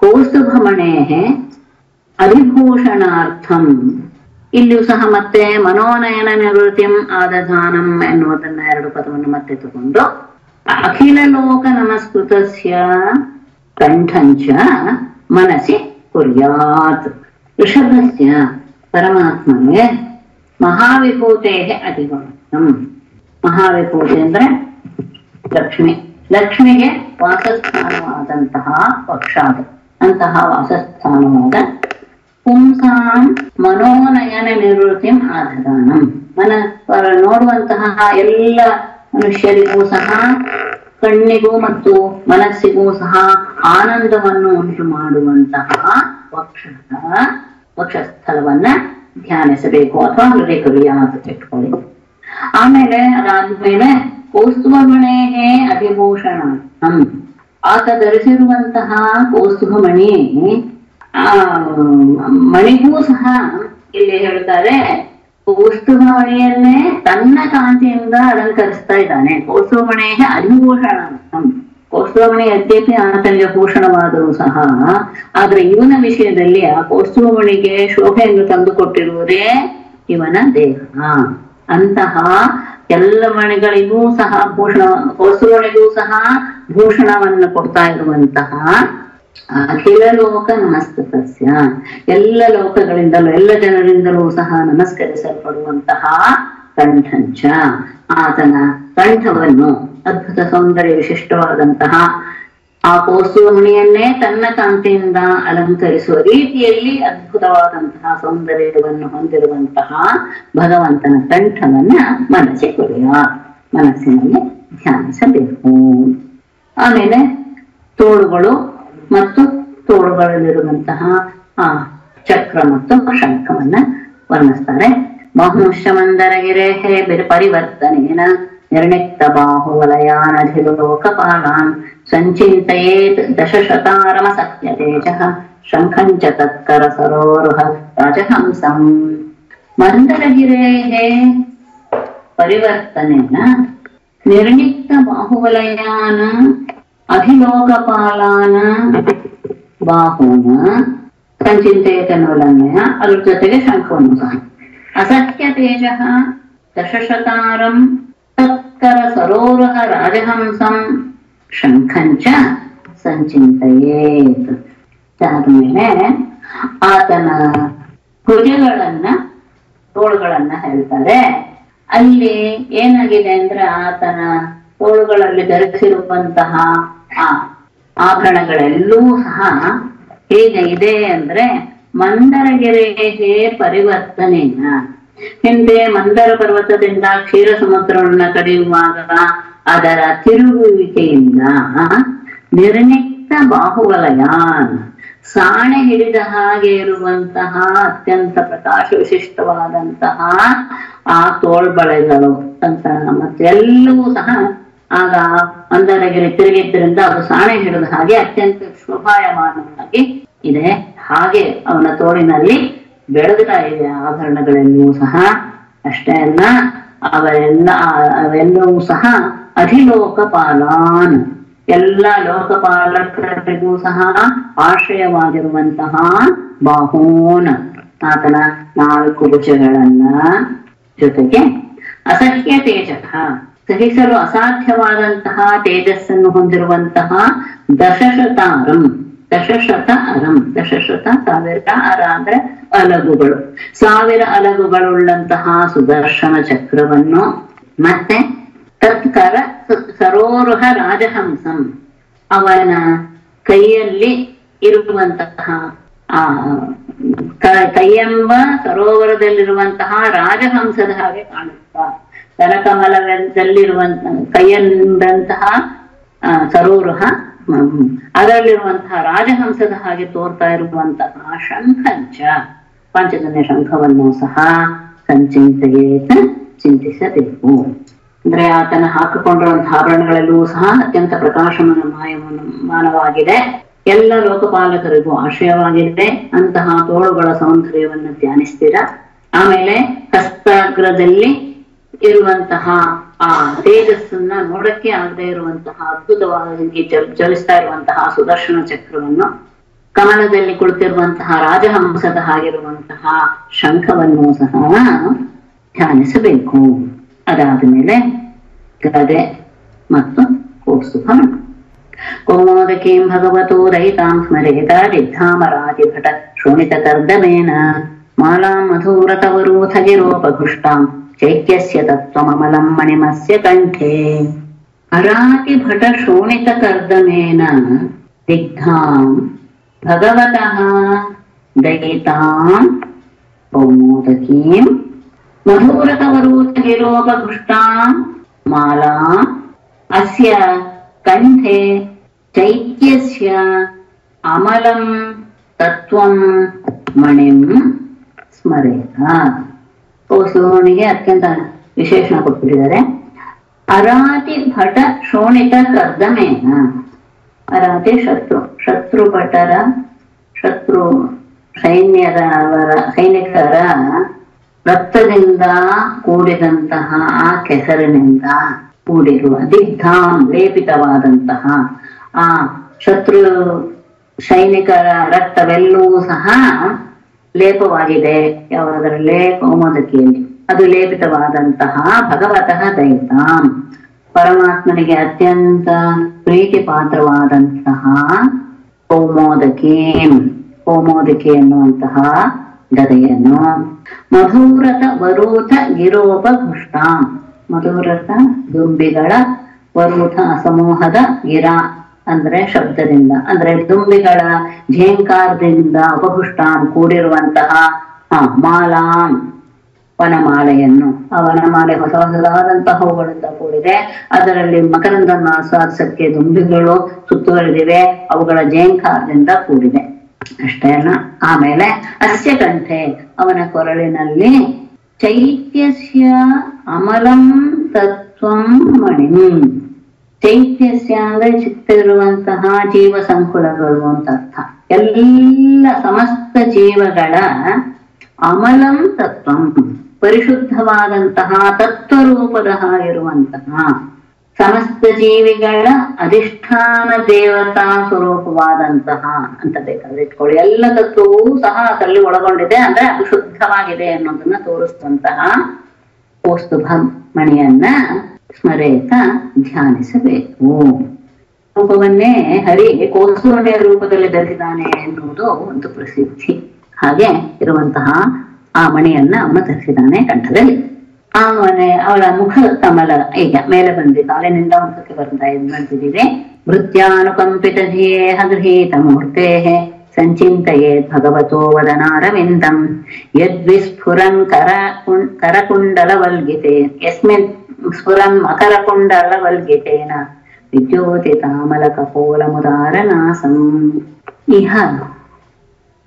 ಕೌಸ್ತುಭಮಣೇ ಅಧಿಭೂಷಣಾರ್ಥಂ, ಇಲ್ಲಿಯೂ ಸಹ ಮತ್ತೆ ಮನೋನಯನ ನಿವೃತ್ತಿಂ ಆದಧಾನಂ ಎನ್ನುವುದನ್ನ ಎರಡು ಪದವನ್ನು ಮತ್ತೆ ತಗೊಂಡು ಅಖಿಲ ಲೋಕ ನಮಸ್ಕೃತಸ್ಯ ಕಂಠಂಚ ಮನಸಿ ಕುರ್ಯಾತ್. ಋಷಭಸ್ಯ ಪರಮಾತ್ಮನಿಗೆ ಮಹಾವಿಭೂತೆ ಅಧಿವಾಸಂ, ಮಹಾವಿಭೂತೆ ಅಂದ್ರೆ ಲಕ್ಷ್ಮಿ, ಲಕ್ಷ್ಮಿಗೆ ವಾಸಸ್ಥಾನವಾದಂತಹ ಪಕ್ಷಾದ ಅಂತಹ ವಾಸಸ್ಥಾನವಾದ ಪುಂಸಾಂ ಮನೋನಯನ ನಿವೃತ್ತಿಂ ಆದಧಾನಂ, ಮನ ನೋಡುವಂತಹ ಎಲ್ಲ ಮನುಷ್ಯರಿಗೂ ಸಹ ಕಣ್ಣಿಗೂ ಮತ್ತು ಮನಸ್ಸಿಗೂ ಸಹ ಆನಂದವನ್ನು ಉಂಟು ಮಾಡುವಂತಹ ವಕ್ಷ ವಕ್ಷಸ್ಥಳವನ್ನ ಧ್ಯಾನಿಸಬೇಕು ಅಥವಾ ಹೃದಯ ಅಂತ ಇಟ್ಕೊಳ್ಳಿ. ಆಮೇಲೆ ಅದಾದ್ಮೇಲೆ ಕೌಸ್ತುಭಮಣೇ ಅಧಿಭೂಷಣಾರ್ಥಂ ಆತ ಧರಿಸಿರುವಂತಹ ಕೌಸ್ತುಭ ಮಣಿ ಆ ಮಣಿಗೂ ಸಹ ಇಲ್ಲಿ ಹೇಳ್ತಾರೆ ಕೌಸ್ತುಭ ಮಣಿಯನ್ನೇ ತನ್ನ ಕಾಂತಿಯಿಂದ ಅಲಂಕರಿಸ್ತಾ ಇದ್ದಾನೆ. ಕೌಸ್ತುಭ ಮಣಿಯ ಅಧಿಭೂಷಣ ಕೌಸ್ತುಭ ಮಣಿ ಅತ್ಯಂತ ಆತನಿಗೆ ಭೂಷಣವಾದರೂ ಸಹ ಆದ್ರೆ ಇವನ ವಿಷಯದಲ್ಲಿ ಆ ಕೌಸ್ತುಭ ಮಣಿಗೆ ಶೋಭೆಯನ್ನು ತಂದುಕೊಟ್ಟಿರುವುದೇ ಇವನ ದೇಹ. ಅಂತಹ ಎಲ್ಲ ಮಣಿಗಳಿಗೂ ಸಹ ಭೂಷಣ ಕೌಸ್ತುಭಮಣಿಗೂ ಸಹ ಭೂಷಣವನ್ನು ಕೊಡ್ತಾ ಇರುವಂತಹ ಅಖಿಲ ಲೋಕ ನಮಸ್ಕೃತಸ್ಯ ಎಲ್ಲ ಲೋಕಗಳಿಂದಲೂ ಎಲ್ಲ ಜನರಿಂದಲೂ ಸಹ ನಮಸ್ಕರಿಸಲ್ಪಡುವಂತಹ ಕಂಠಂಚ ಆತನ ಕಂಠವನ್ನು ಅದ್ಭುತ ಸೌಂದರ್ಯ ವಿಶಿಷ್ಟವಾದಂತಹ ಆ ಕೌಸ್ತುಭಮಣಿಯನ್ನೇ ತನ್ನ ಕಾಂತಿಯಿಂದ ಅಲಂಕರಿಸುವ ರೀತಿಯಲ್ಲಿ ಅದ್ಭುತವಾದಂತಹ ಸೌಂದರ್ಯವನ್ನು ಹೊಂದಿರುವಂತಹ ಭಗವಂತನ ಕಂಠವನ್ನ ಮನಸ್ಸೆ ಕೊರೆಯ ಮನಸ್ಸಿನಲ್ಲಿ ಧ್ಯಾನಿಸಬೇಕು. ಆಮೇಲೆ ತೋಳುಗಳು ಮತ್ತು ತೋಳುಗಳಲ್ಲಿರುವಂತಹ ಆ ಚಕ್ರ ಮತ್ತು ಶಂಖವನ್ನ ವರ್ಣಿಸ್ತಾರೆ. ಬಾಹುಶ್ಯ ಮಂದರಗಿರೇ ಪರಿವರ್ತನೇನ ನಿರ್ಣಿಕ್ತ ಬಾಹುವಲಯಾನಧಿಲೋಕಪಾಲಾನ್ ಸಂಚಿಂತಯೇತ್ ದಶಶತಾರಮ ಸತ್ಯತೇಜಃ ಶಂಖಂಚ ತತ್ಕರ ಸರೋರುಹ ರಾಜಹಂಸಂ. ಮಂದರಗಿರೇಃ ಪರಿವರ್ತನೇನ ನಿರ್ಣಿಕ್ತ ಬಾಹುವಲಯಾನ ಅಧಿಲೋಕಪಾಲಾನ ಬಾಹುನ ಸಂಚಿಂತಯೇತ ಅನ್ನೋದನ್ವಯ ಅದ್ರ ಜೊತೆಗೆ ಶಂಖವನ್ನು ಸಹ ಅಸತ್ಯ ತೇಜಃ ದಶಶತಾರಂ ತತ್ಕರ ಸರೋರಹ ರಾಜಹಂಸಂ ಶಂಖಂಚ ಸಂಚಿಂತಯೇತ್. ಆದ್ಮೇಲೆ ಆತನ ಭುಜಗಳನ್ನ ತೋಳುಗಳನ್ನ ಹೇಳ್ತಾರೆ. ಅಲ್ಲಿ ಏನಾಗಿದೆ ಅಂದ್ರೆ ಆತನ ತೋಳುಗಳಲ್ಲಿ ಧರಿಸಿರುವಂತಹ ಆ ಆಭರಣಗಳೆಲ್ಲೂ ಸಹ ಹೇಗೆ ಇದೆ ಅಂದ್ರೆ ಮಂದರಗಿರೆಗೆ ಪರಿವರ್ತನೆಯ ಹಿಂದೆ ಮಂದರ ಪರ್ವತದಿಂದ ಕ್ಷೀರ ಸಮುದ್ರವನ್ನ ಕಡಿಯುವಾಗ ಅದರ ತಿರುಗುವಿಕೆಯಿಂದ ನಿರ್ಣಿಕ್ತ ಬಾಹುವಲಯ ಸಾಣೆ ಹಿಡಿದ ಹಾಗೆ ಇರುವಂತಹ ಅತ್ಯಂತ ಪ್ರಕಾಶ ವಿಶಿಷ್ಟವಾದಂತಹ ಆ ತೋಳ್ಬಳೆಗಳು ಅಂತ ಮತ್ತೆ ಎಲ್ಲವೂ ಸಹ ಆಗ ಮಂದರಗಿರಿ ತಿರುಗಿದ್ದರಿಂದ ಅದು ಸಾಣೆ ಹಿಡಿದ ಹಾಗೆ ಅತ್ಯಂತ ಶೋಭಾಯಮಾನವಾಗಿ ಇದೆ. ಹಾಗೆ ಅವನ ತೋಳಿನಲ್ಲಿ ಬೆಳಗುತ್ತಾ ಇವೆ ಆಭರಣಗಳೆಲ್ಲವೂ ಸಹ. ಅಷ್ಟೇ ಅಲ್ಲ ಅವೆಲ್ಲ ಅವೆಲ್ಲವೂ ಸಹ ಅಧಿಲೋಕಪಾಲಾನ್ ಎಲ್ಲ ಲೋಕಪಾಲಕರಿಗೂ ಸಹ ಆಶ್ರಯವಾಗಿರುವಂತಹ ಬಾಹೂನ ಆತನ ನಾಲ್ಕು ಭುಜಗಳನ್ನ ಜೊತೆಗೆ ಅಸಹ್ಯ ತೇಜಃ ಸಹಿಸಲು ಅಸಾಧ್ಯವಾದಂತಹ ತೇಜಸ್ಸನ್ನು ಹೊಂದಿರುವಂತಹ ದಶಶತಾರಂ ದಶಶತ ಅರಂ ದಶಶತ ಸಾವಿರ ಅರ ಅಂದ್ರೆ ಅಲಗುಗಳು ಸಾವಿರ ಅಲಗುಗಳುಳ್ಳಂತಹ ಸುದರ್ಶನ ಚಕ್ರವನ್ನು ಮತ್ತೆ ತತ್ಕರ ಸರೋರುಹ ರಾಜಹಂಸಂ ಅವನ ಕೈಯಲ್ಲಿ ಇರುವಂತಹ ಆ ಕೈಯೆಂಬ ಸರೋವರದಲ್ಲಿರುವಂತಹ ರಾಜಹಂಸದ ಹಾಗೆ ಕಾಣುತ್ತಾ ಕರಕಮಲದಲ್ಲಿರುವಂತ ಕೈಯಲ್ಲಿರುವಂತಹ ಆ ಸರೋರುಹ ಅದರಲ್ಲಿರುವಂತಹ ರಾಜಹಂಸದ ಹಾಗೆ ತೋರ್ತಾ ಇರುವಂತಹ ಶಂಖಂಚ ಪಂಚಜನ್ಯ ಶಂಖವನ್ನು ಸಹ ಸಂಚಿಂತೆಯೇತ ಚಿಂತಿಸಬೇಕು. ಅಂದ್ರೆ ಆತನ ಹಾಕಿಕೊಂಡಿರುವಂತಹ ಆಭರಣಗಳಲ್ಲೂ ಸಹ ಅತ್ಯಂತ ಪ್ರಕಾಶಮಾನ ಮಾನವಾಗಿದೆ, ಎಲ್ಲ ಲೋಕಪಾಲಕರಿಗೂ ಆಶ್ರಯವಾಗಿದೆ. ಅಂತಹ ತೋಳುಗಳ ಸೌಂದರ್ಯವನ್ನು ಧ್ಯಾನಿಸ್ತೀರ. ಆಮೇಲೆ ಹಸ್ತಾಗ್ರದಲ್ಲಿ ಇರುವಂತಹ ಆ ತೇಜಸ್ಸನ್ನ ನೋಡಕ್ಕೆ ಆಗದೆ ಇರುವಂತಹ ಅದ್ಭುತವಾಗಿ ಜಲ್ ಜಲಿಸ್ತಾ ಇರುವಂತಹ ಸುದರ್ಶನ ಚಕ್ರವನ್ನು, ಕಮಲದಲ್ಲಿ ಕುಳಿತಿರುವಂತಹ ರಾಜಹಂಸದ ಹಾಗಿರುವಂತಹ ಶಂಖವನ್ನು ಸಹ ಧ್ಯಾನಿಸಬೇಕು. ಅದಾದ್ಮೇಲೆ ಗದೆ ಮತ್ತು ಕೌಸ್ತುಭ ಕೌಮೋದಕೀಂ ಭಗವತೋ ದಯಿತಾಂ ಸ್ಮರೇತ ದಿಗ್ಧಾಮರಾತಿ ಭಟ ಶೋಣಿತ ಕರ್ದಮೇನ ಮಾಲಾಂ ಮಧೂರತವರೂಥಗಿರೋಪಘುಷ್ಟಾಂ ಚೈತ್ಯಸ್ಯ ತತ್ವಮಮಲಂ ಮಣಿಮಸ್ಯ ಕಂಠೇ ಅರಾತಿ ಭಟ ಶೋಣಿತ ಕರ್ದಮೇನ ದಿಗ್ಧಾಂ ಭಗವತಃ ದಯಿತಾಂ ಕೌಮೋದಕೀಂ ಮಧುರತವರೂಪಘುಷ್ಟಾಂ ಮಾಲಾ ಅಸ್ಯ ಕಂಠೆ ಚೈತ್ಯಸ್ಯ ಅಮಲಂ ತತ್ವಂ ಮಣಿಂ ಸ್ಮರೇತ. ಕೌಸ್ತುಭಮಣಿಗೆ ಅತ್ಯಂತ ವಿಶೇಷಣ ಕೊಟ್ಟಿದ್ದಾರೆ. ಅರಾತಿ ಭಟ ಶೋಣಿತ ಕರ್ದಮೇನ ರಾಧೆ ಶತ್ರು ಶತ್ರು ಭಟರ ಶತ್ರು ಸೈನ್ಯರ ಅವರ ಸೈನಿಕರ ರಕ್ತದಿಂದ ಕೂಡಿದಂತಹ ಆ ಕೆಸರಿನಿಂದ ಕೂಡಿರುವ ದಿಗ್ಧಾಂ ಲೇಪಿತವಾದಂತಹ ಆ ಶತ್ರು ಸೈನಿಕರ ರಕ್ತವೆಲ್ಲವೂ ಸಹ ಲೇಪವಾಗಿದೆ. ಯಾವುದರಲ್ಲಿ? ಕೌಮುದಿಕೆಯಲ್ಲಿ. ಅದು ಲೇಪಿತವಾದಂತಹ ಭಗವತಃ ದೈತಾಂ, ಪರಮಾತ್ಮನಿಗೆ ಅತ್ಯಂತ ಪ್ರೀತಿ ಪಾತ್ರವಾದಂತಹ ಕೌಮೋದಕಿ ಕೌಮೋದಕಿ ಎನ್ನುವಂತಹ ಗದೆಯನ್ನು ಮಧುರತ ವರೂಥ ಗಿರೋಪ ಘುಷ್ಟಾಂ, ಮಧುರತ ದುಂಬಿಗಳ ವರೂಥ ಸಮೂಹದ ಗಿರ ಅಂದ್ರೆ ಶಬ್ದದಿಂದ ಅಂದ್ರೆ ದುಂಬಿಗಳ ಝೇಂಕಾರದಿಂದ ಉಪಹುಷ್ಟಾಂ ಕೂಡಿರುವಂತಹ ಮಾಲಾಂ ವನಮಾಲೆಯನ್ನು, ಆ ವನಮಾಲೆ ಹೊಸ ಹೊಸದಾದಂತಹ ಹೂಗಳಿಂದ ಕೂಡಿದೆ. ಅದರಲ್ಲಿ ಮಕರಂದನ್ನು ಆಸ್ವಾದಿಸಕ್ಕೆ ದುಂಬಿಗಳು ಸುತ್ತುವರೆದಿವೆ, ಅವುಗಳ ಜೇಂಕಾರದಿಂದ ಕೂಡಿದೆ. ಅಷ್ಟೇನ. ಆಮೇಲೆ ಅಸ್ಯ ಕಂಠೆ, ಅವನ ಕೊರಳಿನಲ್ಲಿ ಚೈತ್ಯಸ್ಯ ಅಮಲಂ ತತ್ವಂ ಮಣಿಂ. ಚೈತ್ಯಸ್ಯ ಅಂದ್ರೆ ಚಿತ್ತಿರುವಂತಹ ಜೀವ ಸಂಕುಲಗಳು ಅಂತ ಅರ್ಥ. ಎಲ್ಲ ಸಮಸ್ತ ಜೀವಗಳ ಅಮಲಂ ತತ್ವಂ, ಪರಿಶುದ್ಧವಾದಂತಹ ತತ್ವರೂಪದ ಇರುವಂತಹ ಸಮಸ್ತ ಜೀವಿಗಳ ಅಧಿಷ್ಠಾನ ದೇವತಾ ಸ್ವರೂಪವಾದಂತಹ ಅಂತ ಬೇಕಾದ್ರೆ ಇಟ್ಕೊಳ್ಳಿ. ಎಲ್ಲ ತತ್ವವೂ ಸಹ ಅದರಲ್ಲಿ ಒಳಗೊಂಡಿದೆ, ಅಂದ್ರೆ ಅದು ಶುದ್ಧವಾಗಿದೆ ಅನ್ನೋದನ್ನ ತೋರಿಸುವಂತಹ ಕೌಸ್ತುಭಂ ಮಣಿಯನ್ನ ಸ್ಮರೇತ ಧ್ಯಾನಿಸಬೇಕು. ರೂಪವನ್ನೇ ಹರಿ ಕೌಸ್ತುಭಮಣಿಯ ರೂಪದಲ್ಲಿ ಧರಿಸಿದ್ದಾನೆ ಎನ್ನುವುದು ಒಂದು ಪ್ರಸಿದ್ಧಿ. ಹಾಗೆ ಇರುವಂತಹ ಆ ಮಣಿಯನ್ನ ಅವನು ತರಿಸಿದ್ದಾನೆ ಕಂಠದಲ್ಲಿ. ಆಮೇಲೆ ಅವಳ ಮುಖ ಕಮಲ ಈಗ ಮೇಲೆ ಬಂದಿದೆ, ಕಾಲಿನಿಂದ ಮುಖಕ್ಕೆ ಬರ್ತಾ ಇದ್ ಬಂದಿದೆ. ವೃತ್ಯಾನುಕಂಪಿತ ಧೇಹ ಗೃಹೀತ ಮೂರ್ತೆ ಸಂಚಿಂತಯೇತ್ ಭಗವತೋ ವದನಾರವಿಂದಂ ಯದ್ವಿಸ್ಫುರನ್ ಕರ ಕರಕುಂಡಲ ವಲ್ಗಿತೆ ಯಸ್ಮಿನ್ ಸ್ಫುರನ್ ಮಕರಕುಂಡಲ ವಲ್ಗಿತೇನ ವಿದ್ಯೋತಿ ತಾಮಲ ಕಪೋಲ ಮುದಾರನಾಸಂ. ಇಹ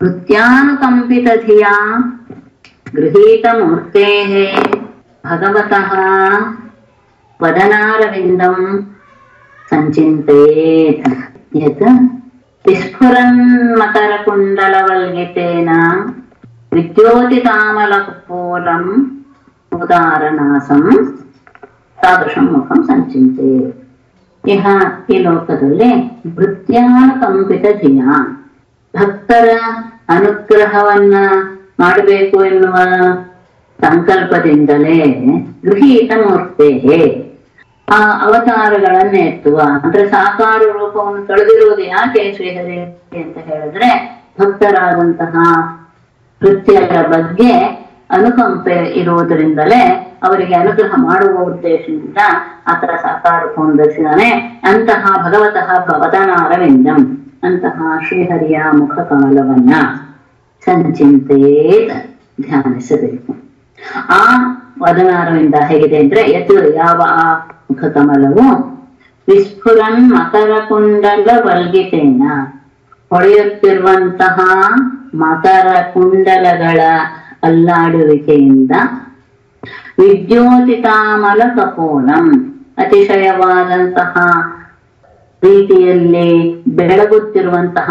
ನೃತ್ಯಾನುಕಂಪಿತ ಧಿಯಾ ಗೃಹೀತ ಮೂರ್ತೆ ಭಗವತಃ ವದನಾರವಿಂದಂ ಸಂಚಿಂತಯೇತ್ ಯತ್ ವಿಸ್ಫುರನ್ ಮಕರಕುಂಡಲವಲ್ಗಿತೇನ ವಿದ್ಯೋತಿತಾಮಲಕಪೋಲಂ ಉದಾರನಾಸಂ ತಾದೃಶಂ ಮುಖಂ ಸಂಚಿಂತಯೇತ್. ಇಹ ಈ ಲೋಕದಲ್ಲಿ ನೃತ್ಯಾನುಕಂಪಿತ ಧಿಯಾ, ಭಕ್ತರ ಅನುಗ್ರಹವನ್ನ ಮಾಡಬೇಕು ಎನ್ನುವ ಸಂಕಲ್ಪದಿಂದಲೇ ಗೃಹೀತ ಮೂರ್ತೆ ಆ ಅವತಾರಗಳನ್ನೆತ್ತುವ ಅಂದ್ರೆ ಸಾಕಾರ ರೂಪವನ್ನು ಕಳೆದಿರುವುದು ಯಾಕೆ ಶ್ರೀಹರಿ ಅಂತ ಹೇಳಿದ್ರೆ, ಭಕ್ತರಾದಂತಹ ಕೃತ್ಯರ ಬಗ್ಗೆ ಅನುಕಂಪೆ ಇರುವುದರಿಂದಲೇ ಅವರಿಗೆ ಅನುಗ್ರಹ ಮಾಡುವ ಉದ್ದೇಶದಿಂದ ಆತರ ಸಾಕಾರ ರೂಪವನ್ನು ಧರಿಸಿದಾನೆ. ಅಂತಹ ಭಗವತಃ ವದನಾರವಿಂದಂ ಅಂತಹ ಶ್ರೀಹರಿಯ ಮುಖಕಾಲವನ್ನ ಸಂಚಿಂತೆಯೇತ ಧ್ಯಾನಿಸಬೇಕು. ಆ ವದನಾರವಿಂದ ಹೇಗಿದೆ ಅಂದ್ರೆ ಎತ್ತು ಯಾವ ಆ ಮುಖಕಮಲವು ವಿಸ್ಫುರನ್ ಮಕರಕುಂಡಲ ವಲ್ಗಿತೇನ ಹೊಳೆಯುತ್ತಿರುವಂತಹ ಮಕರ ಕುಂಡಲಗಳ ಅಲ್ಲಾಡುವಿಕೆಯಿಂದ ವಿದ್ಯೋತಿತಾಮಲ ಕಪೋಲಂ ಅತಿಶಯವಾದಂತಹ ರೀತಿಯಲ್ಲಿ ಬೆಳಗುತ್ತಿರುವಂತಹ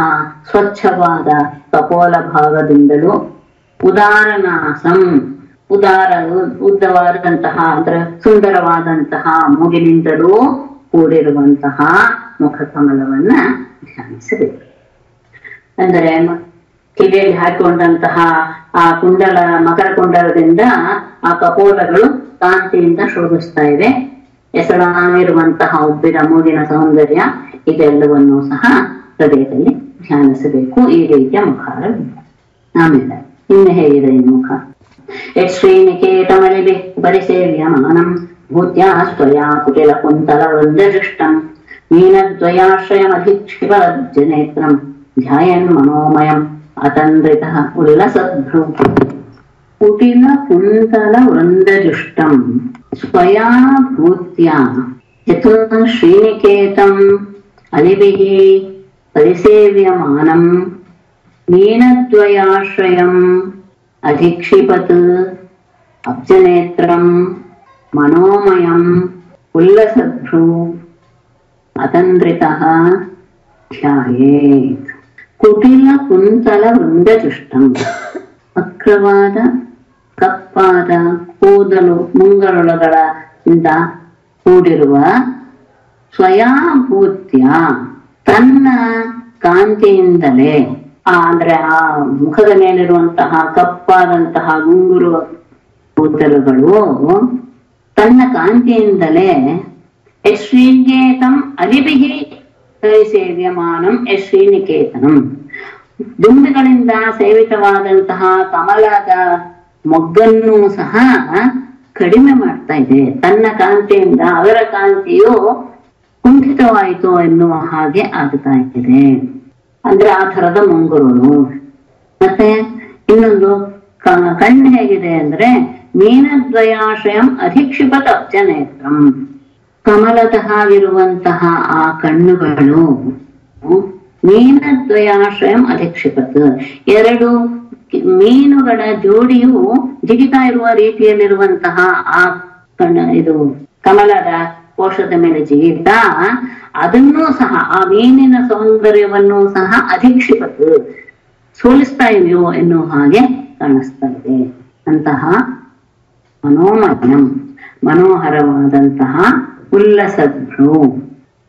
ಸ್ವಚ್ಛವಾದ ಕಪೋಲ ಭಾಗದಿಂದಲೂ ಉದಾರನಾಸಂ ಉದಾರ ಉದ್ದವಾದಂತಹ ಅಂದ್ರೆ ಸುಂದರವಾದಂತಹ ಮೂಗಿನಿಂದಲೂ ಕೂಡಿರುವಂತಹ ಮುಖ ಕಮಲವನ್ನ ಧ್ಯಾನಿಸಬೇಕು. ಅಂದರೆ ಕಿವಿಯಲ್ಲಿ ಹಾಕಿಕೊಂಡಂತಹ ಆ ಕುಂಡಲ ಮಕರ ಕುಂಡಲದಿಂದ ಆ ಕಪೋಲಗಳು ಕಾಂತಿಯಿಂದ ಶೋಭಿಸ್ತಾ ಇವೆ. ಹೆಸರಾಗಿರುವಂತಹ ಉಬ್ಬಿದ ಮೂಗಿನ ಸೌಂದರ್ಯ ಇದೆಲ್ಲವನ್ನೂ ಸಹ ಹೃದಯದಲ್ಲಿ ಧ್ಯಾನಿಸಬೇಕು. ಈ ರೀತಿಯ ಮುಖಾರ. ಆಮೇಲೆ ಇನ್ನು ಹೇಗಿದೆ ಈ ಮುಖ? ಯತ್ ಶ್ರೀನಿಕೇತಮಲಿಭಿ ಪರಿಸೇವ್ಯಮಾನಂ ಭೂತ್ಯಾ ಸ್ವಯಾ ಕುಟಿಲ ಕುಂತಲ ವೃಂದದೃಷ್ಟಂ ಮೀನದ್ವಯಾಶ್ರಯಮಧಿಕ್ಷಿಪಲಬ್ಜನೇತ್ರಂ ಧ್ಯಾಯನ್ ಮನೋಮಯಂ ಅತಂದ್ರಿತಃ ಉಲ್ಲಸದ್ಭ್ರೂ ಕುಟಿಲ ಕುಂತಲ ವೃಂದದೃಷ್ಟಂ ಸ್ವಯಾ ಭೂತ್ಯಾ ಯತ್ ಶ್ರೀನಿಕೇತಂ ಅಲಿಭಿಃ ಪರಿಸೇವ್ಯಮಾನಂ ಮೀನದ್ವಯಾಶ್ರಯಂ ಅಧಿಕ್ಷಿಪತ್ ಅಬ್ಜನೇತ್ರಂ ಮನೋಮಯಂ ಉಲ್ಲಸದ್ಭ್ರೂ ಅತಂದ್ರಿತಃ ध्यायेत् कुटिल कुंतल वृंदजुष्टं वक्रवाद कप्पाद ಕೂದಲು ಮುಂಗರೊಳಗಳಿಂದ ಕೂಡಿರುವ ಸ್ವಯಂಭೂತ್ಯ ತನ್ನ ಕಾಂತಿಯಿಂದಲೇ ಆ ಅಂದ್ರೆ ಆ ಮುಖದ ಮೇಲಿರುವಂತಹ ಕಪ್ಪಾದಂತಹ ಗುಂಗುರು ಕೂದಲುಗಳು ತನ್ನ ಕಾಂತಿಯಿಂದಲೇ ಯಶ್ರೀನಿಕೇತಂ ಅರಿಭಿಹಿ ಸೇವ್ಯಮಾನಂ ಯಶ್ರೀನಿಕೇತನಂ ದುಂಬಿಗಳಿಂದ ಸೇವಿತವಾದಂತಹ ಕಮಲದ ಮೊಗ್ಗನ್ನು ಸಹ ಕಡಿಮೆ ಮಾಡ್ತಾ ಇದೆ. ತನ್ನ ಕಾಂತಿಯಿಂದ ಅವರ ಕಾಂತಿಯು ಕುಂಠಿತವಾಯಿತು ಎನ್ನುವ ಹಾಗೆ ಆಗ್ತಾ ಇದೆ. ಅಂದ್ರೆ ಆ ಥರದ ಮುಂಗುರುಳು. ಮತ್ತೆ ಇನ್ನೊಂದು ಕಣ್ಣು ಹೇಗಿದೆ ಅಂದ್ರೆ ಮೀನದ್ವಯಾಶ್ರಯಂ ಅಧಿಕ್ಷಿಪತ ಅಬ್ಜನೇತ್ರಂ, ಕಮಲದ ಹಾಗಿರುವಂತಹ ಆ ಕಣ್ಣುಗಳು ಮೀನದ್ವಯಾಶ್ರಯಂ ಅಧಿಕ್ಷಿಪತ, ಎರಡು ಮೀನುಗಳ ಜೋಡಿಯು ಜಿಗಿತಾ ಇರುವ ರೀತಿಯಲ್ಲಿರುವಂತಹ ಆ ಕಣ್ಣ ಇದು ಕಮಲದ ಕೋಶದ ಮೇಲೆ ಜಿಗಿತಾ ಅದನ್ನೂ ಸಹ ಆ ಮೀನಿನ ಸೌಂದರ್ಯವನ್ನೂ ಸಹ ಅಧಿಕ್ಷಿಪತು ಸೋಲಿಸ್ತಾ ಇದೆಯೋ ಎನ್ನುವ ಹಾಗೆ ಕಾಣಿಸ್ತಾ ಇದೆ. ಅಂತಹ ಮನೋಮಯಂ ಮನೋಹರವಾದಂತಹ ಉಲ್ಲಸಭ್ರು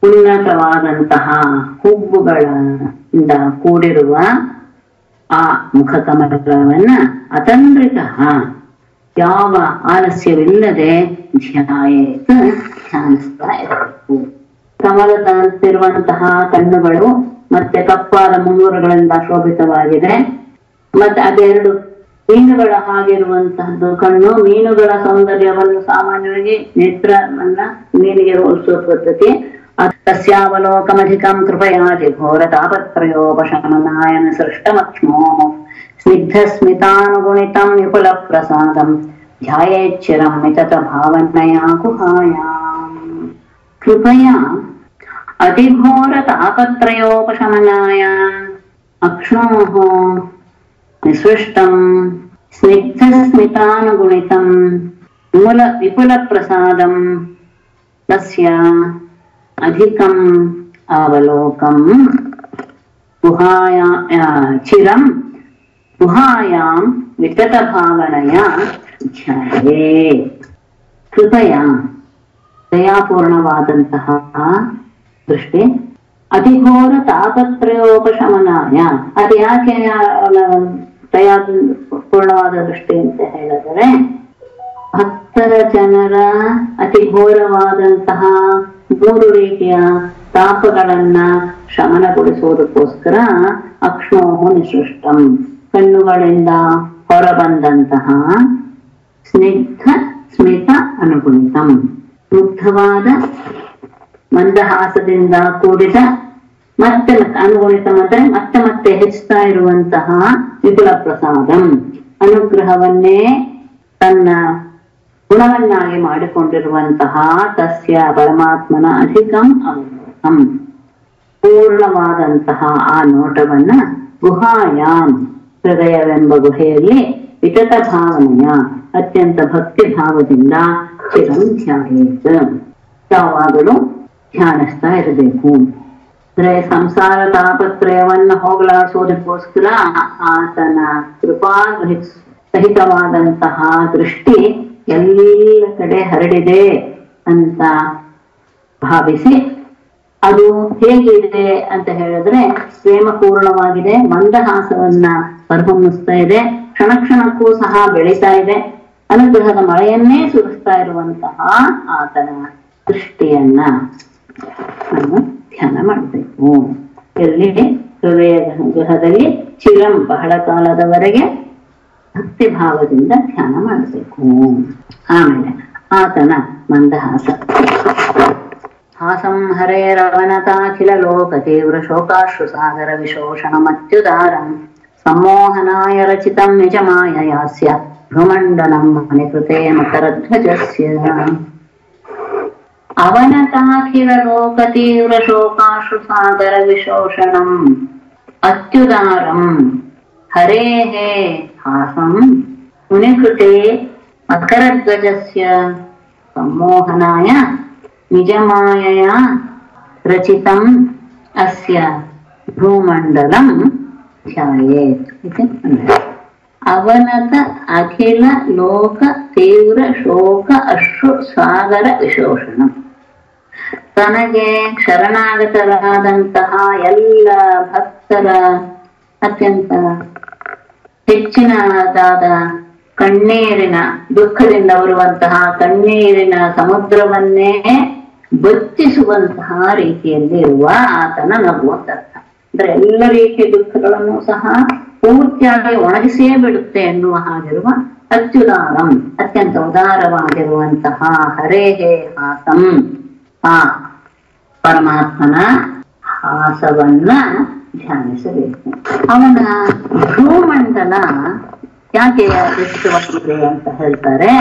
ಉನ್ನತವಾದಂತಹ ಹುಬ್ಬುಗಳಿಂದ ಕೂಡಿರುವ ಆ ಮುಖ ಕಮಲವನ್ನ ಅತಂದ್ರಿತ ಯಾವ ಆಲಸ್ಯವಿಲ್ಲದೆ ಧ್ಯಾಯೇತ್ ಧ್ಯಾನಿಸ್ತಾ ಇರಬೇಕು. ಕಮಲದಂತಿರುವಂತಹ ಕಣ್ಣುಗಳು ಮತ್ತೆ ಕಪ್ಪಾದ ಮುಂಗುರುಗಳಿಂದ ಶೋಭಿತವಾಗಿದೆ. ಮತ್ತೆ ಅದೆರಡು ಮೀನುಗಳ ಹಾಗಿರುವಂತಹದ್ದು ಕಣ್ಣು ಮೀನುಗಳ ಸೌಂದರ್ಯವನ್ನು ಸಾಮಾನ್ಯವಾಗಿ ನೇತ್ರವನ್ನ ಮೀನಿಗೆ ಹೋಲಿಸುವ ಪದ್ಧತಿ. ತಸ್ಯಾವಲೋಕಮಧಿಕಂ ಕೃಪಯಾದಿ ಘೋರ ತಾಪತ್ರಯೋಪಶಮನಾಯನ ಸೃಷ್ಟಮಕ್ಷ್ಮೋ ಸ್ನಿಗ್ಧಸ್ಮಿತಾನುಗುಣಿತಂ ವಿಪುಲ ಪ್ರಸಾದಂ ಧ್ಯಾಯೇಚ್ಛಿರಂ ವಿತತ ಭಾವನಯ ಗುಹಾಯ. ಕೃಪಯ ಅತಿಘೋರ ತಾಪತ್ರಯೋಪಶಮನಾಯ ಅಕ್ಷ್ಣೋಃ ನಿಸೃಷ್ಟಂ ಸ್ನಿಗ್ಧಸ್ಮಿತಾನುಗುಣಿತಂ ಮೂಲ ವಿಪುಲ ಪ್ರಸಾದಂ ತಸ್ಯ ಅಧಿಕಂ ಅವಲೋಕಂ ಗುಹಾಯ ಚಿರಂ ಗುಹಾಯಾಂ ವಿತತ ಭಾವನಯ ಧ್ಯಾಯೇತ್. ಕೃಪಯ ದಯಾಪೂರ್ಣವಾದಂತಹ ದೃಷ್ಟಿ ಅತಿಘೋರ ತಾಪತ್ರಯೋಪಶಮನಾಯ. ಅದು ಯಾಕೆ ದಯಾ ಪೂರ್ಣವಾದ ದೃಷ್ಟಿ ಅಂತ ಹೇಳಿದರೆ ಭಕ್ತರ ಜನರ ಅತಿಘೋರವಾದಂತಹ ಮೂರು ರೀತಿಯ ತಾಪಗಳನ್ನ ಶಮನಗೊಳಿಸುವುದಕ್ಕೋಸ್ಕರ ಅಕ್ಷೋಹ ನಿಸೃಷ್ಟಂ ಕಣ್ಣುಗಳಿಂದ ಹೊರಬಂದಂತಹ ಸ್ನಿಗ್ಧ ಸ್ಮಿತ ಅನುಗುಣಿತಂ ಮುಗ್ಧವಾದ ಮಂದಹಾಸದಿಂದ ಕೂಡಿದ ಮತ್ತೆ ಅನುಗುಣಿತ ಮತ್ತೆ ಮತ್ತೆ ಮತ್ತೆ ಹೆಚ್ಚುತ್ತಾ ಇರುವಂತಹ ವಿಪುಲ ಪ್ರಸಾದಂ ಅನುಗ್ರಹವನ್ನೇ ತನ್ನ ಗುಣವನ್ನಾಗಿ ಮಾಡಿಕೊಂಡಿರುವಂತಹ ತಸ್ಯ ಪರಮಾತ್ಮನ ಅಧಿಕಂ ಅವಲೋಕಂ ಪೂರ್ಣವಾದಂತಹ ಆ ನೋಟವನ್ನ ಗುಹಾಯಾಂ ಹೃದಯವೆಂಬ ಗುಹೆಯಲ್ಲಿ ವಿತತ ಭಾವನೆಯ ಅತ್ಯಂತ ಭಕ್ತಿ ಭಾವದಿಂದ ಚಿರಂ ಧ್ಯಾಯೇತ್. ಯಾವಾಗಲೂ ಧ್ಯಾನಿಸ್ತಾ ಇರಬೇಕು. ಅಂದ್ರೆ ಸಂಸಾರ ತಾಪತ್ರಯವನ್ನು ಹೋಗಲಾಡಿಸೋದಕ್ಕೋಸ್ಕರ ಆತನ ಕೃಪಾ ಸಹಿತವಾದಂತಹ ದೃಷ್ಟಿ ಎಲ್ಲ ಕಡೆ ಹರಡಿದೆ ಅಂತ ಭಾವಿಸಿ ಅದು ಹೇಗಿದೆ ಅಂತ ಹೇಳಿದ್ರೆ ಪ್ರೇಮಪೂರ್ಣವಾಗಿದೆ, ಮಂದಹಾಸವನ್ನ ಹೊರಹೊಮ್ಮಿಸ್ತಾ ಇದೆ, ಕ್ಷಣ ಕ್ಷಣಕ್ಕೂ ಸಹ ಬೆಳೀತಾ ಇದೆ, ಅನುಗ್ರಹದ ಮಳೆಯನ್ನೇ ಸುರಿಸ್ತಾ ಇರುವಂತಹ ಆತನ ದೃಷ್ಟಿಯನ್ನ ನಾವು ಧ್ಯಾನ ಮಾಡಬೇಕು. ಇಲ್ಲಿ ಹೃದಯ ಗೃಹದಲ್ಲಿ ಚಿರಂ ಬಹಳ ಕಾಲದವರೆಗೆ ಭಕ್ತಿ ಭಾವದಿಂದ ಧ್ಯಾನ ಮಾಡಬೇಕು. ಆಮೇಲೆ ಆತನ ಮಂದಹಾಸ ಹಾಸಂ ಹರೇ ರವನತಾಖಿಲ ಲೋಕ ತೀವ್ರ ಶೋಕಾಶ್ರು ಸಾಗರ ವಿಶೋಷಣ ಮತ್ಯುದಾರಂ ಸಮ್ಮೋಹನಾಯ ರಚಿತಂ ನಿಜ ಮಾಯಯಾಸ್ಯ ಭ್ರಮಂಡನಂ ಮಣಿಕೃತೆ ಮಕರಧ್ವಜಸ್ಯ. ಅವನತಾಖಿಲ ಲೋಕ ತೀವ್ರ ಶೋಕಾಶ್ರು ಸಾಗರ ವಿಶೋಷಣಂ ಅತ್ಯುದಾರಂ ಹರೇ ಹೇ ಹಾಸಂ ಮುನಿಕೃತೆ ಮಕರಧ್ವಜಸ್ಯ ಸಮ್ಮೋಹನಾಯ ನಿಜಮಾಯಯ ರಚಿತಂ अस्य भूमंडलम ध्यायेत् इति अवनत अखिल लोक तीव्र शोक अश्रु सागर विशोषणम तनगे शरणागतराದಂತಹ ಎಲ್ಲ ಭಕ್ತರ ಅತ್ಯಂತ ಹೆಚ್ಚಿನದಾದ ಕಣ್ಣೀರಿನ ದುಃಖದಿಂದ ಬರುವಂತಹ ಕಣ್ಣೀರಿನ ಸಮುದ್ರವನ್ನೇ ಬತ್ತಿಸುವಂತಹ ರೀತಿಯಲ್ಲಿ ಇರುವ ಆತನ ನಗುವಂತ ಅರ್ಥ. ಅಂದ್ರೆ ಎಲ್ಲ ರೀತಿಯ ದುಃಖಗಳನ್ನು ಸಹ ಪೂರ್ತಿಯಾಗಿ ಒಣಗಿಸೇ ಬಿಡುತ್ತೆ ಎನ್ನುವ ಹಾಗಿರುವ ಅತ್ಯುದಾರಂ ಅತ್ಯಂತ ಉದಾರವಾಗಿರುವಂತಹ ಹರೇ ಹೇ ಹಾಸಂ ಆ ಪರಮಾತ್ಮನ ಹಾಸವನ್ನ ಧ್ಯಾನಿಸಬೇಕು. ಅವನ ಭೂಮಂಡಲ ಯಾಕೆ ವಿಶಿಷ್ಟವಾಗಿದೆ ಅಂತ ಹೇಳ್ತಾರೆ.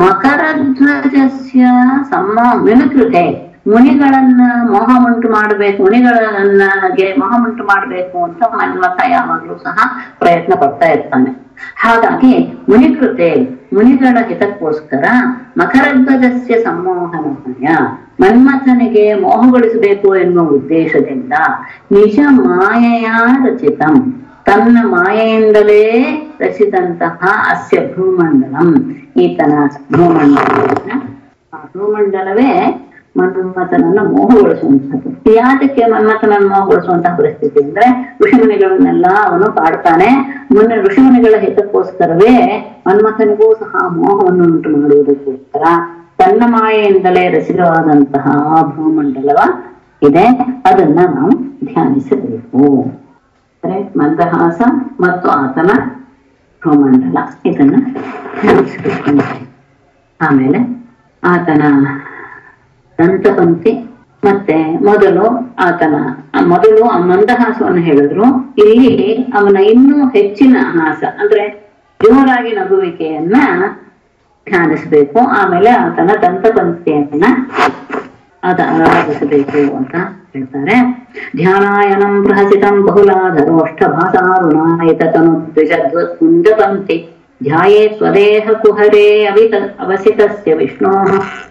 ಮಕರಧ್ವಜಸ್ಯ ಸಮ ಮಿನುಕೃತೆ, ಮುನಿಗಳನ್ನ ಮೋಹ ಉಂಟು ಮಾಡಬೇಕು, ಮುನಿಗಳನ್ನಗೆ ಮೋಹ ಉಂಟು ಮಾಡಬೇಕು ಅಂತ ಮನ್ಮಥ ಯಾವಾಗಲೂ ಸಹ ಪ್ರಯತ್ನ ಪಡ್ತಾ ಇರ್ತಾನೆ. ಹಾಗಾಗಿ ಮುನಿಕೃತೆ ಮುನಿಗಳ ಹಿತಕ್ಕೋಸ್ಕರ ಮಕರಧ್ವಜಸ್ಯ ಸಂಮೋಹನಾಯ ಮನ್ಮಥನಿಗೆ ಮೋಹಗೊಳಿಸಬೇಕು ಎನ್ನುವ ಉದ್ದೇಶದಿಂದ ನಿಜ ಮಾಯೆಯ ರಚಿತಂ ತನ್ನ ಮಾಯೆಯಿಂದಲೇ ರಚಿಸಿದಂತಹ ಅಸ್ಯ ಭೂಮಂಡಲಂ ಈತನ ಭೂಮಂಡಲ ಭೂಮಂಡಲವೇ ಮನ್ಮಥನನ್ನು ಮೋಹಗೊಳಿಸುವಂಥದ್ದು. ಯಾತಕ್ಕೆ ಮನ್ಮಥನನ್ನು ಮೋಹಗೊಳಿಸುವಂತಹ ಪರಿಸ್ಥಿತಿ ಅಂದ್ರೆ ಋಷಿಮುನಿಗಳನ್ನೆಲ್ಲ ಅವನು ಕಾಡ್ತಾನೆ. ಮುನ್ನ ಋಷಿಮುನಿಗಳ ಹಿತಕ್ಕೋಸ್ಕರವೇ ಮನ್ಮಥನಿಗೂ ಸಹ ಮೋಹವನ್ನು ಉಂಟು ಮಾಡುವುದಕ್ಕೋಸ್ಕರ ತನ್ನ ಮಾಯೆಯಿಂದಲೇ ರಚಿತವಾದಂತಹ ಭೂಮಂಡಲವ ಇದೆ, ಅದನ್ನ ನಾವು ಧ್ಯಾನಿಸಬೇಕು. ಅಂದ್ರೆ ಮಂದಹಾಸ ಮತ್ತು ಆತನ ಭೂಮಂಡಲ ಇದನ್ನ ಧ್ಯಾನಿಸಬೇಕು. ಆಮೇಲೆ ಆತನ ದಂತಪಂಕ್ತಿ ಮತ್ತೆ ಮೊದಲು ಆತನ ಮೊದಲು ಆ ಮಂದಹಾಸವನ್ನು ಹೇಳಿದ್ರು, ಇಲ್ಲಿ ಅವನ ಇನ್ನೂ ಹೆಚ್ಚಿನ ಹಾಸ ಅಂದ್ರೆ ಜೋರಾಗಿ ನಗುವಿಕೆಯನ್ನ ಧ್ಯಾನಿಸಬೇಕು. ಆಮೇಲೆ ಆತನ ದಂತಪಂಕ್ತಿಯನ್ನ ಅದ ಆರಾಧಿಸಬೇಕು ಅಂತ ಹೇಳ್ತಾರೆ. ಧ್ಯಾನಾಯನಂ ಪ್ರಹಸಿತಂ ಬಹುಲಾಧರೋಷ್ಠಭಾಸಾರುಣಾಯತ ತನು ದ್ವಿಜಧ್ವ ಕುಂಜಪಂಕ್ತಿ ಧ್ಯಾಯೇ ಸ್ವದೇಹ ಕುಹರೇ ಅವಿತ ಅವಸಿತಸ್ಯ ವಿಷ್ಣೋ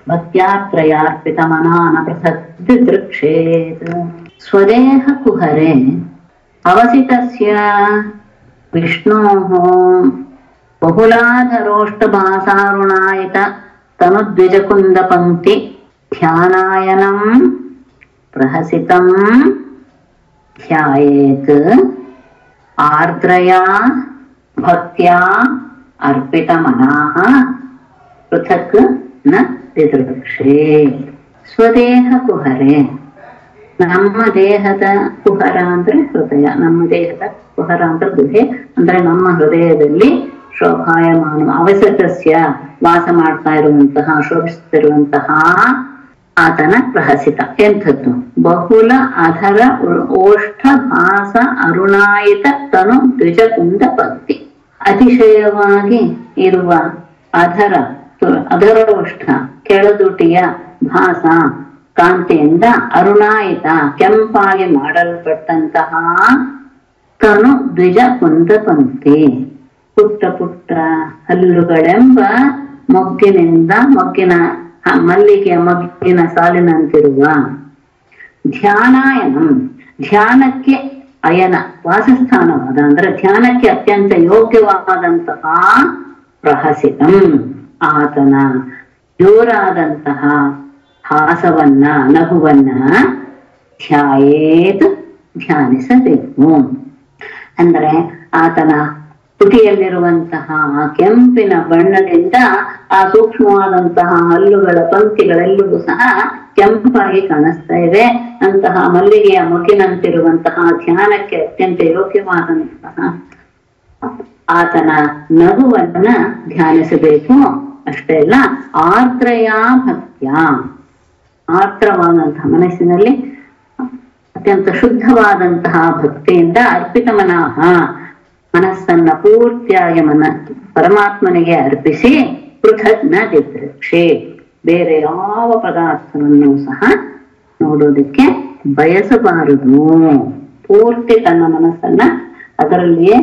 ಭಕ್ತ್ಯಾತ್ರಯಾರ್ಪಿತ ಮನಾನ ಪ್ರಸದ್ ದೃಕ್ಷೇತ್. ಸ್ವದೇಹ ಕುಹರೇ ಅವಸಿತಸ್ಯ ವಿಷ್ಣೋ ಬಹುಲಾಧರೋಷ್ಟಭಾಸಾರುಣಾಯತ ತನುದ್ವಿಜಕುಂದ ಪಂಕ್ತಿ ಧ್ಯಾನಾಯನಂ ಪ್ರಹಸಿತಂ ಧ್ಯಾಯೇತ್ ಆರ್ದ್ರಯಾ ಭಕ್ತ್ಯಾ ಅರ್ಪಿತ ಮನಃ ಪೃಥಕ್ ನ ಪಿತೃಕ್ಷೇ. ಸ್ವದೇಹ ಕುಹರೆ, ನಮ್ಮ ದೇಹದ ಕುಹರ ಅಂದ್ರೆ ಹೃದಯ, ನಮ್ಮ ದೇಹದ ಕುಹರ ಅಂದ್ರೆ ಗುಹೆ, ಅಂದ್ರೆ ನಮ್ಮ ಹೃದಯದಲ್ಲಿ ಶೋಭಾಯಮಾನ ಅವಸತಸ್ಯ ವಾಸ ಮಾಡ್ತಾ ಇರುವಂತಹ ಶೋಭಿಸುತ್ತಿರುವಂತಹ ಆತನ ಪ್ರಹಸಿತ ಎಂಥದ್ದು ಬಹುಲ ಅಧರ ಓಷ್ಠ ಭಾಸ ಅರುಣಾಯಿತ ತನು ದ್ವಿಜಕುಂದ ಪಂಕ್ತಿ. ಅತಿಶಯವಾಗಿ ಇರುವ ಅಧರ ಅಧರೋಷ್ಠ ಕೆಳದುಟಿಯ ಭಾಸ ಕಾಂತಿಯಿಂದ ಅರುಣಾಯಿತ ಕೆಂಪಾಗಿ ಮಾಡಲ್ಪಟ್ಟಂತಹ ತನು ದ್ವಿಜ ಕುಂದ ಪಂಕ್ತಿ ಪುಟ್ಟ ಪುಟ್ಟ ಹಲ್ಲುಗಳೆಂಬ ಮೊಗ್ಗಿನಿಂದ ಮೊಗ್ಗಿನ ಮಲ್ಲಿಗೆಯ ಮೊಗ್ಗಿನ ಸಾಲಿನಂತಿರುವ ಧ್ಯಾನಾಯನಂ ಧ್ಯಾನಕ್ಕೆ ಅಯನ ವಾಸಸ್ಥಾನವಾದ ಅಂದ್ರೆ ಧ್ಯಾನಕ್ಕೆ ಅತ್ಯಂತ ಯೋಗ್ಯವಾದಂತಹ ಪ್ರಹಸಿತಂ ಆತನ ಜೋರಾದಂತಹ ಹಾಸವನ್ನ ನಗುವನ್ನ ಧ್ಯಾಯೇತ್ ಧ್ಯಾನಿಸಬೇಕು. ಅಂದ್ರೆ ಆತನ ತುಟಿಯಲ್ಲಿರುವಂತಹ ಕೆಂಪಿನ ಬಣ್ಣದಿಂದ ಆ ಸೂಕ್ಷ್ಮವಾದಂತಹ ಹಲ್ಲುಗಳ ಪಂಕ್ತಿಗಳೆಲ್ಲವೂ ಸಹ ಕೆಂಪಾಗಿ ಕಾಣಿಸ್ತಾ ಇವೆ. ಅಂತಹ ಮಲ್ಲಿಗೆಯ ಮೊಗ್ಗಿನಂತಿರುವಂತಹ ಧ್ಯಾನಕ್ಕೆ ಅತ್ಯಂತ ಯೋಗ್ಯವಾದಂತಹ ಆತನ ನಗುವನ್ನ ಧ್ಯಾನಿಸಬೇಕು. ಅಷ್ಟೇ ಅಲ್ಲ, ಆರ್ದ್ರಯ ಭಕ್ತ್ಯ ಆರ್ದ್ರವಾದಂತಹ ಮನಸ್ಸಿನಲ್ಲಿ ಅತ್ಯಂತ ಶುದ್ಧವಾದಂತಹ ಭಕ್ತಿಯಿಂದ ಅರ್ಪಿತ ಮನಃ ಮನಸ್ಸನ್ನ ಪೂರ್ತಿಯಾಗಿ ಮನ ಪರಮಾತ್ಮನಿಗೆ ಅರ್ಪಿಸಿ ಪೃಥಗ್ನ ದಿದೃಕ್ಷೆ ಬೇರೆ ಯಾವ ಪದಾರ್ಥವನ್ನು ಸಹ ನೋಡೋದಕ್ಕೆ ಬಯಸಬಾರದು. ಪೂರ್ತಿ ತನ್ನ ಮನಸ್ಸನ್ನ ಅದರಲ್ಲಿಯೇ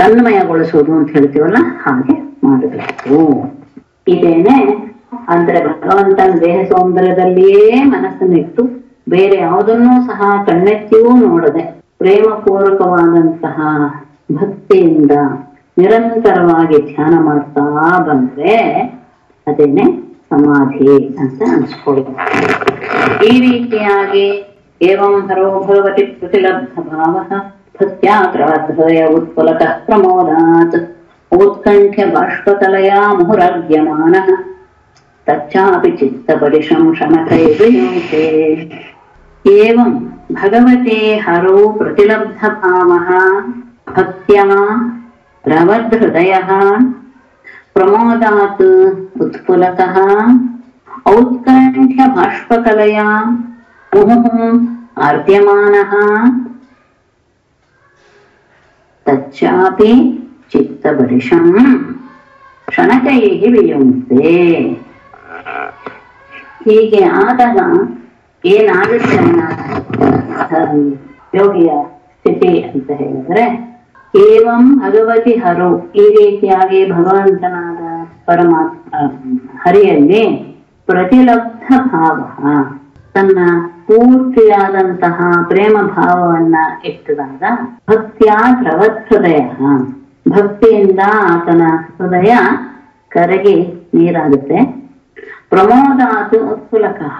ತನ್ಮಯಗೊಳಿಸೋದು ಅಂತ ಹೇಳ್ತೀವಲ್ಲ, ಹಾಗೆ ಮಾಡಬೇಕು. ಇದೇನೆ ಅಂದ್ರೆ ಭಗವಂತನ ದೇಹ ಸೌಂದರ್ಯದಲ್ಲಿಯೇ ಮನಸ್ಸನ್ನಿಟ್ಟು ಬೇರೆ ಯಾವುದನ್ನೂ ಸಹ ಕಣ್ಣೆತ್ತಿಯೂ ನೋಡದೆ ಪ್ರೇಮಪೂರ್ವಕವಾದಂತಹ ಭಕ್ತಿಯಿಂದ ನಿರಂತರವಾಗಿ ಧ್ಯಾನ ಮಾಡ್ತಾ ಬಂದ್ರೆ ಅದೇನೆ ಸಮಾಧಿ ಅಂತ ಅನ್ಸ್ಕೊಳ್ಳಿ. ಈ ರೀತಿಯಾಗಿ ಏವಂ ಹರೋ ಭಗವತಿ ಪ್ರತಿಲಬ್ಧ ಭಾವಃ ಭಕ್ತ್ಯಾಕ್ರಾಧಯ ಉತ್ಪಲತಃ ಪ್ರಮೋದಾತ್ ಔತ್ಕಂಠ್ಯ ಬಾಷ್ಪತಲಯ ಮುಹುರಾಗ್ಯಮಾನಃ तच्चापि चित्त परिशमशमकैर्विमुक्ते एवं भगवते हरो प्रतिलब्ध भावः भक्त्या रवद् हृदयः प्रमोदात् उत्पुलकः औत्कण्ठ्य बाष्पकलया मुहुः आर्द्यमानः तच्चापि चित्त परिशम शमकैः विमुक्ते. ಹೀಗೆ ಆದಾಗ ಏನಾಗುತ್ತೆ ಯೋಗಿಯ ಸ್ಥಿತಿ ಅಂತ ಹೇಳಿದ್ರೆ ಏವಂ ಭಗವತಿ ಹರೋ ಈ ರೀತಿಯಾಗಿ ಭಗವಂತನಾದ ಪರಮಾತ್ಮ ಹರಿಯಲ್ಲಿ ಪ್ರತಿಲಬ್ಧ ಭಾವ ತನ್ನ ಪೂರ್ತಿಯಾದಂತಹ ಪ್ರೇಮ ಭಾವವನ್ನ ಇಟ್ಟದಾಗ ಭಕ್ತಿಯ ದ್ರವತ್ ಹೃದಯ ಭಕ್ತಿಯಿಂದ ಆತನ ಹೃದಯ ಕರಗಿ ನೀರಾಗುತ್ತೆ. ಪ್ರಮೋದಾತ್ ಉತ್ಪುಲಕಃ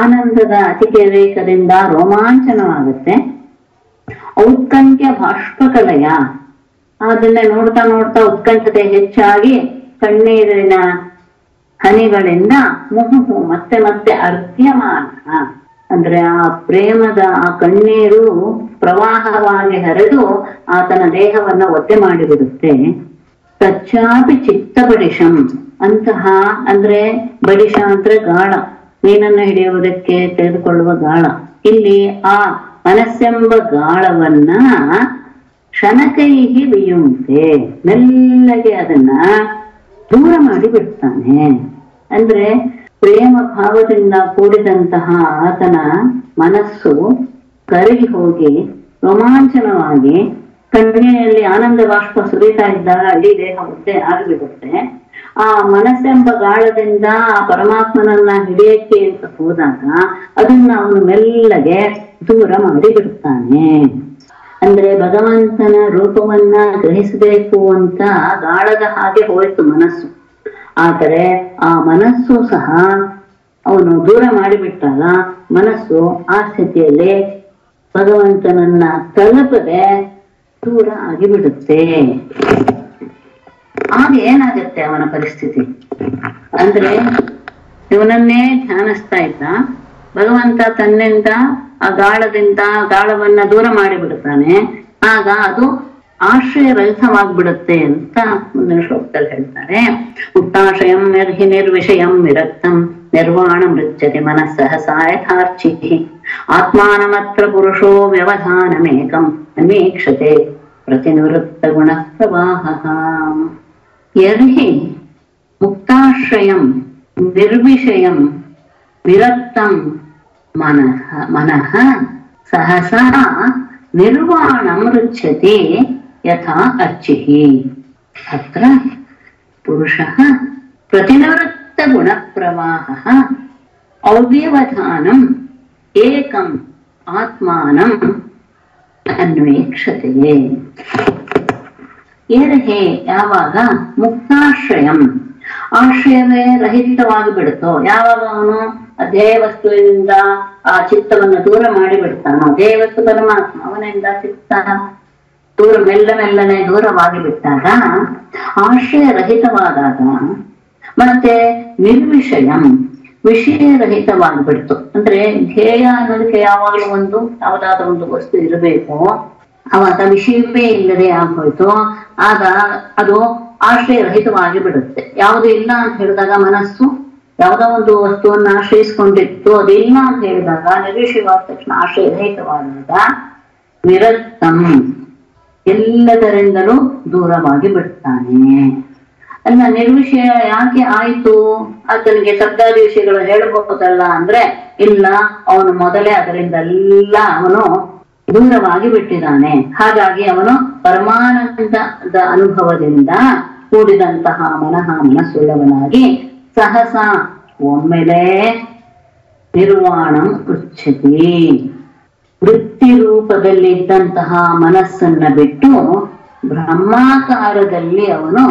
ಆನಂದದ ಅತಿರೇಕದಿಂದ ರೋಮಾಂಚನವಾಗುತ್ತೆ. ಔತ್ಕಂಠ್ಯ ಬಾಷ್ಪಕಲಯ ಅದನ್ನೇ ನೋಡ್ತಾ ನೋಡ್ತಾ ಉತ್ಕಂಠತೆ ಹೆಚ್ಚಾಗಿ ಕಣ್ಣೀರಿನ ಹನಿಗಳಿಂದ ಮುಹು ಮತ್ತೆ ಮತ್ತೆ ಅರ್ದ್ಯಮಾನ ಅಂದ್ರೆ ಆ ಪ್ರೇಮದ ಆ ಕಣ್ಣೀರು ಪ್ರವಾಹವಾಗಿ ಹರಿದು ಆತನ ದೇಹವನ್ನ ಒದ್ದೆ ಮಾಡಿಬಿಡುತ್ತೆ. ತಚ್ಚಾಪಿ ಚಿತ್ತ ಬಡಿಶಂ ಅಂತಹ ಅಂದ್ರೆ ಬಡಿಶ ಅಂದ್ರೆ ಗಾಳ, ಮೀನನ್ನು ಹಿಡಿಯುವುದಕ್ಕೆ ತೆಗೆದುಕೊಳ್ಳುವ ಗಾಳ. ಇಲ್ಲಿ ಆ ಮನಸ್ಸೆಂಬ ಗಾಳವನ್ನ ಶನಕೈಹಿ ಬಿಯುಂತೆ ಮೆಲ್ಲಗೆ ಅದನ್ನ ದೂರ ಮಾಡಿ ಬಿಡ್ತಾನೆ. ಅಂದ್ರೆ ಪ್ರೇಮ ಭಾವದಿಂದ ಕೂಡಿದಂತಹ ಆತನ ಮನಸ್ಸು ಕರಗಿ ಹೋಗಿ ರೋಮಾಂಚನವಾಗಿ ಕಣ್ಣೆಯಲ್ಲಿ ಆನಂದ ಬಾಷ್ಪ ಸುರಿತಾ ಇದ್ದಾಗ ಅಲ್ಲಿ ದೇಹ ಮುದ್ದೆ ಆಗಿಬಿಡುತ್ತೆ. ಆ ಮನಸ್ಸೆಂಬ ಗಾಳದಿಂದ ಆ ಪರಮಾತ್ಮನನ್ನ ಹಿಡಿಯಕ್ಕೆ ಅಂತ ಹೋದಾಗ ಅದನ್ನ ಅವನು ಮೆಲ್ಲಗೆ ದೂರ ಮಾಡಿ ಬಿಡುತ್ತಾನೆ. ಅಂದ್ರೆ ಭಗವಂತನ ರೂಪವನ್ನ ಗ್ರಹಿಸಬೇಕು ಅಂತ ಗಾಳದ ಹಾಗೆ ಹೋಯಿತು ಮನಸ್ಸು. ಆದರೆ ಆ ಮನಸ್ಸು ಸಹ ಅವನು ದೂರ ಮಾಡಿಬಿಟ್ಟಾಗ ಮನಸ್ಸು ಆ ಸ್ಥಿತಿಯಲ್ಲಿ ಭಗವಂತನನ್ನ ತಲುಪದೆ ದೂರ ಆಗಿಬಿಡುತ್ತೆ. ಆಗ ಏನಾಗುತ್ತೆ ಅವನ ಪರಿಸ್ಥಿತಿ ಅಂದ್ರೆ ಇವನನ್ನೇ ಧ್ಯಾನಿಸ್ತಾ ಇದ್ದ ಭಗವಂತ ತನ್ನಿಂದ ಆ ಗಾಳದಿಂದ ಗಾಳವನ್ನ ದೂರ ಮಾಡಿಬಿಡುತ್ತಾನೆ. ಆಗ ಅದು ಆಶ್ರಯ ರಹಿತವಾಗ್ಬಿಡುತ್ತೆ ಅಂತ ಮುಂದಿನ ಶ್ಲೋಕದಲ್ಲಿ ಹೇಳ್ತಾರೆ. ಮುಕ್ತಾಶಯಂ ನಿರ್ಹಿ ನಿರ್ವಿಷಯಂ ವಿರಕ್ತಂ ನಿರ್ವಾಣ ಮೃಚ್ಯತೆ ಮನಸ್ಸಹಸಾ ಯಥಾರ್ಚಿ ಆತ್ಮಾನಮತ್ರ ಪುರುಷೋ ವ್ಯವಧಾನಮೇಕಂ ಅನ್ವೀಕ್ಷತೆ ಪ್ರತಿನಿವೃತ್ತ ಗುಣ ಪ್ರವಾಹ. ಯರ್ಹಿ ಮುಕ್ತಾಶ್ರಯಂ ನಿರ್ವಿಷಯಂ ವಿರಕ್ತಂ ಮನಃ ಮನಃ ಸಹಸಾ ನಿರ್ವಾಣಂ ರುಚ್ಯತೆ ಯಥಾ ಅರ್ಚಿಹಿ. ಅತ್ರ ಪುರುಷಃ ಪ್ರತಿನಿವೃತ್ತ ಗುಣ ಪ್ರವಾಹಃ ಅವ್ಯವಧಾನಂ ಏಕಂ ಆತ್ಮಾನಂ ಅನ್ವೇಕ್ಷತೆಯೇ. ಏರ್ಹೆ ಯಾವಾಗ ಮುಕ್ತಾಶ್ರಯಂ ಆಶ್ರಯವೇ ರಹಿತವಾಗಿ ಬಿಡುತ್ತೋ, ಯಾವಾಗ ಅವನು ದೇಹ ವಸ್ತುವಿನಿಂದ ಆ ಚಿತ್ತವನ್ನು ದೂರ ಮಾಡಿಬಿಡ್ತಾನೋ, ದೇಹ ವಸ್ತು ಪರಮಾತ್ಮ ಅವನಿಂದ ಚಿತ್ತ ದೂರ ಮೆಲ್ಲ ಮೆಲ್ಲನೆ ದೂರವಾಗಿ ಬಿಟ್ಟಾಗ, ಆಶ್ರಯ ರಹಿತವಾದಾಗ ಮತ್ತೆ ನಿರ್ವಿಷಯಂ ವಿಷಯ ರಹಿತವಾಗ್ಬಿಡ್ತು. ಅಂದ್ರೆ ಧ್ಯೇಯ ಅನ್ನೋದಕ್ಕೆ ಯಾವಾಗಲೂ ಒಂದು ಯಾವುದಾದ್ರೂ ಒಂದು ವಸ್ತು ಇರಬೇಕು, ಆವಾಗ ವಿಷಯವೇ ಇಲ್ಲದೆ ಆಗೋಯ್ತು. ಆಗ ಅದು ಆಶ್ರಯ ರಹಿತವಾಗಿ ಬಿಡುತ್ತೆ. ಯಾವುದು ಇಲ್ಲ ಅಂತ ಹೇಳಿದಾಗ ಮನಸ್ಸು ಯಾವುದೋ ಒಂದು ವಸ್ತುವನ್ನ ಆಶ್ರಯಿಸ್ಕೊಂಡಿತ್ತು, ಅದು ಇಲ್ಲ ಅಂತ ಹೇಳಿದಾಗ ನಿರ್ವಿಷಯವಾದ ತಕ್ಷಣ ಆಶ್ರಯ ರಹಿತವಾದಾಗ ವಿರಕ್ತಂ ಎಲ್ಲದರಿಂದಲೂ ದೂರವಾಗಿ ಬಿಡ್ತಾನೆ. ಅಲ್ಲ, ನಿರ್ವಿಷಯ ಯಾಕೆ ಆಯಿತು? ಆತನಿಗೆ ಶಬ್ದಾದಿ ವಿಷಯಗಳು ಹೇಳಬಹುದಲ್ಲ ಅಂದ್ರೆ ಇಲ್ಲ, ಅವನು ಮೊದಲೇ ಅದರಿಂದೆಲ್ಲ ಅವನು ದೂರವಾಗಿ ಬಿಟ್ಟಿದ್ದಾನೆ. ಹಾಗಾಗಿ ಅವನು ಪರಮಾನಂದದ ಅನುಭವದಿಂದ ಕೂಡಿದಂತಹ ಮನಃ ಮನಸ್ಸುಳ್ಳವನಾಗಿ ಸಹಸಾ ಒಮ್ಮೆಲೆ ನಿರ್ವಾಣಂ ಪೃಚ್ಛತಿ. ವೃತ್ತಿ ರೂಪದಲ್ಲಿದ್ದಂತಹ ಮನಸ್ಸನ್ನ ಬಿಟ್ಟು ಬ್ರಹ್ಮಾಕಾರದಲ್ಲಿ ಅವನು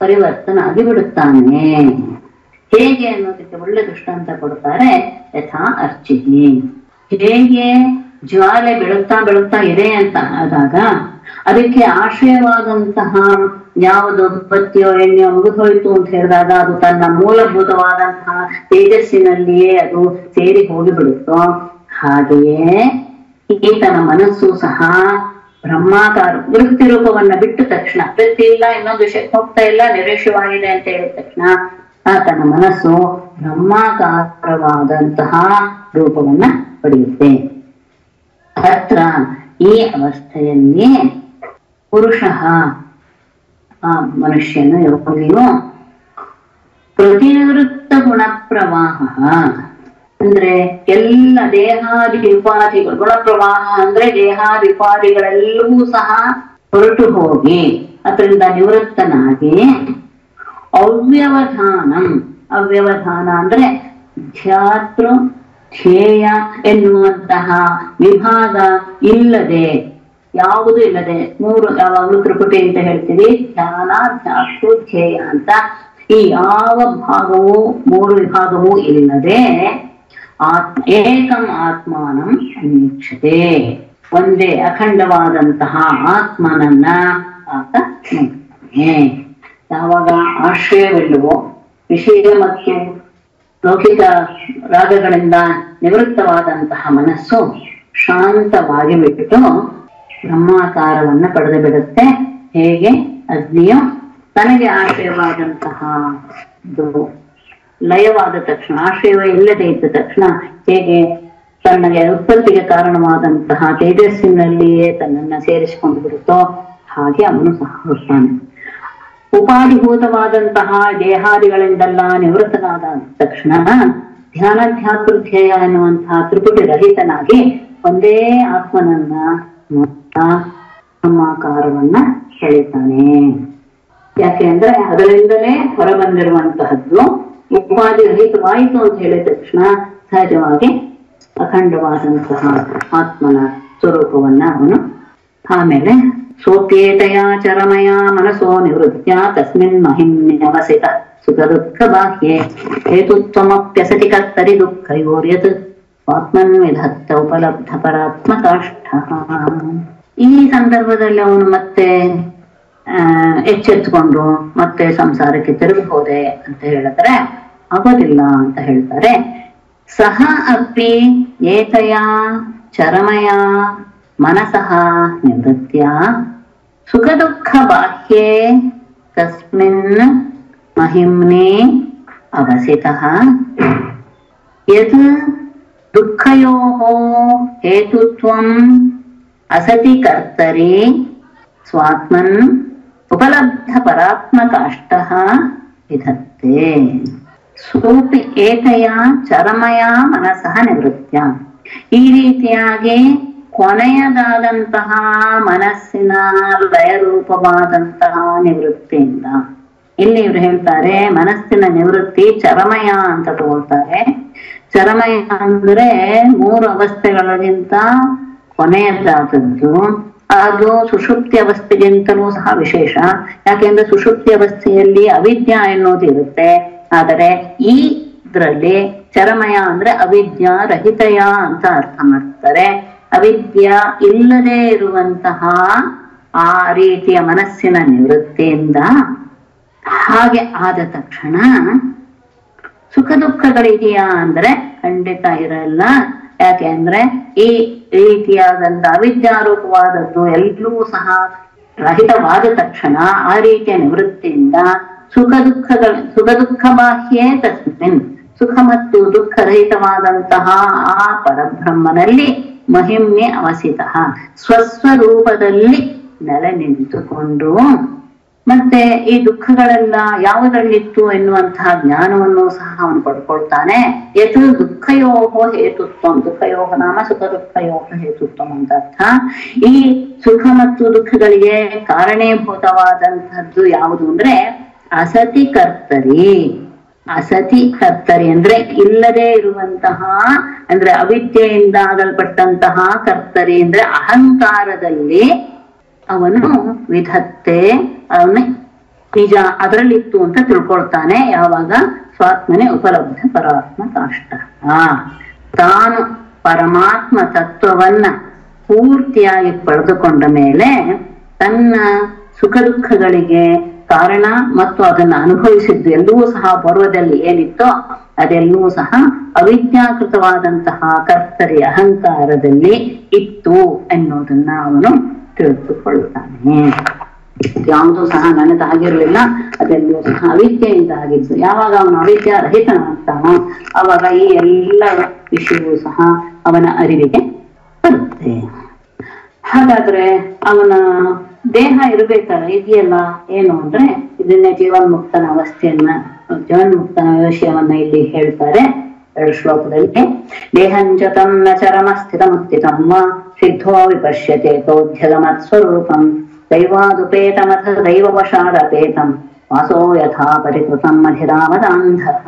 ಪರಿವರ್ತನಾಗಿ ಬಿಡುತ್ತಾನೆ. ಹೇಗೆ ಅನ್ನೋದಕ್ಕೆ ಒಳ್ಳೆ ದೃಷ್ಟಾಂತ ಕೊಡ್ತಾರೆ. ಯಥಾ ಅರ್ಚಿಹಿ, ಹೇಗೆ ಜ್ವಾಲೆ ಬೆಳುತ್ತಾ ಬೆಳುತ್ತಾ ಇದೆ ಅಂತ ಆದಾಗ ಅದಕ್ಕೆ ಆಶ್ರಯವಾದಂತಹ ಯಾವುದು ಬತ್ತಿಯೋ ಎಣ್ಣೆಯೋ ಮುಗಿದು ಹೋಯಿತು ಅಂತ ಹೇಳಿದಾಗ ಅದು ತನ್ನ ಮೂಲಭೂತವಾದಂತಹ ತೇಜಸ್ಸಿನಲ್ಲಿಯೇ ಅದು ಸೇರಿ ಹೋಗಿಬಿಡುತ್ತೋ ಹಾಗೆಯೇ ಈತನ ಮನಸ್ಸು ಸಹ ಬ್ರಹ್ಮಾಕಾರ ವೃತ್ತಿ ರೂಪವನ್ನ ಬಿಟ್ಟ ತಕ್ಷಣ, ವೃತ್ತಿ ಇಲ್ಲ, ಇನ್ನೊಂದು ವಿಷಯಕ್ಕೆ ಹೋಗ್ತಾ ಇಲ್ಲ, ನಿರೀಕ್ಷವಾಗಿದೆ ಅಂತ ಹೇಳಿದ ತಕ್ಷಣ ಆತನ ಮನಸ್ಸು ಬ್ರಹ್ಮಾಕಾರವಾದಂತಹ ರೂಪವನ್ನ ಪಡೆಯುತ್ತೆ. ಅತ್ರ ಈ ಅವಸ್ಥೆಯಲ್ಲಿ ಪುರುಷ ಆ ಮನುಷ್ಯನು ಯೋಗಿಯು ಪ್ರತಿನಿವೃತ್ತ ಗುಣ ಪ್ರವಾಹ ಅಂದ್ರೆ ಎಲ್ಲ ದೇಹಾದಿ ಉಪಾಧಿಗಳು, ಗುಣಪ್ರವಾಹ ಅಂದ್ರೆ ದೇಹಾದಿ ಉಪಾಧಿಗಳೆಲ್ಲವೂ ಸಹ ಹೊರಟು ಹೋಗಿ ಅದರಿಂದ ನಿವೃತ್ತನಾಗಿ ಅವ್ಯವಧಾನಂ, ಅವ್ಯವಧಾನ ಅಂದ್ರೆ ಧ್ಯಾತೃ ಧ್ಯೇಯ ಎನ್ನುವಂತಹ ವಿಭಾಗ ಇಲ್ಲದೆ, ಯಾವುದು ಇಲ್ಲದೆ, ಮೂರು ಯಾವಾಗಲೂ ತ್ರಿಪುಟಿ ಅಂತ ಹೇಳ್ತೀವಿ, ಧ್ಯಾನ ಧ್ಯಾತೃ ಧ್ಯೇಯ ಅಂತ. ಈ ಯಾವ ಭಾಗವೂ ಮೂರು ವಿಭಾಗವೂ ಇಲ್ಲದೆ ಆತ್ಮ ಏಕಂ ಆತ್ಮಾನಂ ಅನ್ವೀಕ್ಷತೆ, ಒಂದೇ ಅಖಂಡವಾದಂತಹ ಆತ್ಮನನ್ನ ಆತ ನೋಡ್ತಾನೆ. ಯಾವಾಗ ಆಶ್ರಯವಿಲ್ಲವೋ, ವಿಷಯ ಮತ್ತು ಲೌಕಿಕ ರಾಗಗಳಿಂದ ನಿವೃತ್ತವಾದಂತಹ ಮನಸ್ಸು ಶಾಂತವಾಗಿ ಬಿಟ್ಟು ಬ್ರಹ್ಮಾಕಾರವನ್ನ ಪಡೆದು ಬಿಡುತ್ತೆ. ಹೇಗೆ ಅಗ್ನಿಯು ತನಗೆ ಆಶ್ರಯವಾದಂತಹ ಲಯವಾದ ತಕ್ಷಣ, ಆಶ್ರಯವೇ ಇಲ್ಲದೆ ಇದ್ದ ತಕ್ಷಣ ಹೇಗೆ ತನ್ನಗೆ ಉತ್ಪತ್ತಿಗೆ ಕಾರಣವಾದಂತಹ ತೇಜಸ್ಸಿನಲ್ಲಿಯೇ ತನ್ನನ್ನ ಸೇರಿಸಿಕೊಂಡು ಬಿಡುತ್ತೋ ಹಾಗೆ ಅವನು ಸಹ ಹೊರತಾನೆ. ಉಪಾಧಿಭೂತವಾದಂತಹ ದೇಹಾದಿಗಳಿಂದೆಲ್ಲ ನಿವೃತ್ತನಾದ ತಕ್ಷಣ ಧ್ಯಾನ ಧ್ಯಾತೃಧ್ಯೇಯ ಎನ್ನುವಂತಹ ತ್ರಿಪುಟಿ ರಹಿತನಾಗಿ ಒಂದೇ ಆತ್ಮನನ್ನ ಬ್ರಹ್ಮಾಕಾರವನ್ನ ಸೆಳೆತಾನೆ. ಯಾಕೆ ಅಂದ್ರೆ ಅದರಿಂದಲೇ ಹೊರಬಂದಿರುವಂತಹದ್ದು ಉಪಾಧಿ ರಹಿತವಾಯಿತು ಅಂತ ಹೇಳಿದ ತಕ್ಷಣ ಸಹಜವಾಗಿ ಅಖಂಡವಾದಂತಹ ಆತ್ಮನ ಸ್ವರೂಪವನ್ನ ಅವನು ಆಮೇಲೆ ಸೋಪೇತಯ ಚರಮಯ ಮನಸೋ ನಿವೃತ್ಯ ತಸ್ಮಿನ್ ಮಹಿಮ್ಯವಸಿತ ಸುಖ ದುಃಖ ಬಾಹ್ಯೆ ಹೇತುತ್ವಮಪ್ಯಸತಿ ಕರ್ತರಿ ದುಃಖಯೋರ್ಯತ್ ಆತ್ಮನ್ ವಿಧತ್ತ ಉಪಲಬ್ಧ ಪರಾತ್ಮ ಕಾಷ್ಠ. ಈ ಸಂದರ್ಭದಲ್ಲಿ ಅವನು ಮತ್ತೆ ಆ ಎಚ್ಚೆತ್ಕೊಂಡು ಮತ್ತೆ ಸಂಸಾರಕ್ಕೆ ತಿರುಗಿ ಹೋದೆ ಅಂತ ಹೇಳಿದ್ರೆ ಆಗೋದಿಲ್ಲ ಅಂತ ಹೇಳ್ತಾರೆ. ಸಹ ಅಪ್ಪಿ ಏತಯ ಚರಮಯ ಮನಸಃ ನಿವೃತ್ಯ ಸುಖ ದುಃಖ ಬಾಹ್ಯೇ ತಸ್ಮಿನ್ ಮಹಿಮ್ನೆ ಅವಸಿತಃ ಯತ್ ದುಃಖಯೋಃ ಹೇತುತ್ವಂ ಅಸತಿ ಕರ್ತರಿ ಸ್ವಾತ್ಮನ್ ಉಪಲಬ್ಧ ಪರಾತ್ಮ ಕಾಷ್ಟಃ ವಿಧತ್ತೆ. ಸೋಪಿ ಏತಯ ಚರಮಯ ಮನಸಃ ನಿವೃತ್ಯ, ಈ ರೀತಿಯಾಗಿ ಕೊನೆಯದಾದಂತಹ ಮನಸ್ಸಿನ ಲಯರೂಪವಾದಂತಹ ನಿವೃತ್ತಿಯಿಂದ, ಇಲ್ಲಿ ಇವ್ರು ಹೇಳ್ತಾರೆ ಮನಸ್ಸಿನ ನಿವೃತ್ತಿ ಚರಮಯ ಅಂತ ತಗೊಳ್ತಾರೆ. ಚರಮಯ ಅಂದ್ರೆ ಮೂರು ಅವಸ್ಥೆಗಳಿಗಿಂತ ಕೊನೆಯದಾದದ್ದು, ಅದು ಸುಷುಪ್ತಿ ಅವಸ್ಥೆಗಿಂತಲೂ ಸಹ ವಿಶೇಷ. ಯಾಕೆಂದ್ರೆ ಸುಷುಪ್ತಿ ಅವಸ್ಥೆಯಲ್ಲಿ ಅವಿದ್ಯಾ ಎನ್ನುವುದು ಇರುತ್ತೆ, ಆದರೆ ಈ ಇದರಲ್ಲಿ ಚರಮಯ ಅಂದ್ರೆ ಅವಿದ್ಯಾ ರಹಿತಯ ಅಂತ ಅರ್ಥ ಮಾಡ್ತಾರೆ. ಅವಿದ್ಯಾ ಇಲ್ಲದೆ ಇರುವಂತಹ ಆ ರೀತಿಯ ಮನಸ್ಸಿನ ನಿವೃತ್ತಿಯಿಂದ ಹಾಗೆ ಆದ ತಕ್ಷಣ ಸುಖ ದುಃಖಗಳಿದೆಯಾ ಅಂದ್ರೆ ಖಂಡಿತ ಇರಲ್ಲ. ಯಾಕೆ ಅಂದ್ರೆ ಈ ರೀತಿಯಾದಂತ ಅವಿದ್ಯಾರೂಪವಾದದ್ದು ಎಲ್ಲೂ ಸಹ ರಹಿತವಾದ ತಕ್ಷಣ ಆ ರೀತಿಯ ನಿವೃತ್ತಿಯಿಂದ ಸುಖ ದುಃಖಗಳ ಸುಖ ದುಃಖ ಬಾಹ್ಯೇ ತಸ್ಮಿನ್, ಸುಖ ಮತ್ತು ದುಃಖ ರಹಿತವಾದಂತಹ ಆ ಪರಬ್ರಹ್ಮನಲ್ಲಿ ಮಹಿಮ್ನೆ ಅವಸಿತಃ, ಸ್ವಸ್ವರೂಪದಲ್ಲಿ ನೆಲೆ ನಿಂತುಕೊಂಡು ಮತ್ತೆ ಈ ದುಃಖಗಳೆಲ್ಲ ಯಾವುದರಲ್ಲಿತ್ತು ಎನ್ನುವಂತಹ ಜ್ಞಾನವನ್ನು ಸಹ ಅವನು ಪಡ್ಕೊಳ್ತಾನೆ. ಯತ್ ದುಃಖಯೋಹೋ ಹೇತುತ್ವಂ, ದುಃಖಯೋಹ ನಾಮ ಸುಖ ದುಃಖಯೋಹ ಹೇತುತ್ವಂ ಅಂತ ಅರ್ಥ. ಈ ಸುಖ ಮತ್ತು ದುಃಖಗಳಿಗೆ ಕಾರಣೀಭೂತವಾದಂತಹದ್ದು ಯಾವುದು ಅಂದ್ರೆ ಅಸತಿ ಕರ್ತರಿ, ಅಸತಿ ಕರ್ತರಿ ಅಂದ್ರೆ ಇಲ್ಲದೆ ಇರುವಂತಹ ಅಂದ್ರೆ ಅವಿದ್ಯೆಯಿಂದ ಆಗಲ್ಪಟ್ಟಂತಹ ಕರ್ತರಿ ಅಂದ್ರೆ ಅಹಂಕಾರದಲ್ಲಿ ಅವನು ವಿಧತ್ತೆ, ಅವನು ನಿಜ ಅದರಲ್ಲಿತ್ತು ಅಂತ ತಿಳ್ಕೊಳ್ತಾನೆ. ಯಾವಾಗ ಸ್ವಾತ್ಮನೆ ಉಪಲಬ್ಧ ಪರಾತ್ಮ ಕಾಷ್ಟ, ತಾನು ಪರಮಾತ್ಮ ತತ್ವವನ್ನ ಪೂರ್ತಿಯಾಗಿ ಪಡೆದುಕೊಂಡ ಮೇಲೆ ತನ್ನ ಸುಖ ದುಃಖಗಳಿಗೆ ಕಾರಣ ಮತ್ತು ಅದನ್ನ ಅನುಭವಿಸಿದ್ದು ಎಲ್ಲವೂ ಸಹ ಪೂರ್ವದಲ್ಲಿ ಏನಿತ್ತೋ ಅದೆಲ್ಲವೂ ಸಹ ಅವಿದ್ಯಾಕೃತವಾದಂತಹ ಕರ್ತರಿ ಅಹಂಕಾರದಲ್ಲಿ ಇತ್ತು ಅನ್ನೋದನ್ನ ಅವನು ತಿಳಿದುಕೊಳ್ಳುತ್ತಾನೆ. ಯಾವುದೂ ಸಹ ನನ್ನದಾಗಿರ್ಲಿಲ್ಲ, ಅದೆಲ್ಲವೂ ಸಹ ಅವಿದ್ಯೆಯಿಂದ ಆಗಿತ್ತು. ಯಾವಾಗ ಅವನು ಅವಿದ್ಯಾ ರಹಿತನಾಗ್ತಾನೋ ಆವಾಗ ಈ ಎಲ್ಲ ವಿಷಯವೂ ಸಹ ಅವನ ಅರಿವಿಗೆ ಬರುತ್ತೆ. ಹಾಗಾದ್ರೆ ಅವನ ದೇಹ ಇರ್ಬೇಕಲ್ಲ, ಇದೆಯಲ್ಲ ಏನು ಅಂದ್ರೆ ಇದನ್ನೇ ಜೀವನ್ಮುಕ್ತನ ಅವಸ್ಥೆಯನ್ನ ಜೀವನ್ಮುಕ್ತನ ವಿಷಯವನ್ನ ಇಲ್ಲಿ ಹೇಳ್ತಾರೆ ಎರಡು ಶ್ಲೋಕದಲ್ಲಿ. ದೇಹಂಚ ತನ್ನ ಚರಮ ಸ್ಥಿತಮುತ್ತಿತಂ ವಾ ಸಿದ್ಧೋ ವಿಪಶ್ಯತೆ ತೋಧ್ಯಗಮತ್ಸ್ವರೂಪಂ ದೈವಾದುಪೇತಮಥ ದೈವವಶಾದಪೇತಂ ವಾಸೋ ಯಥಾ ಪರಿಕೃತಂ ಅಧಿರಾಮದಾಂಧಃ.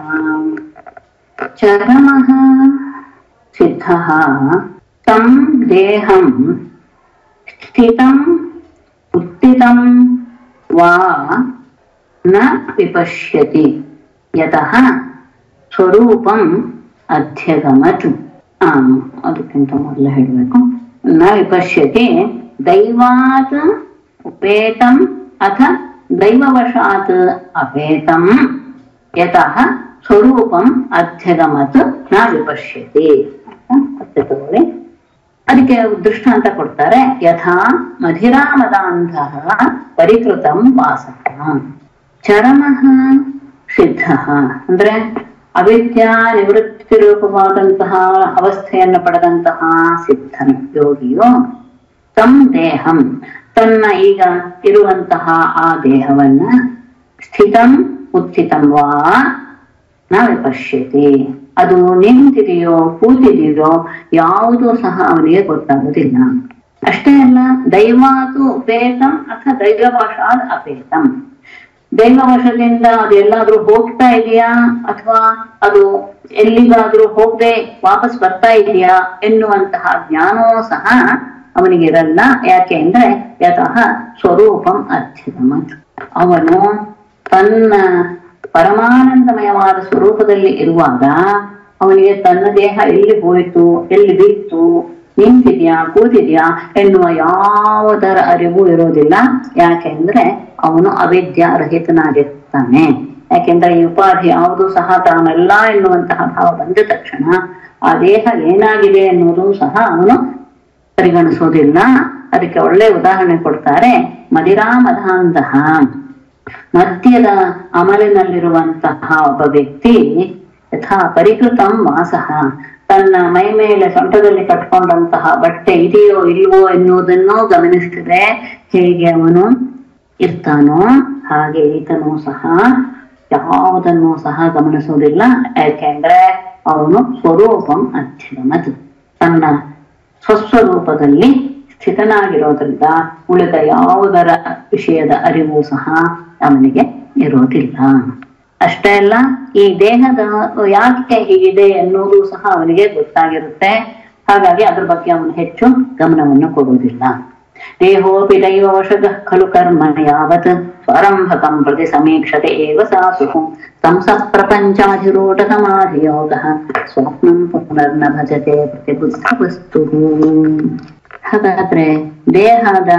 ಚರಮಃ ಸಿದ್ಧಃ ತಂ ದೇಹಂ ಸ್ಥಿತಂ ಉತ್ತಿತಂ ವಾ ನ ವಿಪಶ್ಯತಿ ಯತಃ ಸ್ವರೂಪಂ ಅಧ್ಯಗಮತು. ಆಮ್ ಅದಕ್ಕಿಂತ ಮೊದಲು ಹೇಳಬೇಕು, ನ ವಿಪಶ್ಯತಿ ದೈವಾತ್ ಉಪೇತಂ ಅಥ ದೈವವಶಾತ್ ಅಪೇತಂ ಯತಃ ಸ್ವರೂಪಂ ಅಧ್ಯಗಮತು ನ ವಿಪಶ್ಯತಿ. ಅರ್ಥ ತಗೊಳ್ಳಿ. ಅದಕ್ಕೆ ದೃಷ್ಟಾಂತ ಕೊಡ್ತಾರೆ, ಯಥಾ ಮಧಿರಾಮದಾಂಧ ಪರಿಕೃತಂ ವಾಸಃ. ಚರಮಃ ಸಿದ್ಧಃ ಅಂದ್ರೆ ಅವಿದ್ಯಾ ನಿವೃತ್ತಿ ರೂಪವಾದಂತಹ ಅವಸ್ಥೆಯನ್ನು ಪಡೆದಂತಹ ಸಿದ್ಧನು ಯೋಗಿಯು ತಂ ದೇಹಂ ತನ್ನ ಈಗ ಇರುವಂತಹ ಆ ದೇಹವನ್ನ ಸ್ಥಿತಂ ಉತ್ಥಿತಂ ವಾ ನ ವಿಪಶ್ಯತಿ, ಅದು ನಿಂತಿದೆಯೋ ಕೂತಿದೆಯೋ ಯಾವುದೂ ಸಹ ಅವನಿಗೆ ಗೊತ್ತಾಗುವುದಿಲ್ಲ. ಅಷ್ಟೇ ಅಲ್ಲ, ದೈವಾತು ಉಪೇತಂ ಅಥವಾ ದೈವವಶಾದ್ ಅಪೇತಂ, ದೈವವಶದಿಂದ ಅದು ಎಲ್ಲಾದ್ರೂ ಹೋಗ್ತಾ ಇದೆಯಾ ಅಥವಾ ಅದು ಎಲ್ಲಿಗಾದ್ರೂ ಹೋಗದೆ ವಾಪಸ್ ಬರ್ತಾ ಇದೆಯಾ ಎನ್ನುವಂತಹ ಜ್ಞಾನವೂ ಸಹ ಅವನಿಗಿರಲ್ಲ. ಯಾಕೆ ಅಂದ್ರೆ ಯತಃ ಸ್ವರೂಪಂ ಅಧ್ಯಗಮ, ಅವನು ತನ್ನ ಪರಮಾನಂದಮಯವಾದ ಸ್ವರೂಪದಲ್ಲಿ ಇರುವಾಗ ಅವನಿಗೆ ತನ್ನ ದೇಹ ಎಲ್ಲಿ ಹೋಯಿತು, ಎಲ್ಲಿ ಬಿತ್ತು, ನಿಂತಿದ್ಯಾ, ಕೂತಿದ್ಯಾ ಎನ್ನುವ ಯಾವುದರ ಅರಿವು ಇರೋದಿಲ್ಲ. ಯಾಕೆಂದ್ರೆ ಅವನು ಅವಿದ್ಯಾ ರಹಿತನಾಗಿರ್ತಾನೆ. ಯಾಕೆಂದ್ರೆ ಈ ಉಪಾಧಿ ಯಾವುದೂ ಸಹ ತಾನಲ್ಲ ಎನ್ನುವಂತಹ ಭಾವ ಬಂದ ತಕ್ಷಣ ಆ ದೇಹ ಏನಾಗಿದೆ ಎನ್ನುವುದು ಸಹ ಅವನು ಪರಿಗಣಿಸೋದಿಲ್ಲ. ಅದಕ್ಕೆ ಒಳ್ಳೆ ಉದಾಹರಣೆ ಕೊಡ್ತಾರೆ, ಮದಿರಾಮಧಾಂಧಃ. ಮದ್ಯದ ಅಮಲಿನಲ್ಲಿರುವಂತಹ ಒಬ್ಬ ವ್ಯಕ್ತಿ ಯಥಾ ಪರಿಕೃತಂ ವಾಸಃ, ತನ್ನ ಮೈ ಮೇಲೆ ಸೊಂಟದಲ್ಲಿ ಕಟ್ಕೊಂಡಂತಹ ಬಟ್ಟೆ ಇದೆಯೋ ಇಲ್ವೋ ಎನ್ನುವುದನ್ನು ಗಮನಿಸಿದರೆ ಹೇಗೆ ಅವನು ಇರ್ತಾನೋ ಹಾಗೆ ಈತನೂ ಸಹ ಯಾವುದನ್ನೂ ಸಹ ಗಮನಿಸುವುದಿಲ್ಲ. ಯಾಕೆಂದ್ರೆ ಅವನು ಸ್ವರೂಪಂ ಅಧ್ಯಗಮತ್, ತನ್ನ ಸ್ವಸ್ವರೂಪದಲ್ಲಿ ಸ್ಥಿತನಾಗಿರೋದ್ರಿಂದ ಉಳಿದ ಯಾವುದರ ವಿಷಯದ ಅರಿವು ಸಹ ಅವನಿಗೆ ಇರೋದಿಲ್ಲ. ಅಷ್ಟೇ ಅಲ್ಲ, ಈ ದೇಹದ ಯಾಕೆ ಹೀಗಿದೆ ಎನ್ನುವುದು ಸಹ ಅವನಿಗೆ ಗೊತ್ತಾಗಿರುತ್ತೆ. ಹಾಗಾಗಿ ಅದ್ರ ಬಗ್ಗೆ ಅವನು ಹೆಚ್ಚು ಗಮನವನ್ನು ಕೊಡುವುದಿಲ್ಲ. ದೇಹೋಪಿ ದೈವ ವಶಃ ಖಲು ಕರ್ಮ ಯಾವತ್ ಸ್ವರಂಭಕಂ ಪ್ರತಿ ಸಮೀಕ್ಷತೆ ಏವ ಸಾಧು ಸಂಸ ಪ್ರಪಂಚಾಧಿರೂಢ ಸಮಾಧಿಯೋಗಃ ಸ್ವಪ್ನಂ ಪುನರ್ನ ಭಜತೆ ಪ್ರತಿಬುದ್ಧ ವಸ್ತು. ಹಾಗಾದ್ರೆ ದೇಹದ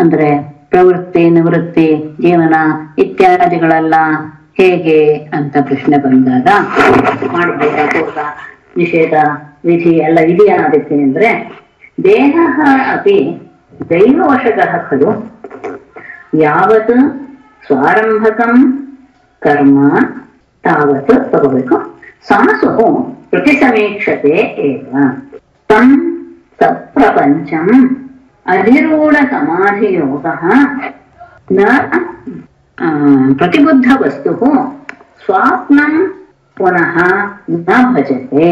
ಅಂದ್ರೆ ಪ್ರವೃತ್ತಿ, ನಿವೃತ್ತಿ, ಜೀವನ ಇತ್ಯಾದಿಗಳೆಲ್ಲ ಹೇಗೆ ಅಂತ ಪ್ರಶ್ನೆ ಬಂದಾಗ ಮಾಡಬೇಕಾದ ಹೋಗ ನಿಷೇಧ ವಿಧಿ ಎಲ್ಲ ಇದೆಯಾ? ಅದಕ್ಕೆ ಅಂದ್ರೆ ದೇಹ ಅಪಿ ದೈವವಶಃ ಖಲು ಯಾವತ್ ಸ್ವಾರಂಭಕಂ ಕರ್ಮ ತಾವತ್ ತಗೋಬೇಕು ಸಾಸು ಪ್ರತಿ ಸಮೀಕ್ಷತೆ ಏವ ತಂ ಸಪ್ರಪಂಚಂ ಅಧಿರೂಢ ಸಮಾಧಿಯೋಗ ನ ಪ್ರತಿಬುದ್ಧ ವಸ್ತು ಸ್ವಾಪ್ನಂ ಪುನಃ ನ ಭಜತೆ.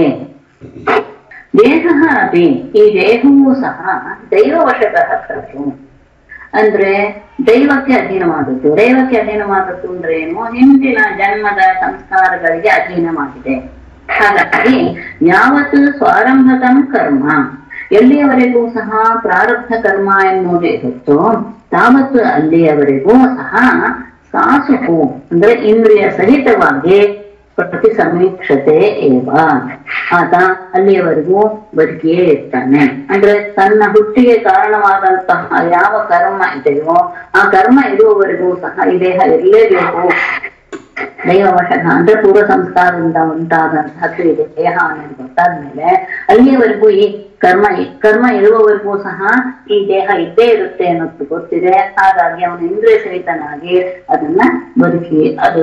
ದೇಹ ಅಪಿ ಈ ದೇಹವೂ ಸಹ ದೈವವಶಃ ಖಲು ಅಂದ್ರೆ ದೈವಕ್ಕೆ ಅಧೀನವಾದದ್ದು. ದೈವಕ್ಕೆ ಅಧೀನವಾದದ್ದು ಅಂದ್ರೆ ಏನು? ಹಿಂದಿನ ಜನ್ಮದ ಸಂಸ್ಕಾರಗಳಿಗೆ ಅಧೀನವಾಗಿದೆ. ಹಾಗಾಗಿ ಯಾವತ್ತು ಸ್ವಾರಂಭತಂ ಕರ್ಮ, ಎಲ್ಲಿಯವರೆಗೂ ಸಹ ಪ್ರಾರಬ್ಧ ಕರ್ಮ ಎನ್ನುವುದು ಇರುತ್ತೋ ತಾವತ್ತು ಅಲ್ಲಿಯವರೆಗೂ ಸಹ ಸಾಸುಹು ಅಂದ್ರೆ ಇಂದ್ರಿಯ ಸಹಿತವಾಗಿ ಪ್ರತಿ ಸಮೀಕ್ಷತೆ ಏವ, ಆತ ಅಲ್ಲಿಯವರೆಗೂ ಬದುಕಿಯೇ ಇರ್ತಾನೆ. ಅಂದ್ರೆ ತನ್ನ ಹುಟ್ಟಿಗೆ ಕಾರಣವಾದಂತಹ ಯಾವ ಕರ್ಮ ಇದೆಯೋ ಆ ಕರ್ಮ ಇರುವವರೆಗೂ ಸಹ ಈ ದೇಹ ಇರಲೇಬೇಕು. ದೈವವಶಃ ಅಂದ್ರೆ ಪೂರ್ವ ಸಂಸ್ಕಾರದಿಂದ ಉಂಟಾದಂತಹದ್ದು ಇದೆ ದೇಹ ಅನ್ನೋದು ಗೊತ್ತಾದ್ಮೇಲೆ ಅಲ್ಲಿಯವರೆಗೂ ಈ ಕರ್ಮ ಕರ್ಮ ಇರುವವರೆಗೂ ಸಹ ಈ ದೇಹ ಇದ್ದೇ ಇರುತ್ತೆ ಅನ್ನೋದು ಗೊತ್ತಿದೆ. ಹಾಗಾಗಿ ಅವನು ಇಂದ್ರಿಯ ಸಹಿತನಾಗಿ ಅದನ್ನ ಬದುಕಿ ಅದು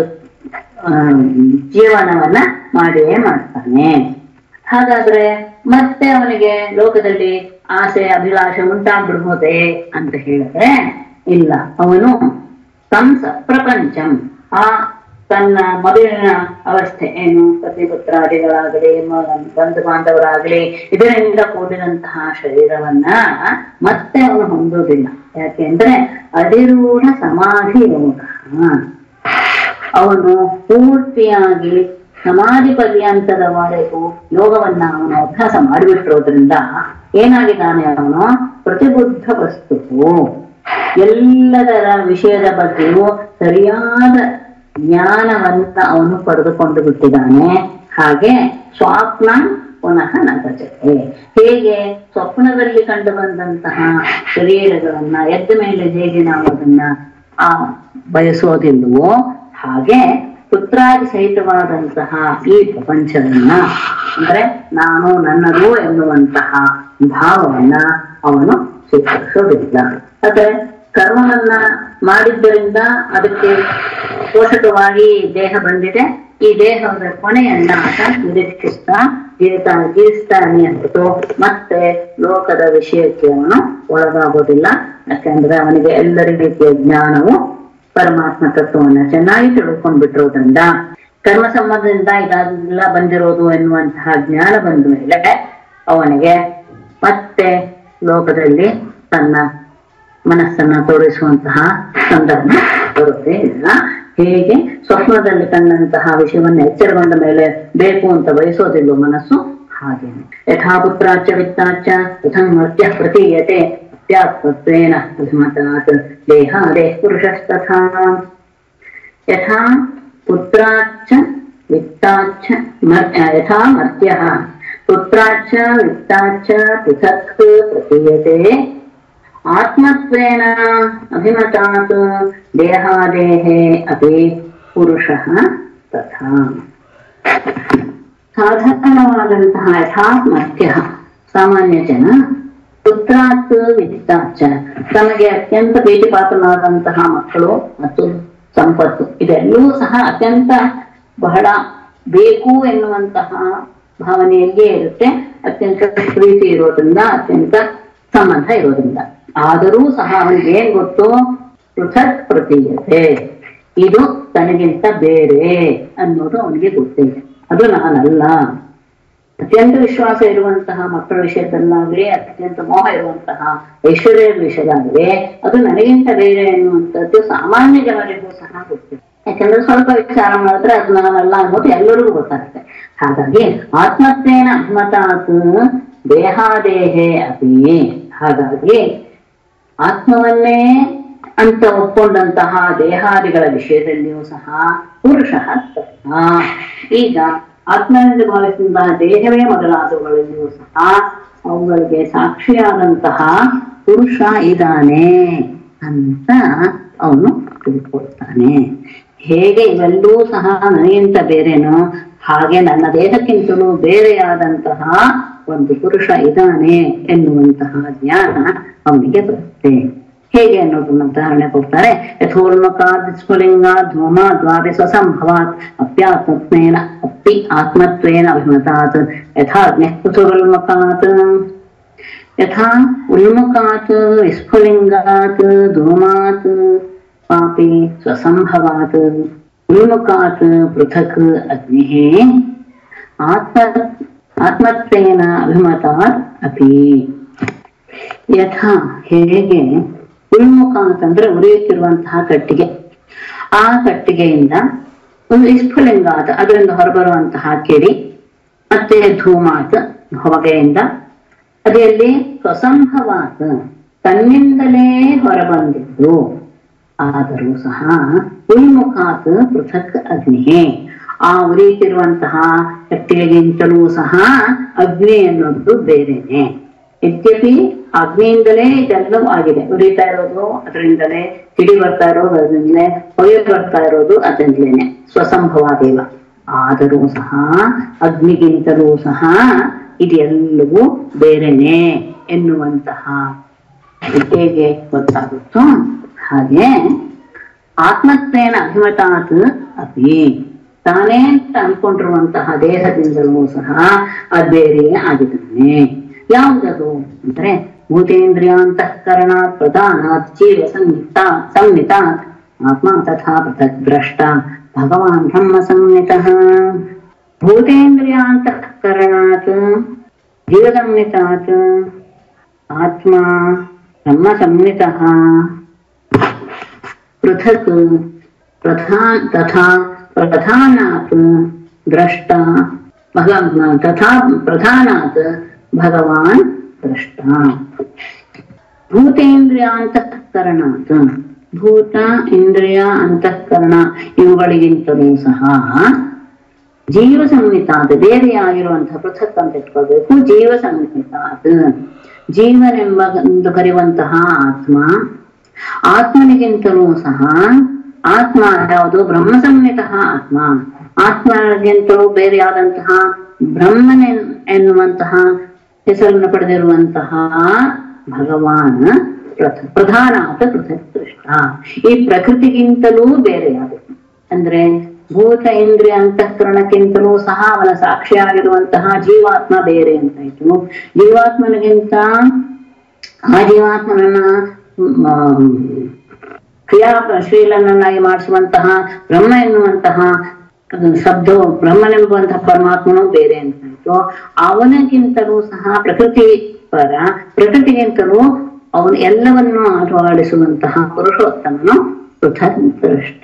ಜೀವನವನ್ನ ಮಾಡಿಯೇ ಮಾಡ್ತಾನೆ. ಹಾಗಾದ್ರೆ ಮತ್ತೆ ಅವನಿಗೆ ಲೋಕದಲ್ಲಿ ಆಸೆ ಅಭಿಲಾಷೆ ಉಂಟಾಗ್ಬಿಡ್ಬೋದೇ ಅಂತ ಹೇಳಿದ್ರೆ ಇಲ್ಲ. ಅವನು ಸಂಸ ಪ್ರಪಂಚಂ ಆ ತನ್ನ ಮೊದಲಿನ ಅವಸ್ಥೆ ಏನು, ಪತಿ ಪುತ್ರಾದಿಗಳಾಗಲಿ ಬಂಧು ಬಾಂಧವರಾಗಲಿ ಇದರಿಂದ ಕೂಡಿದಂತಹ ಶರೀರವನ್ನ ಮತ್ತೆ ಅವನು ಹೊಂದೋದಿಲ್ಲ. ಯಾಕೆಂದ್ರೆ ಅಧಿರೂಢ ಸಮಾಧಿ ಯೋಗ, ಅವನು ಪೂರ್ತಿಯಾಗಿ ಸಮಾಧಿ ಪರ್ಯಂತದವರೆಗೂ ಯೋಗವನ್ನ ಅವನು ಅಭ್ಯಾಸ ಮಾಡಿಬಿಟ್ಟಿರೋದ್ರಿಂದ ಏನಾಗಿದ್ದಾನೆ ಅವನು? ಪ್ರತಿಬುದ್ಧ ವಸ್ತುವು ಎಲ್ಲದರ ವಿಷಯದ ಬಗ್ಗೆಯೂ ಸರಿಯಾದ ಜ್ಞಾನವನ್ನ ಅವನು ಪಡೆದುಕೊಂಡು ಬಿಟ್ಟಿದ್ದಾನೆ. ಹಾಗೆ ಸ್ವಾಪ್ನ ಪುನಃ ನಗಜತೆ, ಹೇಗೆ ಸ್ವಪ್ನದಲ್ಲಿ ಕಂಡು ಬಂದಂತಹ ಶರೀರಗಳನ್ನ ಎದ್ದ ಮೇಲೆ ಹೇಗೆ ನಾವು ಅದನ್ನ ಆ ಬಯಸೋದಿಲ್ವೋ ಹಾಗೆ ಪುತ್ರಾದಿ ಸಹಿತವಾದಂತಹ ಈ ಪ್ರಪಂಚವನ್ನ ಅಂದ್ರೆ ನಾನು ನನ್ನದು ಎನ್ನುವಂತಹ ಭಾವವನ್ನ ಅವನು ಸ್ವೀಕರಿಸೋದಿಲ್ಲ. ಅಂದ್ರೆ ಕರ್ಮವನ್ನ ಮಾಡಿದ್ದರಿಂದ ಅದಕ್ಕೆ ಪೋಷಕವಾಗಿ ದೇಹ ಬಂದಿದೆ. ಈ ದೇಹದ ಕೊನೆಯನ್ನ ಆತ ನಿರೀಕ್ಷಿಸ್ತಾ ಜೀವಿತ ಜೀವಿಸ್ತಾನೆ ಅನ್ನೋದು ಮತ್ತೆ ಲೋಕದ ವಿಷಯಕ್ಕೆ ಅವನು ಒಳಗಾಗೋದಿಲ್ಲ. ಯಾಕೆಂದ್ರೆ ಅವನಿಗೆ ಎಲ್ಲರ ರೀತಿಯ ಜ್ಞಾನವು ಪರಮಾತ್ಮ ತತ್ವವನ್ನ ಚೆನ್ನಾಗಿ ತಿಳ್ಕೊಂಡ್ಬಿಟ್ಟಿರೋದ್ರಿಂದ ಕರ್ಮ ಸಂಬಂಧದಿಂದ ಇದೆಲ್ಲ ಬಂದಿರೋದು ಎನ್ನುವಂತಹ ಜ್ಞಾನ ಬಂದ ಮೇಲೆ ಅವನಿಗೆ ಮತ್ತೆ ಲೋಕದಲ್ಲಿ ತನ್ನ ಮನಸ್ಸನ್ನ ತೋರಿಸುವಂತಹ ಸಂದರ್ಭ ಬರುತ್ತೆ ಇಲ್ಲ. ಹೇಗೆ ಸ್ವಪ್ನದಲ್ಲಿ ಕಂಡಂತಹ ವಿಷಯವನ್ನು ಎಚ್ಚರಗೊಂಡ ಮೇಲೆ ಬೇಕು ಅಂತ ಬಯಸೋದಿಲ್ಲ ಮನಸ್ಸು, ಹಾಗೆ ಯಥಾ ಪುತ್ರಾಚ ವಿತ್ತಾಚ ಯಥ ಮರ್ತ್ಯ ಪ್ರತೀಯತೆ ಅತ್ಯಾತ್ಮತ್ವೇನ ಅಧಮತಾತ್ ದೇಹ ದೇಹ ಪುರುಷಸ್ತಥಾ. ಯಥಾ ಪುತ್ರಾಚ ವಿತ್ತಾಚ ಯಥಾ ಮರ್ತ್ಯ ಪುತ್ರಾಚ ವಿತ್ತಾಚ ಪೃಥಕ್ ಪ್ರತೀಯತೆ ಆತ್ಮತ್ವೇನ ಅಭಿಮತಾತ್ ದೇಹಾದೇಹೇ ಅಪಿ ಪುರುಷಃ ತಥಾ. ಸಾಧಾರಣವಾದಂತಹ ಯಥಾತ್ಮರ್ತ್ಯ ಸಾಮಾನ್ಯ ಜನ ಪುತ್ರಾತ್ ವಿತ್ತಾಚ ತಮಗೆ ಅತ್ಯಂತ ಪ್ರೀತಿ ಪಾತ್ರನಾದಂತಹ ಮಕ್ಕಳು ಮತ್ತು ಸಂಪತ್ತು ಇದೆಲ್ಲೂ ಸಹ ಅತ್ಯಂತ ಬಹಳ ಬೇಕು ಎನ್ನುವಂತಹ ಭಾವನೆಯಲ್ಲಿಯೇ ಇರುತ್ತೆ. ಅತ್ಯಂತ ಪ್ರೀತಿ ಇರೋದ್ರಿಂದ ಅತ್ಯಂತ ಸಂಬಂಧ ಇರೋದ್ರಿಂದ ಆದರೂ ಸಹ ಅವನಿಗೆ ಏನ್ ಗೊತ್ತು? ಪೃಥಕ್ ಪ್ರತೀಯತೆ, ಇದು ತನಗಿಂತ ಬೇರೆ ಅನ್ನೋದು ಅವನಿಗೆ ಗೊತ್ತಿದೆ, ಅದು ನಾನಲ್ಲ. ಅತ್ಯಂತ ವಿಶ್ವಾಸ ಇರುವಂತಹ ಮಕ್ಕಳ ವಿಷಯದಲ್ಲಾಗ್ಲಿ ಅತ್ಯಂತ ಮೋಹ ಇರುವಂತಹ ಐಶ್ವರ್ಯ ವಿಷಯದಾಗಲಿ ಅದು ನನಗಿಂತ ಬೇರೆ ಎನ್ನುವಂಥದ್ದು ಸಾಮಾನ್ಯ ಜನರಿಗೂ ಸಹ ಗೊತ್ತಿದೆ. ಯಾಕಂದ್ರೆ ಸ್ವಲ್ಪ ವಿಚಾರ ಮಾಡಿದ್ರೆ ಅದು ನಾನಲ್ಲ ಅನ್ನೋದು ಎಲ್ಲರಿಗೂ ಗೊತ್ತಾಗುತ್ತೆ. ಹಾಗಾಗಿ ಆತ್ಮತ್ವೇನ ಅಭಿಮತಾತ್ ದೇಹಾದೇಹೇ ಅಪಿ, ಹಾಗಾಗಿ ಆತ್ಮವನ್ನೇ ಅಂತ ಒಪ್ಪಿಕೊಂಡಂತಹ ದೇಹಾದಿಗಳ ವಿಷಯದಲ್ಲಿಯೂ ಸಹ ಪುರುಷ ತಥಾ. ಈಗ ಆತ್ಮನಿಂದ ಭಾವಿಸಿದಂತಹ ದೇಹವೇ ಮೊದಲಾದವುಗಳಲ್ಲಿಯೂ ಸಹ ಅವುಗಳಿಗೆ ಸಾಕ್ಷಿಯಾದಂತಹ ಪುರುಷ ಇದ್ದಾನೆ ಅಂತ ಅವನು ತಿಳ್ಕೊಳ್ತಾನೆ. ಹೇಗೆ ಇವೆಲ್ಲೂ ಸಹ ನನಗಿಂತ ಬೇರೇನೋ ಹಾಗೆ ನನ್ನ ದೇಹಕ್ಕಿಂತಲೂ ಬೇರೆಯಾದಂತಹ ಒಂದು ಪುರುಷ ಇದ್ದಾನೆ ಎನ್ನುವಂತಹ ಜ್ಞಾನ ಅವನಿಗೆ ಬರುತ್ತೆ. ಹೇಗೆ ಅನ್ನೋದನ್ನ ಉದಾಹರಣೆ ಕೊಡ್ತಾರೆ. ಯಥೋನ್ಮಕಾದ್ ಸ್ಫುಲಿಂಗಾದ್ ಮಮ ದ್ವಾದಶ ಸಂಭವಾತ್ ಅಪ್ಯಾತ್ಮತ್ವೇನ ಅಪ್ಪಿ ಆತ್ಮತ್ವೇನ ಅಭಿಮತಾತ್ ಯಥಾ ಅಗ್ನಿ ಕುತುರುಲ್ಮಕಾತ್ ಯಥಾ ಉಲ್ಮಕಾತ್ ವಿಸ್ಫುಲಿಂಗಾತ್ ಧೂಮಾತ್ ಪಾಪಿ ಸ್ವಸಂಭವಾತ್ ಉಲ್ಮಕಾತ್ ಪೃಥಕ್ ಅಗ್ನಿ ಆತ್ಮ ಆತ್ಮತ್ವೇನ ಅಭಿಮತಾತ್ ಅಪಿ. ಯಥಾ ಹೇಗೆ ಉಲ್ಮುಖ ಅಂತಂದ್ರೆ ಉರಿಯುತ್ತಿರುವಂತಹ ಕಟ್ಟಿಗೆ. ಆ ಕಟ್ಟಿಗೆಯಿಂದ ಒಂದು ಸ್ಫುಲಿಂಗ ಆದ ಅದರಿಂದ ಹೊರಬರುವಂತಹ ಕಿಡಿ ಮತ್ತೆ ಧೂಮಾತ ಹೊಗೆಯಿಂದ ಅದರಲ್ಲಿ ಸ್ವಸಂಭವಾತ ತನ್ನಿಂದಲೇ ಹೊರಬಂದಿದ್ದು. ಆದರೂ ಸಹ ಉಲ್ಮುಖಾತ್ ಪೃಥಕ್ ಅಗ್ನಿಯೇ, ಆ ಉರಿಯುತ್ತಿರುವಂತಹ ಕಟ್ಟಿಗೆಗಿಂತಲೂ ಸಹ ಅಗ್ನಿ ಅನ್ನೋದು ಬೇರೆನೆ. ಇತ್ಯಪಿ ಅಗ್ನಿಯಿಂದಲೇ ಇದೆಲ್ಲವೂ ಆಗಿದೆ. ಉರಿತಾ ಇರೋದು ಅದರಿಂದಲೇ, ತಿಳಿ ಬರ್ತಾ ಇರೋದು ಅದರಿಂದಲೇ, ಹೊಗೆ ಬರ್ತಾ ಇರೋದು ಅದರಿಂದಲೇನೆ, ಸ್ವಸಂಭವಾದೇವ. ಆದರೂ ಸಹ ಅಗ್ನಿಗಿಂತಲೂ ಸಹ ಇದೆಲ್ಲವೂ ಬೇರೆನೆ ಎನ್ನುವಂತಹ ಹೇಗೆ ಗೊತ್ತಾಗುತ್ತೋ ಹಾಗೆ ಆತ್ಮತ್ವೇನ ಅಭಿಮತಾತ್ ಅಪಿ, ತಾನೇ ಅಂತ ಅನ್ಕೊಂಡಿರುವಂತಹ ದೇಹದಿಂದಲೂ ಸಹ ಅದು ಬೇರೆ ಆಗಿದ್ದಾನೆ. ಯಾವುದದು ಅಂದ್ರೆ ಭೂತೇಂದ್ರಿಯ ಅಂತಃಕರಣ ಪ್ರಧಾನಾತ್ ಜೀವ ಸಂಹಿತ ಸಂಹಿತಾತ್ ಆತ್ಮ ತಥಾ ಪೃಥಕ್ ಭ್ರಷ್ಟ ಭಗವಾನ್ ಬ್ರಹ್ಮ ಸಂಹಿತಃ. ಭೂತೇಂದ್ರಿಯ ಅಂತಃಕರಣಾತ್ ಜೀವ ಸಂಹಿತಾತ್ ಆತ್ಮ ಬ್ರಹ್ಮ ಸಂಹಿತಃ ಪೃಥಕ್ ಪ್ರಧಾನ ತಥಾ ಪ್ರಧಾನಾತ್ ದ್ರಷ್ಟ ಭಗವಾನ್ ತಥಾ ಪ್ರಧಾನಾತ್ ಭಗವಾನ್ ದ್ರಷ್ಟ. ಭೂತೇಂದ್ರಿಯ ಅಂತಃಕರಣಾತ್, ಭೂತ ಇಂದ್ರಿಯ ಅಂತಃಕರಣ ಇವುಗಳಿಗಿಂತಲೂ ಸಹ ಜೀವ ಸಂಹಿತಾತ್, ಬೇರೆಯಾಗಿರುವಂತಹ ಪೃಥಕ್ ಅಂತ ಇಟ್ಕೊಳ್ಬೇಕು, ಜೀವ ಸಂಹಿತಾತ್ ಜೀವನೆಂಬ ಎಂದು ಕರೆಯುವಂತಹ ಆತ್ಮ, ಆತ್ಮನಿಗಿಂತಲೂ ಸಹ ಆತ್ಮ ಯಾವುದು ಬ್ರಹ್ಮ ಸಂಹಿತ ಆತ್ಮ, ಆತ್ಮಗಿಂತಲೂ ಬೇರೆಯಾದಂತಹ ಬ್ರಹ್ಮನ ಎನ್ನುವಂತಹ ಹೆಸರನ್ನು ಪಡೆದಿರುವಂತಹ ಭಗವಾನ್ ಪ್ರಧಾನಾತ್ ಪೃಥಕ್ ದೃಷ್ಟ. ಈ ಪ್ರಕೃತಿಗಿಂತಲೂ ಬೇರೆಯಾದದ್ದು ಅಂದ್ರೆ ಭೂತ ಇಂದ್ರಿಯ ಅಂತಃಕರಣಕ್ಕಿಂತಲೂ ಸಹ ಅವನ ಸಾಕ್ಷಿಯಾಗಿರುವಂತಹ ಜೀವಾತ್ಮ ಬೇರೆ ಅಂತಾಯ್ತು. ಜೀವಾತ್ಮನಿಗಿಂತ ಆ ಜೀವಾತ್ಮನನ್ನ ಕ್ರಿಯಾಶೀಲನನ್ನಾಗಿ ಮಾಡಿಸುವಂತಹ ಬ್ರಹ್ಮ ಎನ್ನುವಂತಹ ಶಬ್ದವು, ಬ್ರಹ್ಮನೆಂಬುವಂತಹ ಪರಮಾತ್ಮನು ಬೇರೆ ಅಂತಾಯ್ತು. ಅವನಿಗಿಂತಲೂ ಸಹ ಪ್ರಕೃತಿ ಪರ, ಪ್ರಕೃತಿಗಿಂತಲೂ ಅವನು ಎಲ್ಲವನ್ನು ಆಟವಾಡಿಸುವಂತಹ ಪುರುಷೋತ್ತಮನು ಪೃಥಕ್ ದೃಷ್ಟ,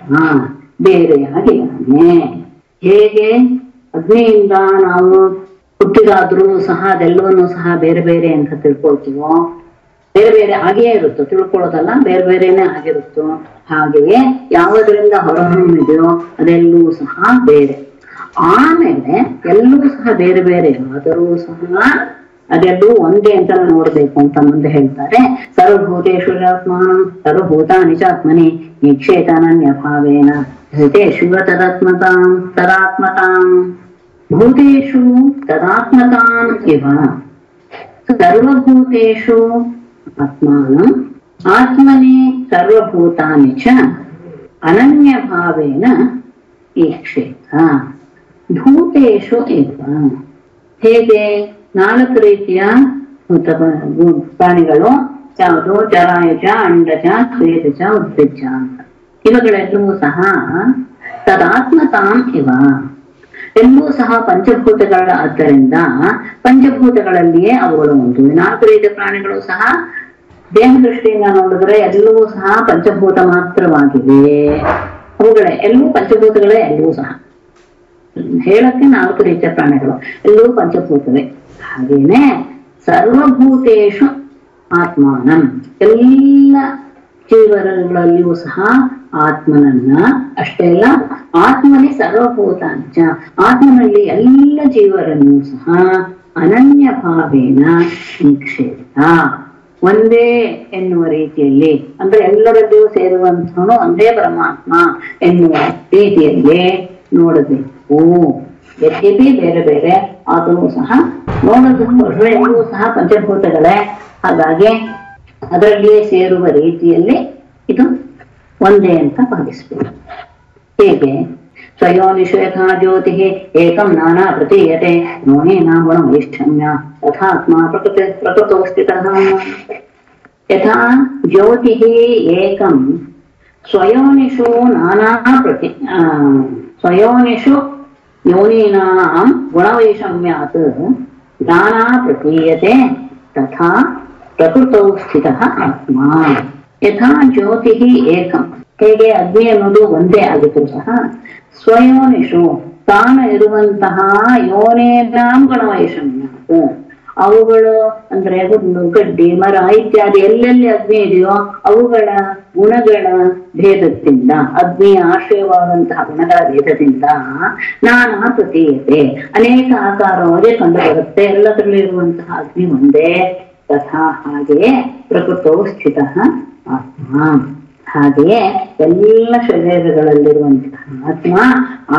ಬೇರೆಯಾಗಿದ್ದಾನೆ. ಹೇಗೆ ಅಗ್ನಿಯಿಂದ ನಾವು ಹುಟ್ಟಿದಾದ್ರೂ ಸಹ ಅದೆಲ್ಲವನ್ನೂ ಸಹ ಬೇರೆ ಬೇರೆ ಅಂತ ತಿಳ್ಕೊಳ್ತೀವೋ, ಬೇರೆ ಬೇರೆ ಹಾಗೆಯೇ ಇರುತ್ತೋ, ತಿಳ್ಕೊಳ್ಳೋದಲ್ಲ ಬೇರೆ ಬೇರೆನೆ ಆಗಿರುತ್ತೋ, ಹಾಗೆಯೇ ಯಾವುದರಿಂದ ಹೊರಹೊಮ್ಮಿದೆಯೋ ಅದೆಲ್ಲೂ ಸಹ ಬೇರೆ. ಆಮೇಲೆ ಎಲ್ಲವೂ ಸಹ ಬೇರೆ ಬೇರೆ ಆದರೂ ಸಹ ಅದೆಲ್ಲೂ ಒಂದೇ ಅಂತ ನೋಡ್ಬೇಕು ಅಂತ ಮುಂದೆ ಹೇಳ್ತಾರೆ. ಸರ್ವಭೂತೇಶ್ವರಾತ್ಮಾನ ಸರ್ವಭೂತಾನಿ ಚಾತ್ಮನಿ ನಿಕ್ಷೇತನನ್ಯ ಭಾವೇನ ಭೂತೇಶ್ವ ತದಾತ್ಮತಾಂ ತದಾತ್ಮತಾಂ ಭೂತೇಶು ತದಾತ್ಮತಾಂ ಇವ ಸರ್ವಭೂತೇಶು ಆತ್ಮಾನಂ ಆತ್ಮನಿ ಸರ್ವಭೂತಾನಿ ಚ ಅನನ್ಯ ಭಾವೇನ ಈಕ್ಷೇತ ಭೂತೇಶು ಇವ. ಹೇಗೆ ನಾಲ್ಕು ರೀತಿಯ ಪ್ರಾಣಿಗಳು ಯಾವುದು, ಜರಾಯುಜ, ಅಂಡಜ, ಸ್ವೇದಜ, ಉದ್ವಿಜ ಅಂತ, ಇವುಗಳೆಲ್ಲವೂ ಸಹ ತದಾತ್ಮತಾಂ ಇವ, ಎಲ್ಲವೂ ಸಹ ಪಂಚಭೂತಗಳ ಆದ್ದರಿಂದ ಪಂಚಭೂತಗಳಲ್ಲಿಯೇ ಅವುಗಳು ಉಂಟು. ನಾಲ್ಕು ರೀತಿಯ ಪ್ರಾಣಿಗಳು ಸಹ ದೇಹ ದೃಷ್ಟಿಯಿಂದ ನೋಡಿದ್ರೆ ಎಲ್ಲವೂ ಸಹ ಪಂಚಭೂತ ಮಾತ್ರವಾಗಿವೆ. ಅವುಗಳೇ ಎಲ್ಲವೂ ಪಂಚಭೂತಗಳೇ, ಎಲ್ಲವೂ ಸಹ ಹೇಳಕ್ಕೆ ನಾಲ್ಕು ರೀತಿಯ ಪ್ರಾಣಿಗಳು, ಎಲ್ಲವೂ ಪಂಚಭೂತವೇ. ಹಾಗೇನೆ ಸರ್ವಭೂತೇಶು ಆತ್ಮಾನಂ, ಎಲ್ಲ ಜೀವಗಳಲ್ಲಿಯೂ ಸಹ ಆತ್ಮನನ್ನ, ಅಷ್ಟೇ ಅಲ್ಲ ಆತ್ಮನೇ ಸರ್ವಭೂತಾಂಚ, ಆತ್ಮನಲ್ಲಿ ಎಲ್ಲ ಜೀವರನ್ನು ಸಹ ಅನನ್ಯ ಭಾವೇನ ನಿಕ್ಷೇಪ, ಒಂದೇ ಎನ್ನುವ ರೀತಿಯಲ್ಲಿ, ಅಂದ್ರೆ ಎಲ್ಲರಲ್ಲಿಯೂ ಸೇರುವಂತವನು ಒಂದೇ ಪರಮಾತ್ಮ ಎನ್ನುವ ರೀತಿಯಲ್ಲಿ ನೋಡಬೇಕು. ವ್ಯಕ್ತಿ ಬೇರೆ ಬೇರೆ ಆದರೂ ಸಹ ನೋಡೋದಕ್ಕೆ ಎಲ್ಲವೂ ಸಹ ಪಂಚಭೂತಗಳೇ, ಹಾಗಾಗಿ ಅದರಲ್ಲಿಯೇ ಸೇರುವ ರೀತಿಯಲ್ಲಿ ಇದು ಒಂದೇ ಅಂತ ಭಾವಿಸ್ಬೇಕು. ಹೇಗೆ ಸ್ವಯೋ ನಿಷೇಧಾ ಜ್ಯೋತಿ ಏಕಂ ನಾನಾ ಪ್ರತೀಯತೆ ನೋನೇನಾ ಗುಣವೈಷ್ಠಮ್ಯ ತಥಾತ್ಮ ಪ್ರಕೃತಿ ಪ್ರಕೃತೋಸ್ಥಿತಃ. ಯಥಾ ಜ್ಯೋತಿ ಏಕಂ ಸ್ವಯೋನಿಷು ನಾನಾ ಪ್ರತಿ ಸ್ವಯೋನಿಷು ಯೋನೀನಾಂ ಗುಣವೈಷಮ್ಯಾತ್ ನಾನಾ ಪ್ರತೀಯತೆ ತಥಾ ಪ್ರಕೃತೌ ಸ್ಥಿತಃ ಆತ್ಮ. यथा ज्योतिः एकं हेगे अग्नि ಅನ್ನೋದು ಒಂದೇ ಆಗುತ್ತೋ ಸಹ ಸ್ವಯೋನಿಶು ತಾನು ಇರುವಂತಹ ಯೋನೇನಾಂಗಣವೈಷಮ್ಯ ಅವುಗಳು ಅಂದ್ರೆ ಗಡ್ಡಿ ಮರ ಇತ್ಯಾದಿ ಎಲ್ಲೆಲ್ಲಿ ಅಗ್ನಿ ಇದೆಯೋ ಅವುಗಳ ಗುಣಗಳ ಭೇದದಿಂದ ಅಗ್ನಿಯ ಆಶ್ರಯವಾದಂತಹ ಗುಣಗಳ ಭೇದದಿಂದ ನಾನಾ ಪ್ರತೀಯತೆ ಅನೇಕ ಆಕಾರವಾಗಿ ಕಂಡು ಬರುತ್ತೆ. ಎಲ್ಲದರಲ್ಲೂ ಇರುವಂತಹ ಅಗ್ನಿ ಒಂದೇ ತಥಾ ಹಾಗೆಯೇ ಪ್ರಕೃತೋ ಸ್ಥಿತಃ ಆತ್ಮ ಹಾಗೆಯೇ ಎಲ್ಲ ಶರೀರಗಳಲ್ಲಿರುವಂತಹ ಆತ್ಮ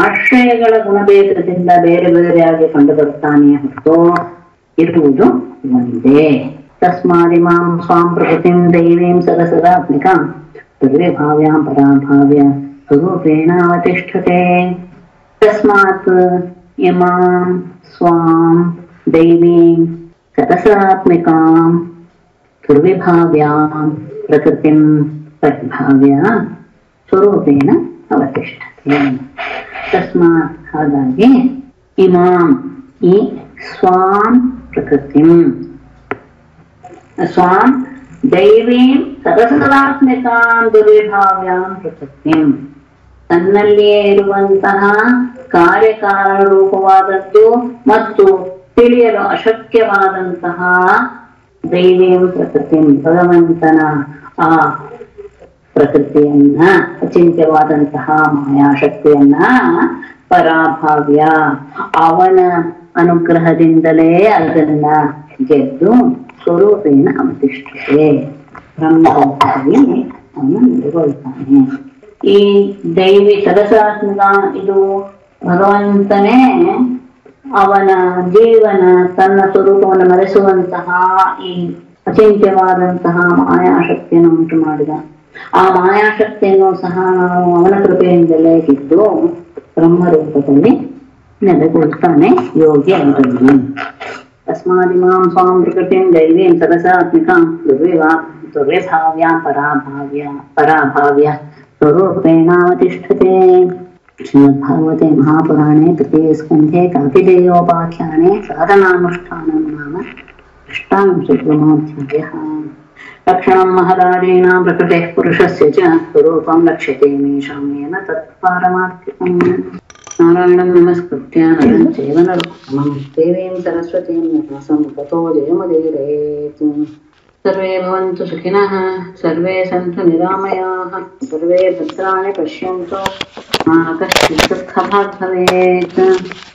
ಆಶ್ರಯಗಳ ಗುಣಭೇದದಿಂದ ಬೇರೆ ಬೇರೆಯಾಗಿ ಕಂಡು ಬರುತ್ತಾನೆ ಹೊರತು ಇರುವುದು ಒಂದೇ. ತಸ್ಮಾದಿಮಾಂ ಸ್ವಾಂ ಪ್ರಕೃತಿಂ ದೈವೀಂ ಸರಸದಾತ್ಮಿಕಾಂ ತದ್ವಿಭಾವ್ಯಾಂ ಪರಾಭಾವ್ಯ ಸ್ವರೂಪೇಣ ಅವತಿಷ್ಠತೆ. ತಸ್ಮಾತ್ ಇಮಾಂ ಸ್ವಾಂ ದೈವೀಂ ಸರಸಾತ್ಮಿಕಾಂ ತದ್ವಿಭಾವ್ಯಾಂ ಪ್ರಕೃತಿಂ ತದ್ಭಾವ್ಯ ಸ್ವರೂಪೇಣ ಅವತಿಷ್ಠತೆ. ತಸ್ಮಾತ್ ಹಾಗಾಗಿ ಇಮಾಂ ಈ स्वाम प्रकृतिम स्वाम दैवीं सदसदात्मिकां दुर्विभाव्यां प्रकृतिम तन्नಲ್ಲಿಯೇ ಇರುವಂತಹ ಕಾರ್ಯಕಾರಣ ರೂಪವಾದದ್ದು ಮತ್ತು ತಿಳಿಯಲು ಅಶಕ್ಯವಾದಂತಹ दैवीं ಪ್ರಕೃತಿಂ ಭಗವಂತನ ಆ ಪ್ರಕೃತಿಯನ್ನ ಅಚಿಂತ್ಯವಾದಂತಹ ಮಾಯಾಶಕ್ತಿಯನ್ನ ಪರಾಭಾವ್ಯ ಅವನ ಅನುಗ್ರಹದಿಂದಲೇ ಅದನ್ನ ಗೆದ್ದು ಸ್ವರೂಪೇಣ ಅವತಿಷ್ಠತೆ ಬ್ರಹ್ಮವಾಗಿ ಅವನು ನೆಲೆಗೊಳ್ತಾನೆ. ಈ ದೈವಿ ಸದಸಾತ್ಮಕ ಇದು ಭಗವಂತನೇ ಅವನ ಜೀವನ ತನ್ನ ಸ್ವರೂಪವನ್ನು ಮರೆಸುವಂತಹ ಈ ಅಚಿಂತ್ಯವಾದಂತಹ ಮಾಯಾಶಕ್ತಿಯನ್ನು ಉಂಟು ಮಾಡಿದ. ಆ ಮಾಯಾಶಕ್ತಿಯನ್ನು ಸಹ ನಾವು ಅವನ ಕೃಪೆಯಿಂದಲೇ ಗೆದ್ದು ಬ್ರಹ್ಮರೂಪದಲ್ಲಿ ನೆಲೆಗೊಳ್ತಾನೆ ಯೋಗಿ ಅವರನ್ನು. ತಸ್ಮಾದಿಮಾಂ ಸ್ವಾಂ ಪ್ರಕೃತಿಂ ದೈವೀಂ ಸರಸಾತ್ಮಿಕಾಂ ದುರ್ವಿಭಾವ್ಯ ಪರಾಭಾವ್ಯ ಪರಾಭಾವ್ಯ ಸ್ವರೂಪೇಣ ಅವತಿಷ್ಠತೆ. ಶ್ರೀಮದ್ಭಾಗವತೆ ಮಹಾಪುರಾಣೇ ತೃತೀಯ ಸ್ಕಂಧೆ ಕಾಪಿದೇಯೋಪಾಖ್ಯಾನೆ ಸಾಧನಾನುಷ್ಠಾನಂ ನಾಮ ಅಷ್ಟಾಂಶೋಪಮಾಧ್ಯಾಯಃ. ಲಕ್ಷಣಂ ಮಹದಾದೀನಾಂ ಪ್ರಕೃತಿಃ ಪುರುಷಸ್ಯ ಚ ಸ್ವರೂಪಂ ಲಕ್ಷ್ಯತೆ ಮೇಷಾಂ ಯೇನ ತತ್ ಪಾರಮಾರ್ಥಿಕಂ. नारायणं नमस्कृत्य नरं चैव नरोत्तमं देवीं सरस्वतीं व्यासं ततो जयमुदीरयेत्. सर्वे भवन्तु सुखिनः, सर्वे सन्तु निरामयाः, सर्वे भद्राणि पश्यन्तु, मा कश्चित् दुःखभाग् भवेत्.